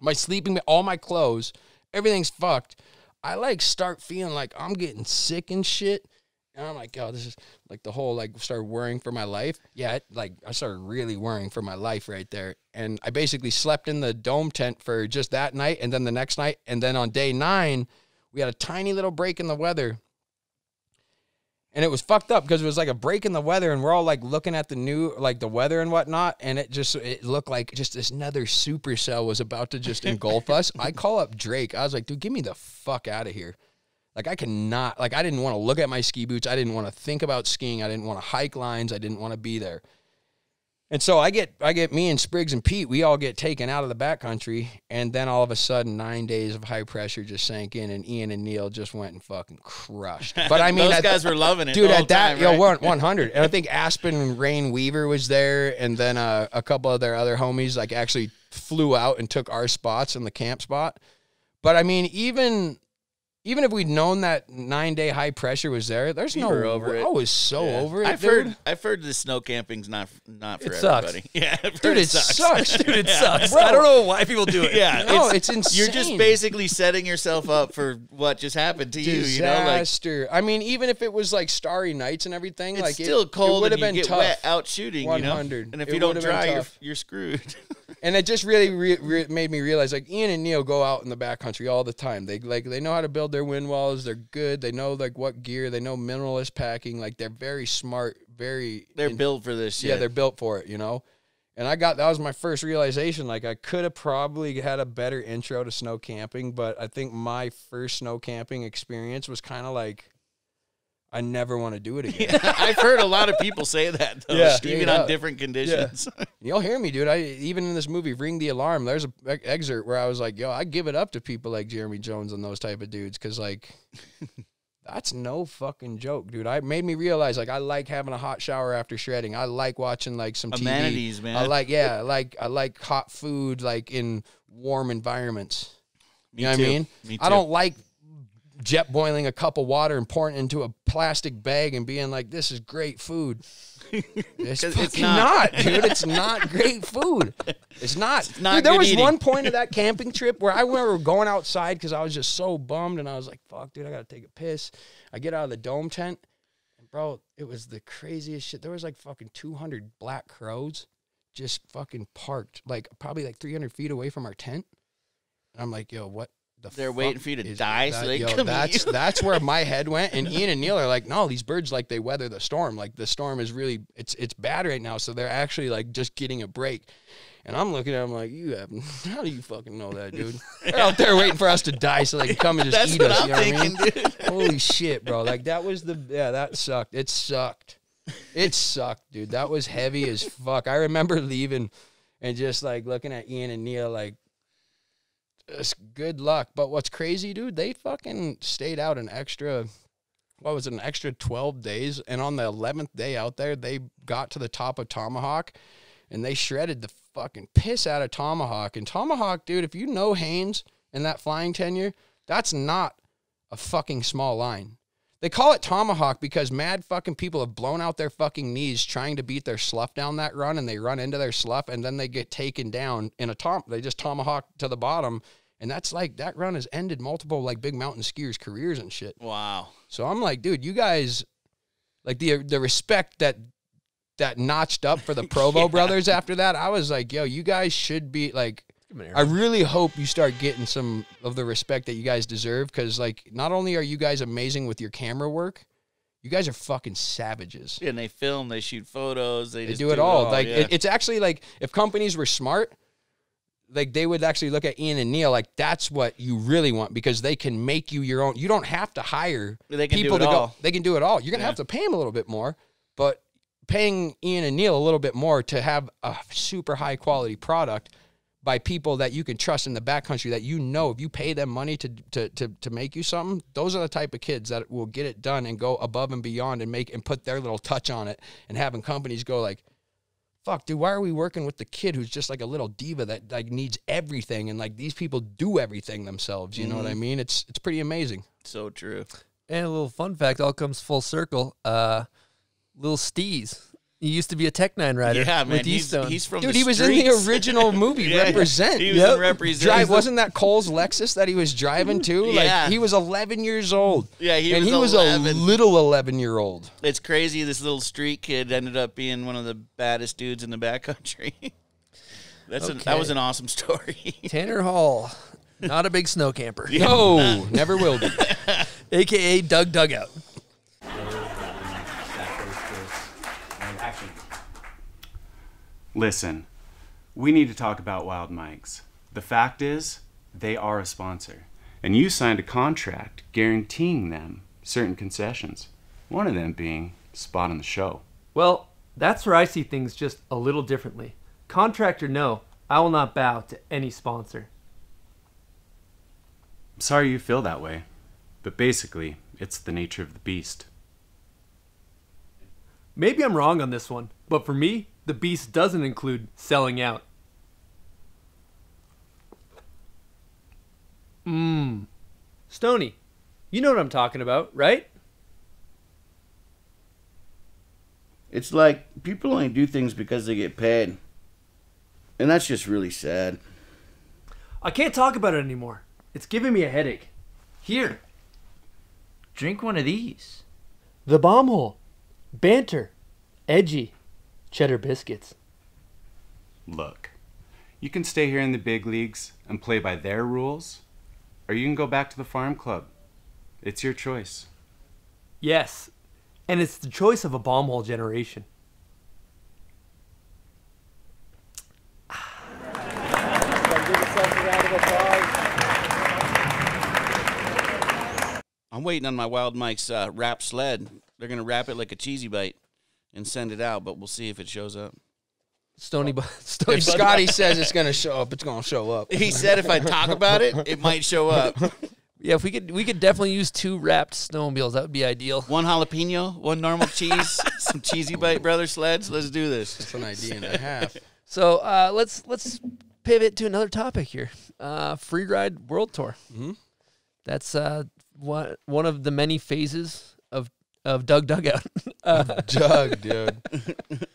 My sleeping, all my clothes, everything's fucked. I, like, start feeling like I'm getting sick and shit. And I'm like, oh, this is like the whole, like, started worrying for my life. Yeah, it, like, I started really worrying for my life right there. And I basically slept in the dome tent for just that night and then the next night. And then on day nine, we had a tiny little break in the weather. And it was fucked up because it was like a break in the weather. And we're all, like, looking at the new, like, the weather and whatnot. And it just, it looked like just this another supercell was about to just engulf us. I call up Drake. I was like, dude, get me the fuck out of here. Like, I cannot, like, I didn't want to look at my ski boots. I didn't want to think about skiing. I didn't want to hike lines. I didn't want to be there. And so I get, I get me and Spriggs and Pete, we all get taken out of the backcountry. And then all of a sudden, nine days of high pressure just sank in, and Ian and Neil just went and fucking crushed. But I mean, those guys were loving it. Dude, at that, yo, we're at one hundred. And I think Aspen and Rain Weaver was there. And then uh, a couple of their other homies, like, actually flew out and took our spots in the camp spot. But I mean, even. Even if we'd known that nine-day high pressure was there, there's we no were over it. I was so yeah. over it. I've dude. heard I've heard the snow camping's not not for it everybody. Sucks. Yeah, dude, it sucks. sucks. Dude, it yeah. sucks. Bro. I don't know why people do it. Yeah, no, it's, it's insane. You're just basically setting yourself up for what just happened to you. Disaster. You know, like, I mean, even if it was like starry nights and everything, it's like still it, cold. It would have been get tough. Wet out shooting. One hundred. You know? And if it you don't dry, you're, you're screwed. And it just really re re made me realize, like, Ian and Neil go out in the backcountry all the time. They, like, they know how to build their wind walls. They're good. They know, like, what gear. They know minimalist packing. Like, they're very smart, very... They're built for this shit. Yeah, they're built for it, you know? And I got... That was my first realization. Like, I could have probably had a better intro to snow camping, but I think my first snow camping experience was kind of like... I never want to do it again. Yeah, I've heard a lot of people say that, though, yeah, even on up. different conditions. Yeah. You'll hear me, dude. I even in this movie, Ring the Alarm, there's an excerpt where I was like, yo, I give it up to people like Jeremy Jones and those type of dudes because, like, that's no fucking joke, dude. I made me realize, like, I like having a hot shower after shredding. I like watching, like, some T V. Amenities, man. I like, yeah, like, I like hot food, like, in warm environments. You me know too. what I mean? Me too. I don't like... jet boiling a cup of water and pouring it into a plastic bag and being like, this is great food. It's, it's not. not, dude. It's not great food. It's not. It's not dude, there was eating. one point of that camping trip where I remember going outside because I was just so bummed and I was like, fuck, dude, I got to take a piss. I get out of the dome tent and, bro, it was the craziest shit. There was like fucking two hundred black crows just fucking parked, like probably like three hundred feet away from our tent. And I'm like, yo, what? The They're waiting for you to die that, so they yo, come that's, that's where my head went. And Ian and Neil are like, no, these birds, like, they weather the storm. Like, the storm is really, it's it's bad right now. So they're actually, like, just getting a break. And I'm looking at them like, you have, how do you fucking know that, dude? They're out there waiting for us to die so they can come and just that's eat us. I'm you know thinking, what I mean? Dude. Holy shit, bro. Like, that was the, yeah, that sucked. It sucked. It sucked, dude. That was heavy as fuck. I remember leaving and just, like, looking at Ian and Neil like, it's good luck. But what's crazy, dude, they fucking stayed out an extra, what was it, an extra twelve days. And on the eleventh day out there, they got to the top of Tomahawk, and they shredded the fucking piss out of Tomahawk. And Tomahawk, dude, if you know Haynes and that flying tenure, that's not a fucking small line. They call it Tomahawk because mad fucking people have blown out their fucking knees trying to beat their slough down that run, and they run into their slough, and then they get taken down in a tom. They just tomahawk to the bottom, and that's like that run has ended multiple like big mountain skiers' careers and shit. Wow. So I'm like, dude, you guys, like the the respect that that notched up for the Provo yeah. brothers after that. I was like, yo, you guys should be like. I really hope you start getting some of the respect that you guys deserve because, like, not only are you guys amazing with your camera work, you guys are fucking savages. Yeah, and they film, they shoot photos, they, they just do it do all. It all. Like yeah. it, it's actually like if companies were smart, like they would actually look at Ian and Neil like that's what you really want because they can make you your own. You don't have to hire they can people do it to all. go. They can do it all. You're gonna yeah. have to pay them a little bit more, but paying Ian and Neil a little bit more to have a super high quality product by people that you can trust in the backcountry that you know if you pay them money to, to to to make you something, those are the type of kids that will get it done and go above and beyond and make and put their little touch on it and having companies go like, fuck, dude, why are we working with the kid who's just like a little diva that like needs everything and like these people do everything themselves? You mm-hmm. know what I mean? It's it's pretty amazing. So true. And a little fun fact, all comes full circle. Uh, Little Steez. He used to be a Tech Nine rider. Yeah, man. He's, he's from Dude, the he was streets. in the original movie, yeah, Represent. He was yep. in Represent. Drive, wasn't that Cole's Lexus that he was driving to? Yeah. Like, he was eleven years old. Yeah, he and was And he eleven. was a little eleven-year-old. It's crazy. This little street kid ended up being one of the baddest dudes in the backcountry. That's okay. a, that was an awesome story. Tanner Hall, not a big snow camper. Yeah, no, never will be. A K A Doug Dugout. Listen, we need to talk about Wild Mike's. The fact is, they are a sponsor, and you signed a contract guaranteeing them certain concessions, one of them being spot on the show. Well, that's where I see things just a little differently. Contract or no, I will not bow to any sponsor. I'm sorry you feel that way, but basically, it's the nature of the beast. Maybe I'm wrong on this one, but for me, the beast doesn't include selling out. Mmm. Stony, you know what I'm talking about, right? It's like people only do things because they get paid. And that's just really sad. I can't talk about it anymore. It's giving me a headache. Here. Drink one of these. The Bomb Hole. Banter. Edgy. Cheddar biscuits. Look, you can stay here in the big leagues and play by their rules, or you can go back to the farm club. It's your choice. Yes, and it's the choice of a bomb hole generation. I'm waiting on my Wild Mike's uh, wrap sled. They're going to wrap it like a cheesy bite and send it out, but we'll see if it shows up. Stony Buds. Stony if Scotty says it's going to show up, it's going to show up. He said if I talk about it, it might show up. Yeah, if we could we could definitely use two wrapped snowmobiles. That would be ideal. One jalapeno, one normal cheese, some Cheesy Bite Brother sleds. Let's do this. That's an idea and a half. So uh, let's let's pivot to another topic here. Uh, Free Ride World Tour. Mm-hmm. That's uh, one, one of the many phases of Of Doug Dugout. uh, Doug, dude.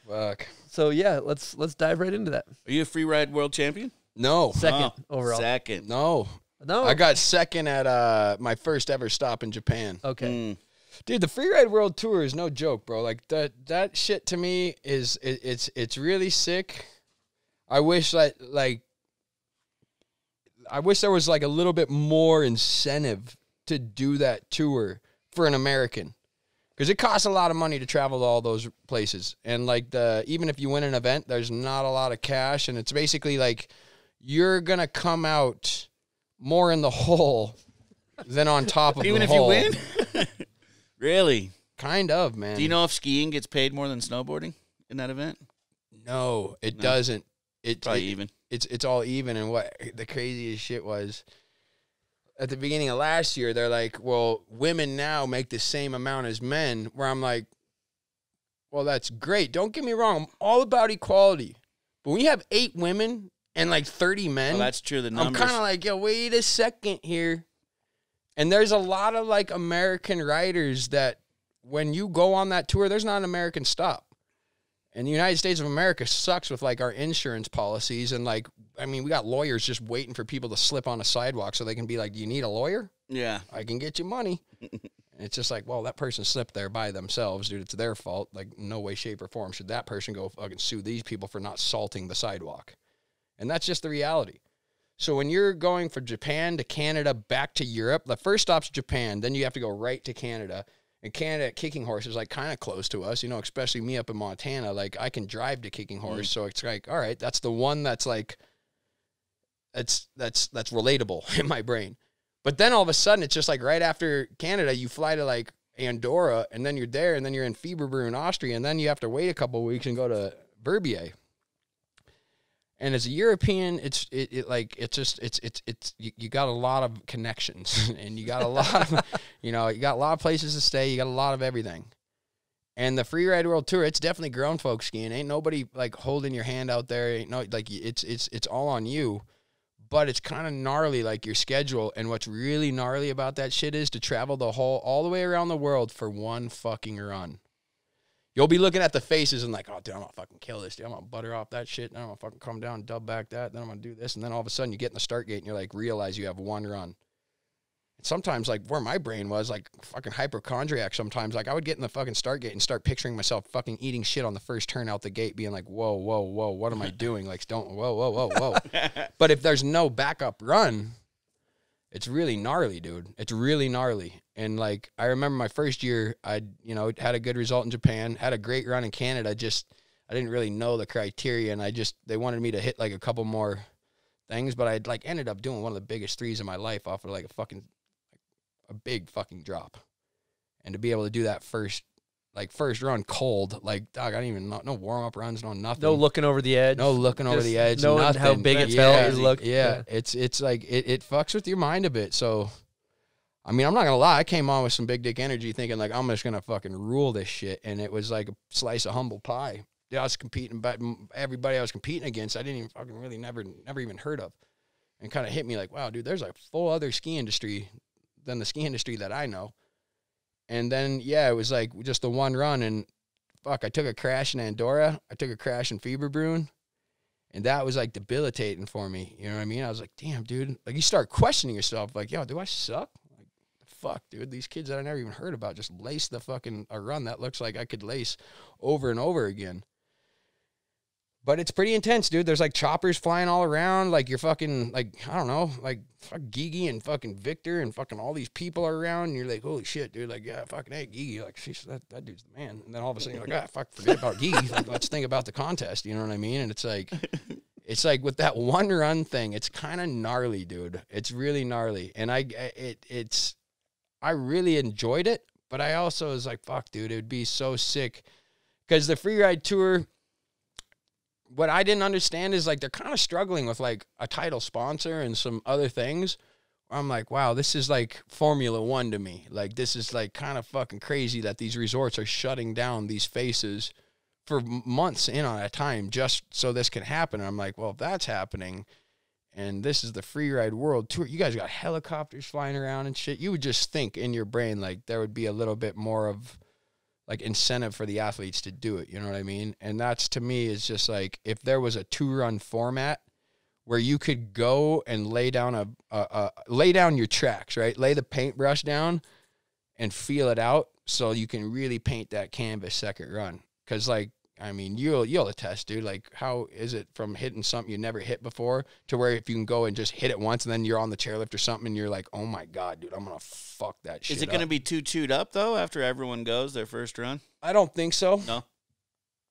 Fuck. So, yeah, let's let's dive right into that. Are you a free ride world champion? No. Second oh, overall. Second. No. No. I got second at uh, my first ever stop in Japan. Okay. Mm. Dude, the Free Ride World Tour is no joke, bro. Like, that, that shit to me is, it, it's it's really sick. I wish, that, like, I wish there was, like, a little bit more incentive to do that tour for an American. Because it costs a lot of money to travel to all those places. And, like, the even if you win an event, there's not a lot of cash. And it's basically, like, you're going to come out more in the hole than on top of even the hole. Even if you win? Really? Kind of, man. Do you know if skiing gets paid more than snowboarding in that event? No, it no. doesn't. It, Probably it, even. It's, it's all even. And what the craziest shit was... At the beginning of last year, they're like, well, women now make the same amount as men, where I'm like, well, that's great. Don't get me wrong. I'm all about equality. But when you have eight women and like thirty men, well, that's true. The numbers. I'm kind of like, yo, wait a second here. And there's a lot of like American riders that when you go on that tour, there's not an American stop. And the United States of America sucks with, like, our insurance policies. And, like, I mean, we got lawyers just waiting for people to slip on a sidewalk so they can be like, do you need a lawyer? Yeah. I can get you money. And it's just like, well, that person slipped there by themselves, dude. It's their fault. Like, no way, shape, or form should that person go fucking sue these people for not salting the sidewalk. And that's just the reality. So when you're going from Japan to Canada back to Europe, the first stop's Japan. Then you have to go right to Canada. in Canada, Kicking Horse is like kind of close to us, you know, especially me up in Montana. Like I can drive to Kicking Horse. Mm. So it's like, all right, that's the one that's like, that's, that's, that's relatable in my brain. But then all of a sudden it's just like right after Canada, you fly to like Andorra and then you're there and then you're in Fieberbrunn, Austria. And then you have to wait a couple of weeks and go to Verbier. And as a European, it's it, it like it's just it's it's it's you, you got a lot of connections, and you got a lot of you know you got a lot of places to stay, you got a lot of everything. And the Free Ride World Tour, it's definitely grown folks skiing. Ain't nobody like holding your hand out there. Ain't no like it's it's it's all on you. But it's kind of gnarly, like your schedule. And what's really gnarly about that shit is to travel the whole all the way around the world for one fucking run. You'll be looking at the faces and like, oh, dude, I'm going to fucking kill this, dude. I'm going to butter off that shit. Then I'm going to fucking come down and dub back that. Then I'm going to do this. And then all of a sudden you get in the start gate and you're like, realize you have one run. And sometimes, like, where my brain was, like, fucking hypochondriac sometimes. Like, I would get in the fucking start gate and start picturing myself fucking eating shit on the first turn out the gate, being like, whoa, whoa, whoa, what am I doing? Like, don't, whoa, whoa, whoa, whoa. But if there's no backup run, it's really gnarly, dude. It's really gnarly. And, like, I remember my first year, I, you know, had a good result in Japan, had a great run in Canada. Just, I didn't really know the criteria, and I just, they wanted me to hit, like, a couple more things. But I, like, ended up doing one of the biggest threes in my life off of, like, a fucking, a big fucking drop. And to be able to do that first, like, first run cold, like, dog, I didn't even know, no warm-up runs, no nothing. No looking over the edge. No looking just over the edge, knowing nothing. How big it felt. Yeah, it looked, yeah. yeah. It's, it's like, it, it fucks with your mind a bit, so... I mean, I'm not going to lie. I came on with some big dick energy thinking, like, I'm just going to fucking rule this shit. And it was like a slice of humble pie. Yeah, I was competing, but everybody I was competing against, I didn't even fucking really never, never even heard of. And kind of hit me like, wow, dude, there's a full other ski industry than the ski industry that I know. And then, yeah, it was like just the one run. And, fuck, I took a crash in Andorra. I took a crash in Fieberbrunn. And that was, like, debilitating for me. You know what I mean? I was like, damn, dude. Like, you start questioning yourself. Like, yo, do I suck? Fuck, dude, these kids that I never even heard about just lace the fucking a run that looks like I could lace over and over again. But it's pretty intense, dude. There's, like, choppers flying all around. Like, you're fucking, like, I don't know, like, fuck Gigi and fucking Victor and fucking all these people are around. And you're like, holy shit, dude. Like, yeah, fucking, hey, Gigi. Like, sheesh, that, that dude's the man. And then all of a sudden you're like, ah, fuck, forget about Gigi. Like, let's think about the contest. You know what I mean? And it's like... It's like with that one run thing, it's kind of gnarly, dude. It's really gnarly. And I, it, it's, I really enjoyed it, but I also was like, fuck, dude, it would be so sick. Because the Free Ride Tour, what I didn't understand is, like, they're kind of struggling with, like, a title sponsor and some other things. I'm like, wow, this is like Formula One to me. Like, this is, like, kind of fucking crazy that these resorts are shutting down these faces for months in on a time just so this can happen. And I'm like, well, if that's happening and this is the Free Ride World Tour, you guys got helicopters flying around and shit. You would just think in your brain, like, there would be a little bit more of, like, incentive for the athletes to do it. You know what I mean? And that's, to me, is just like, if there was a two run format where you could go and lay down a, a, a lay down your tracks, right? Lay the paintbrush down and feel it out. So you can really paint that canvas second run. 'Cause, like, I mean, you'll, you'll attest, dude, like, how is it from hitting something you never hit before to where if you can go and just hit it once and then you're on the chairlift or something and you're like, oh, my God, dude, I'm going to fuck that shit up. Is it going to be too chewed up, though, after everyone goes their first run? I don't think so. No?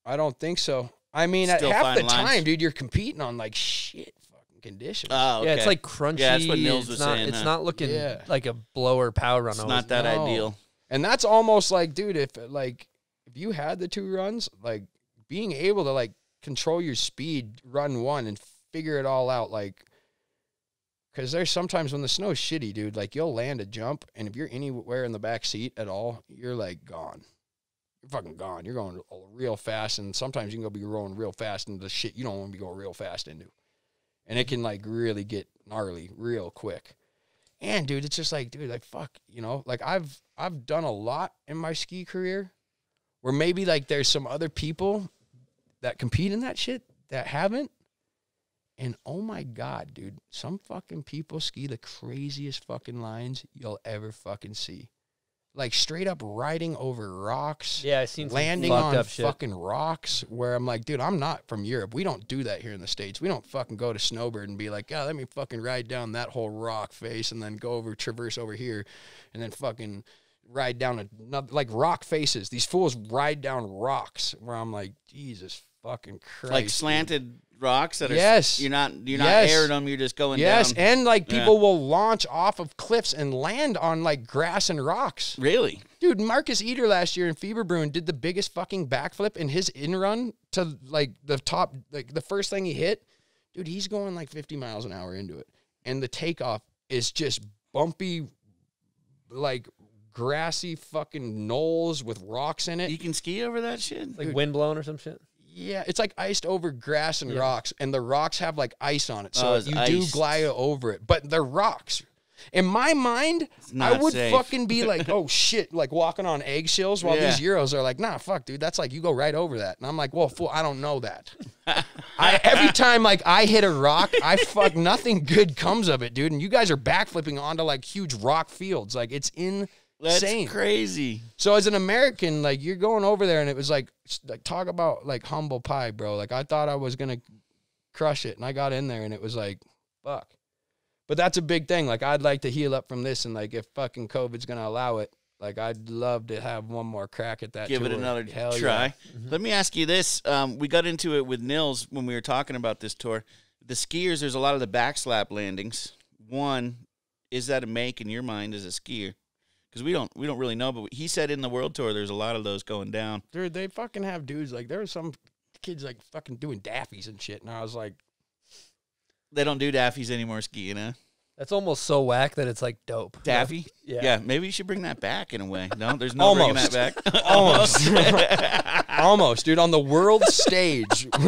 I don't think so. I mean, at half the time, dude, you're competing on, like, shit fucking conditions. Oh, okay. Yeah, it's, like, crunchy. Yeah, that's what Nils was saying. It's not looking like a blower power run. It's not that ideal. And that's almost like, dude, if, like, if you had the two runs, like, being able to, like, control your speed, run one, and figure it all out, like, because there's sometimes when the snow's shitty, dude, like, you'll land a jump, and if you're anywhere in the back seat at all, you're, like, gone. You're fucking gone. You're going real fast, and sometimes you can go be rolling real fast into the shit you don't want to be going real fast into. And it can, like, really get gnarly real quick. And, dude, it's just like, dude, like, fuck, you know? Like, I've I've done a lot in my ski career where maybe, like, there's some other people that compete in that shit that haven't. And, oh, my God, dude, some fucking people ski the craziest fucking lines you'll ever fucking see. Like, straight up riding over rocks. Yeah, I've seen landing some on fucking shit. Rocks where I'm like, dude, I'm not from Europe. We don't do that here in the States. We don't fucking go to Snowbird and be like, yeah, let me fucking ride down that whole rock face and then go over, traverse over here and then fucking... ride down another, like rock faces. These fools ride down rocks where I'm like, Jesus fucking Christ. Like slanted dude. Rocks that are, yes. you're not, you're yes. not airing them, you're just going yes. down. Yes, and like people yeah. will launch off of cliffs and land on like grass and rocks. Really? Dude, Marcus Eder last year in Fieberbrunn did the biggest fucking backflip in his in run to like the top, like the first thing he hit. Dude, he's going like fifty miles an hour into it. And the takeoff is just bumpy, like grassy fucking knolls with rocks in it. You can ski over that shit? Like windblown or some shit? Yeah, it's like iced over grass and yeah. rocks, and the rocks have like ice on it, so oh, you iced. do glide over it. But they're rocks. In my mind, I would safe. fucking be like, oh shit, like walking on eggshells while yeah. these Euros are like, nah, fuck, dude, that's like you go right over that. And I'm like, well, fool, I don't know that. I every time like I hit a rock, I fuck nothing good comes of it, dude. And you guys are backflipping onto like huge rock fields, like it's in. That's Same. crazy. So as an American, like you're going over there, and it was like, like talk about like humble pie, bro. Like I thought I was gonna crush it, and I got in there, and it was like, fuck. But that's a big thing. Like I'd like to heal up from this, and like if fucking COVID's gonna allow it, like I'd love to have one more crack at that. Give tour. it another Hell try. Yeah. Mm-hmm. Let me ask you this: um, we got into it with Nils when we were talking about this tour. The skiers, there's a lot of the backslap landings. One, is that a make in your mind as a skier? Because we don't, we don't really know, but he said in the World Tour there's a lot of those going down. Dude, they fucking have dudes. Like, there are some kids, like, fucking doing daffies and shit, and I was like... They don't do daffies anymore skiing, huh? That's almost so whack that it's, like, dope. Daffy? Yeah. Yeah, maybe you should bring that back in a way. No, there's no bringing that back. Almost. Almost, dude, on the world stage. on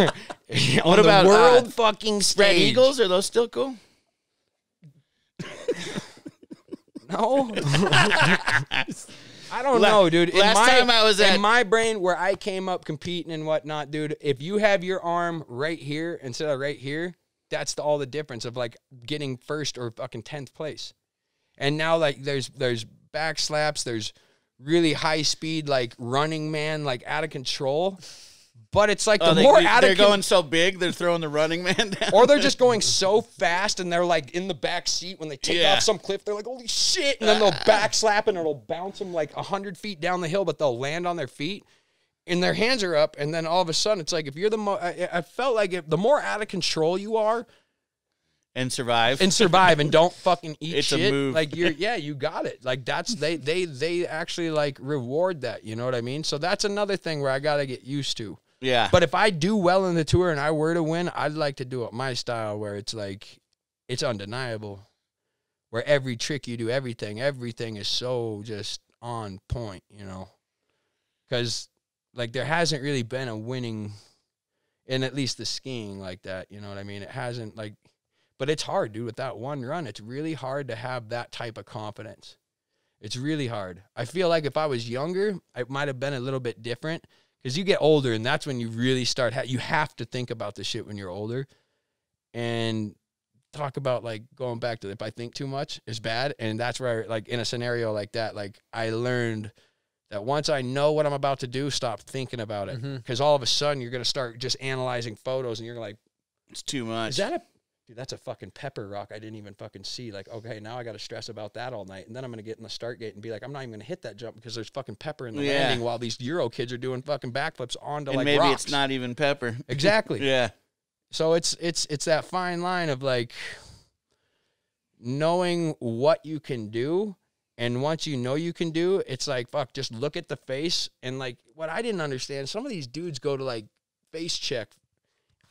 what about the world uh, fucking stage. Red Eagles, are those still cool? No, I don't La know, dude. In last my, time I was at in my brain where I came up competing and whatnot, dude. If you have your arm right here instead of right here, that's the, all the difference of like getting first or fucking tenth place. And now like there's there's back slaps, there's really high speed like running man, like out of control. But it's like oh, the they, more out of they're going so big, they're throwing the running man down. Or they're just going so fast, and they're like in the back seat when they take yeah. off some cliff. They're like, "Holy shit!" And then they'll back slap, and it'll bounce them like a hundred feet down the hill. But they'll land on their feet, and their hands are up. And then all of a sudden, it's like if you're the mo I, I felt like if the more out of control you are, and survive, and survive, and don't fucking eat it's shit. A move. Like you're, yeah, you got it. Like that's they they they actually like reward that. You know what I mean? So that's another thing where I gotta get used to. Yeah. But if I do well in the tour and I were to win, I'd like to do it my style where it's like, it's undeniable. Where every trick you do, everything, everything is so just on point, you know. Because, like, there hasn't really been a winning in at least the skiing like that, you know what I mean? It hasn't, like, but it's hard, dude. With that one run, it's really hard to have that type of confidence. It's really hard. I feel like if I was younger, it might have been a little bit different. Because you get older, and that's when you really start. Ha you have to think about this shit when you're older, and talk about like going back to it. If I think too much, it's bad, and that's where I, like in a scenario like that, like I learned that once I know what I'm about to do, stop thinking about it. Because mm-hmm. all of a sudden you're gonna start just analyzing photos, and you're like, it's too much. Is that a dude? That's a fucking pepper rock I didn't even fucking see. Like, okay, now I got to stress about that all night, and then I'm gonna get in the start gate and be like, I'm not even gonna hit that jump because there's fucking pepper in the yeah. landing while these Euro kids are doing fucking backflips onto and like maybe rocks. It's not even pepper. Exactly. Yeah. So it's it's it's that fine line of like knowing what you can do, and once you know you can do, it's like fuck, just look at the face and like what I didn't understand. Some of these dudes go to like face check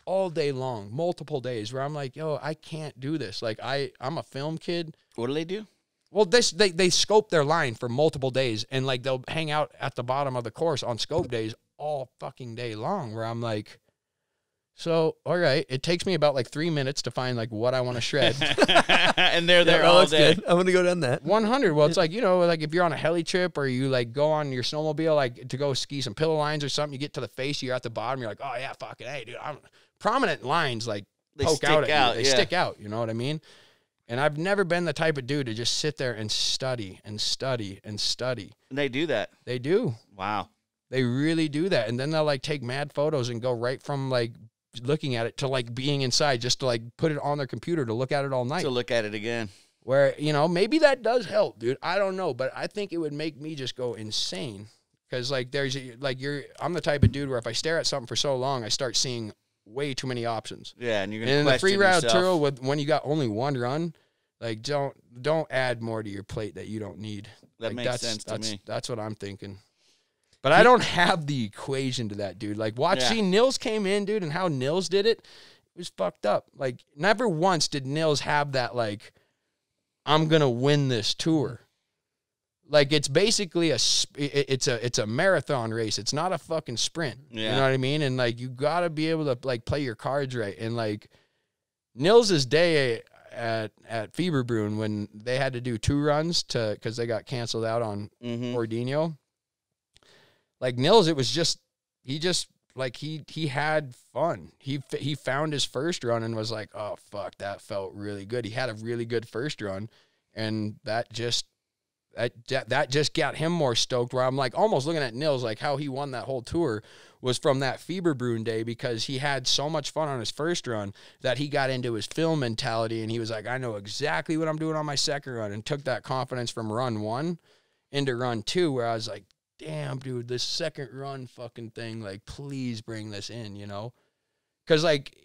all day long, multiple days, where I'm like, yo, I can't do this. Like, I, I'm a film kid. What do they do? Well, this, they, they scope their line for multiple days, and, like, they'll hang out at the bottom of the course on scope days all fucking day long, where I'm like, so, all right, it takes me about, like, three minutes to find, like, what I want to shred. And they're there yeah, all day. Good. I'm going to go down that. one hundred. Well, it's like, you know, like, if you're on a heli trip or you, like, go on your snowmobile, like, to go ski some pillow lines or something, you get to the face, you're at the bottom, you're like, oh, yeah, fucking, hey, dude, I'm... Prominent lines like they poke stick out at out, you. They yeah. stick out, you know what I mean? And I've never been the type of dude to just sit there and study and study and study. And they do that. They do. Wow. They really do that. And then they'll like take mad photos and go right from like looking at it to like being inside just to like put it on their computer to look at it all night. To look at it again. where, you know, maybe that does help, dude. I don't know, but I think it would make me just go insane. Because, like, there's, like, you're, I'm the type of dude where if I stare at something for so long, I start seeing way too many options. Yeah, and you're going to question yourself. And in the free round tour, with, when you got only one run, like, don't don't add more to your plate that you don't need. That makes sense to me. That's what I'm thinking. But I don't have the equation to that, dude. Like, watch, see, Nils came in, dude, and how Nils did it, it was fucked up. Like, never once did Nils have that, like, I'm going to win this tour. Like, it's basically a, it's a, it's a marathon race. It's not a fucking sprint. Yeah. You know what I mean? And, like, you got to be able to, like, play your cards right. And, like, Nils's day at, at Fieberbrunn when they had to do two runs to, because they got canceled out on mm-hmm. Ordeño. Like, Nils, it was just, he just, like, he, he had fun. He, he found his first run and was like, oh, fuck, that felt really good. He had a really good first run. And that just, That, that just got him more stoked, where I'm like almost looking at Nils, like how he won that whole tour was from that Fieberbrunn day, because he had so much fun on his first run that he got into his film mentality, and he was like, I know exactly what I'm doing on my second run, and took that confidence from run one into run two, where I was like, damn, dude, this second run fucking thing, like, please bring this in, you know? Because, like,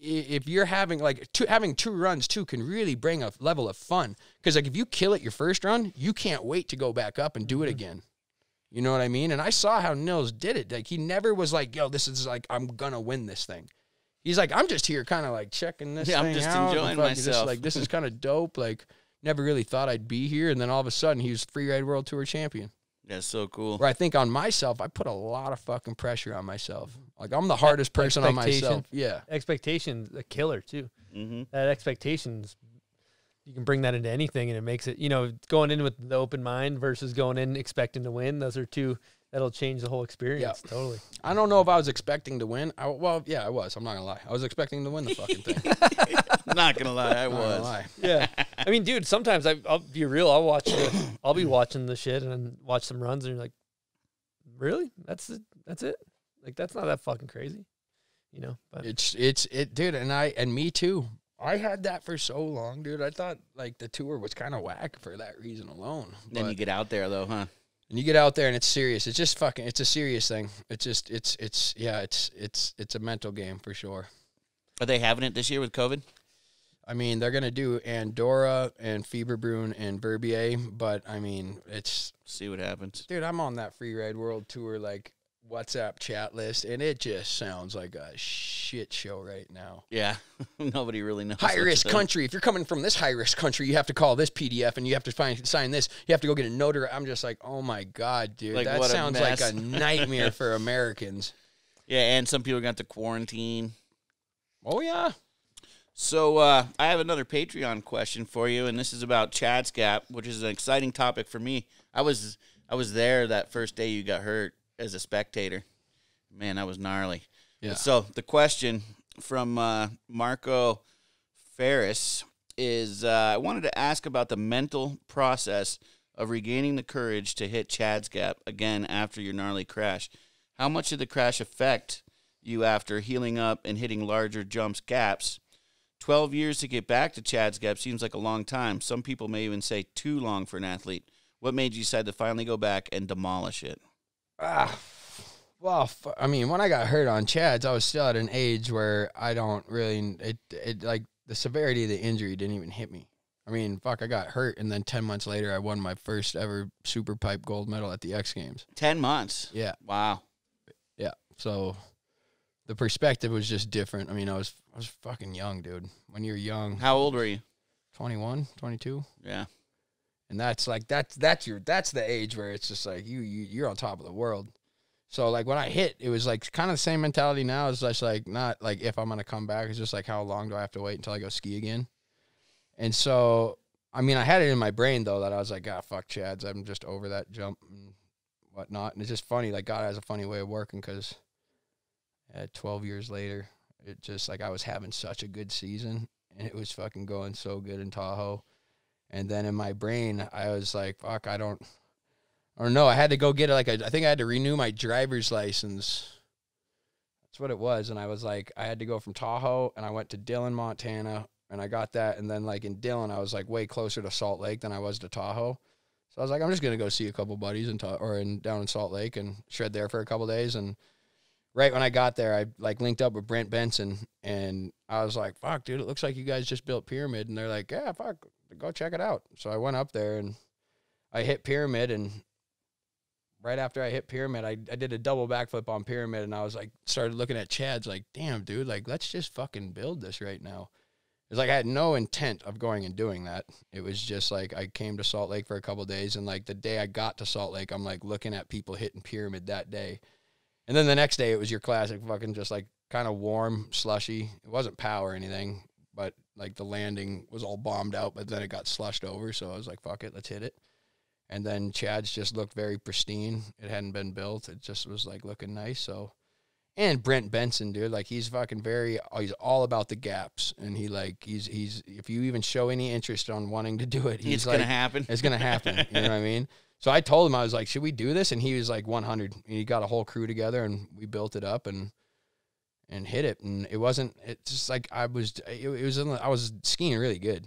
if you're having, like, two, having two runs, too, can really bring a level of fun. Because, like, if you kill it your first run, you can't wait to go back up and do it again. You know what I mean? And I saw how Nils did it. Like, he never was like, yo, this is, like, I'm going to win this thing. He's like, I'm just here kind of, like, checking this yeah, thing out. Yeah, I'm just out, enjoying myself. Just, like, this is kind of dope. Like, never really thought I'd be here. And then all of a sudden, he was Free Ride World Tour champion. That's so cool. Where I think on myself, I put a lot of fucking pressure on myself. Like, I'm the hardest person on myself. Yeah. Expectation's a killer, too. Mm-hmm. That expectation's, you can bring that into anything, and it makes it, you know, going in with the open mind versus going in expecting to win, those are two, that'll change the whole experience. Yeah. Totally. I don't know if I was expecting to win. I, well, yeah, I was. I'm not going to lie. I was expecting to win the fucking thing. Not going to lie. I not was. Lie. Yeah. I mean, dude, sometimes I, I'll be real. I'll watch the, I'll be watching the shit and watch some runs, and you're like, really? That's it? That's it? Like, that's not that fucking crazy, you know? But it's, it's, it, dude, and I, and me too. I had that for so long, dude. I thought, like, the tour was kind of whack for that reason alone. Then you get out there, though, huh? And you get out there, and it's serious. It's just fucking, it's a serious thing. It's just, it's, it's, yeah, it's, it's, it's a mental game for sure. Are they having it this year with COVID? I mean, they're going to do Andorra and Fieberbrunn and Verbier, but, I mean, it's... See what happens. Dude, I'm on that Free Ride World Tour, like, WhatsApp chat list, and it just sounds like a shit show right now. Yeah. Nobody really knows. High-risk country. If you're coming from this high-risk country, you have to call this P D F, and you have to find, sign this. You have to go get a notary. I'm just like, oh, my God, dude. Like, that sounds a like a nightmare for Americans. Yeah, and some people got to quarantine. Oh, yeah. So uh, I have another Patreon question for you, and this is about Chad's Gap, which is an exciting topic for me. I was, I was there that first day you got hurt. As a spectator, man, I was gnarly. Yeah. So the question from uh, Marco Ferris is, uh, I wanted to ask about the mental process of regaining the courage to hit Chad's Gap again after your gnarly crash. How much did the crash affect you after healing up and hitting larger jumps gaps? Twelve years to get back to Chad's Gap seems like a long time. Some people may even say too long for an athlete. What made you decide to finally go back and demolish it? Ah, well, I mean, when I got hurt on Chad's, I was still at an age where I don't really, it, it, like, the severity of the injury didn't even hit me. I mean, fuck, I got hurt, and then ten months later, I won my first ever super pipe gold medal at the X Games. ten months? Yeah. Wow. Yeah, so the perspective was just different. I mean, I was, I was fucking young, dude. When you're young. How old were you? twenty-one, twenty-two. Yeah. And that's like, that's, that's your, that's the age where it's just like, you, you, you're on top of the world. So, like, when I hit, it was like kind of the same mentality now. It's just like, not like if I'm going to come back, it's just like, how long do I have to wait until I go ski again? And so, I mean, I had it in my brain though, that I was like, ah, fuck Chad's. I'm just over that jump and whatnot. And it's just funny. Like, God has a funny way of working. 'Cause uh, twelve years later, it just like, I was having such a good season, and it was fucking going so good in Tahoe. And then in my brain, I was like, fuck, I don't, I don't know. I had to go get it. Like, a, I think I had to renew my driver's license. That's what it was. And I was like, I had to go from Tahoe, and I went to Dillon, Montana, and I got that. And then like in Dillon, I was like way closer to Salt Lake than I was to Tahoe. So I was like, I'm just going to go see a couple buddies in Ta or in down in Salt Lake and shred there for a couple days. And right when I got there, I like linked up with Brent Benson, and I was like, fuck, dude, it looks like you guys just built Pyramid. And they're like, yeah, fuck, go check it out. So I went up there and I hit Pyramid, and right after I hit Pyramid, I, I did a double backflip on Pyramid, and I was like, started looking at Chad's like, damn, dude, like, let's just fucking build this right now. It's like I had no intent of going and doing that. It was just like I came to Salt Lake for a couple of days, and like the day I got to Salt Lake, I'm like looking at people hitting Pyramid that day. And then the next day, it was your classic fucking just like kind of warm, slushy. It wasn't pow or anything, but like the landing was all bombed out, but then it got slushed over. So I was like, fuck it, let's hit it. And then Chad's just looked very pristine. It hadn't been built. It just was like looking nice. So, and Brent Benson, dude, like he's fucking very, he's all about the gaps. And he like, he's, he's, if you even show any interest on wanting to do it, he's it's like, gonna happen. It's going to happen. You know what I mean? So I told him, I was like, should we do this? And he was like one hundred, and he got a whole crew together, and we built it up and, and hit it. And it wasn't, it's just like, I was, it, it was, I was skiing really good.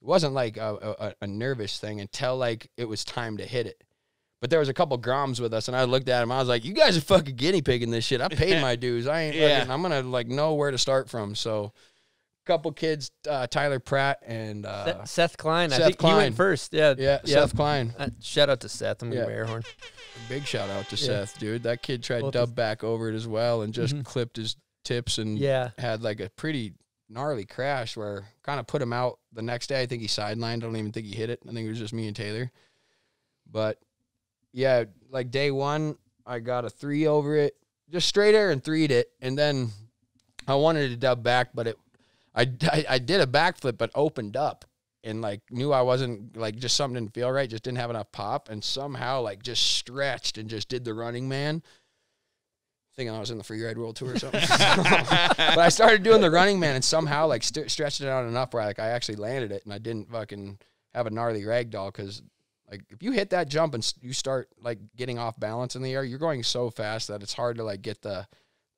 It wasn't like a, a, a nervous thing until like it was time to hit it. But there was a couple groms with us, and I looked at him. I was like, "You guys are fucking guinea pigging this shit. I paid my dues. I ain't. Yeah. Looking. I'm gonna like know where to start from." So, a couple kids, uh, Tyler Pratt and uh, Seth Klein. Seth I think Klein he went first. Yeah, yeah. Yep. Seth Klein. Uh, shout out to Seth. I'm gonna yeah. air horn. Big shout out to yeah. Seth, dude. That kid tried well, dub back over it as well, and just mm-hmm. clipped his tips, and yeah. had like a pretty gnarly crash where kind of put him out the next day. I think he sidelined. I don't even think he hit it. I think it was just me and Taylor. But yeah, like day one, I got a three over it, just straight air and three'd it. And then I wanted to dub back, but it, I, I, I did a backflip, but opened up and like knew I wasn't like, just something didn't feel right. Just didn't have enough pop. And somehow like just stretched and just did the running man. Thinking I was in the free ride world tour or something. But I started doing the running man and somehow like st stretched it out enough where like I actually landed it, and I didn't fucking have a gnarly ragdoll, because like if you hit that jump and you start like getting off balance in the air, you're going so fast that it's hard to like get the,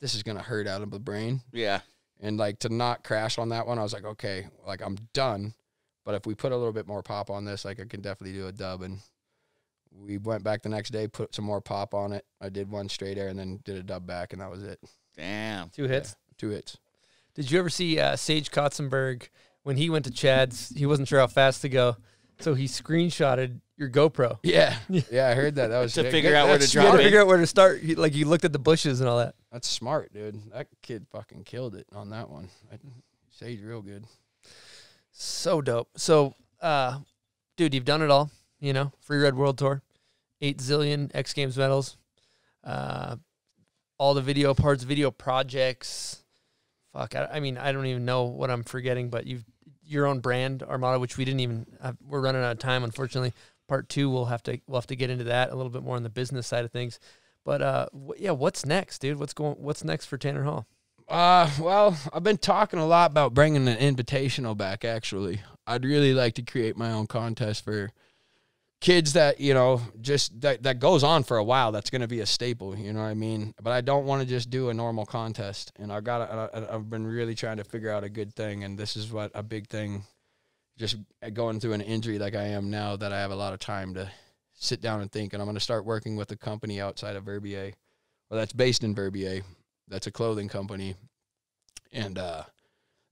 this is going to hurt out of the brain. Yeah. And like to not crash on that one, I was like, okay, like I'm done. But if we put a little bit more pop on this, like I can definitely do a dub. And we went back the next day, put some more pop on it. I did one straight air and then did a dub back, and that was it. Damn. Two hits? Yeah, two hits. Did you ever see uh, Sage Kotzenberg, when he went to Chad's, he wasn't sure how fast to go, so he screenshotted your GoPro. Yeah. Yeah, I heard that. That was to figure out where to drop it. To figure out where to start. He, like, you looked at the bushes and all that. That's smart, dude. That kid fucking killed it on that one. I, Sage real good. So dope. So, uh, dude, you've done it all, you know, free ride world tour. Eight zillion X Games medals, uh, all the video parts, video projects. Fuck, I, I mean, I don't even know what I'm forgetting, but you've your own brand, Armada, which we didn't even. Uh, we're running out of time, unfortunately. Part two, we'll have to we'll have to get into that a little bit more on the business side of things. But uh, w yeah, what's next, dude? What's going? What's next for Tanner Hall? Uh, well, I've been talking a lot about bringing an invitational back. Actually, I'd really like to create my own contest for kids that, you know, just that, that goes on for a while. That's going to be a staple, you know what I mean? But I don't want to just do a normal contest, and I got I've been really trying to figure out a good thing, and this is what a big thing, just going through an injury like I am now, that I have a lot of time to sit down and think. And I'm going to start working with a company outside of Verbier, well, that's based in Verbier, that's a clothing company, and uh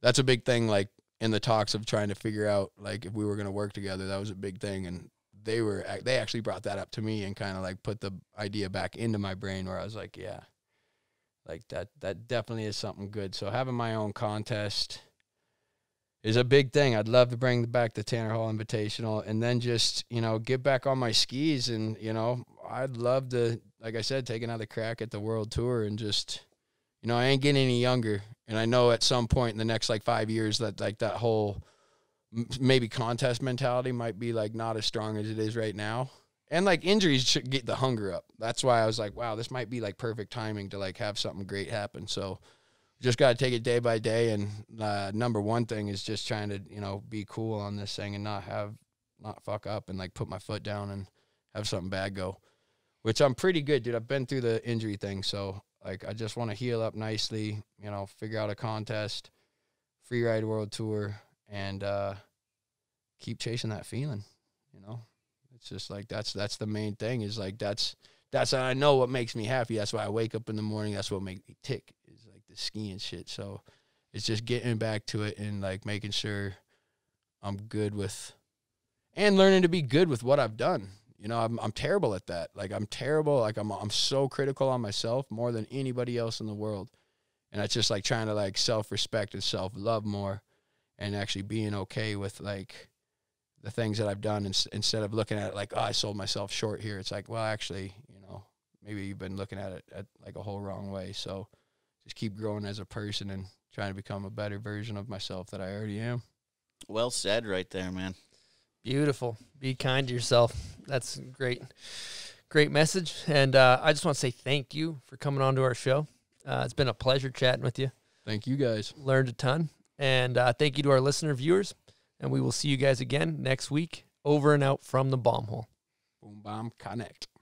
that's a big thing, like in the talks of trying to figure out like if we were going to work together. That was a big thing, and they were, they actually brought that up to me and kind of like put the idea back into my brain, where I was like, yeah, like that, that definitely is something good. So having my own contest is a big thing. I'd love to bring back the Tanner Hall Invitational, and then just, you know, get back on my skis. And, you know, I'd love to, like I said, take another crack at the world tour, and just, you know, I ain't getting any younger. And I know at some point in the next like five years that like that whole maybe contest mentality might be like not as strong as it is right now, and like injuries should get the hunger up. That's why I was like, wow, this might be like perfect timing to like have something great happen. So just got to take it day by day. And uh, number one thing is just trying to, you know, be cool on this thing and not have, not fuck up and like put my foot down and have something bad go, which I'm pretty good, dude. I've been through the injury thing. So like, I just want to heal up nicely, you know, figure out a contest, free ride world tour, and uh, keep chasing that feeling. You know, it's just like, that's, that's the main thing is like, that's, that's, I know what makes me happy. That's why I wake up in the morning. That's what makes me tick is like the skiing shit. So it's just getting back to it and like making sure I'm good with, and learning to be good with what I've done. You know, I'm, I'm terrible at that. Like I'm terrible. Like I'm, I'm so critical on myself more than anybody else in the world. And that's just like trying to like self-respect and self-love more and actually being okay with like the things that I've done. And instead of looking at it like, oh, I sold myself short here. It's like, well, actually, you know, maybe you've been looking at it at like a whole wrong way. So just keep growing as a person and trying to become a better version of myself that I already am. Well said right there, man. Beautiful. Be kind to yourself. That's great, great message. And uh, I just want to say thank you for coming on to our show. Uh, it's been a pleasure chatting with you. Thank you, guys. Learned a ton. And uh, thank you to our listener viewers. And we will see you guys again next week. Over and out from the bomb hole. Boom, bomb, connect.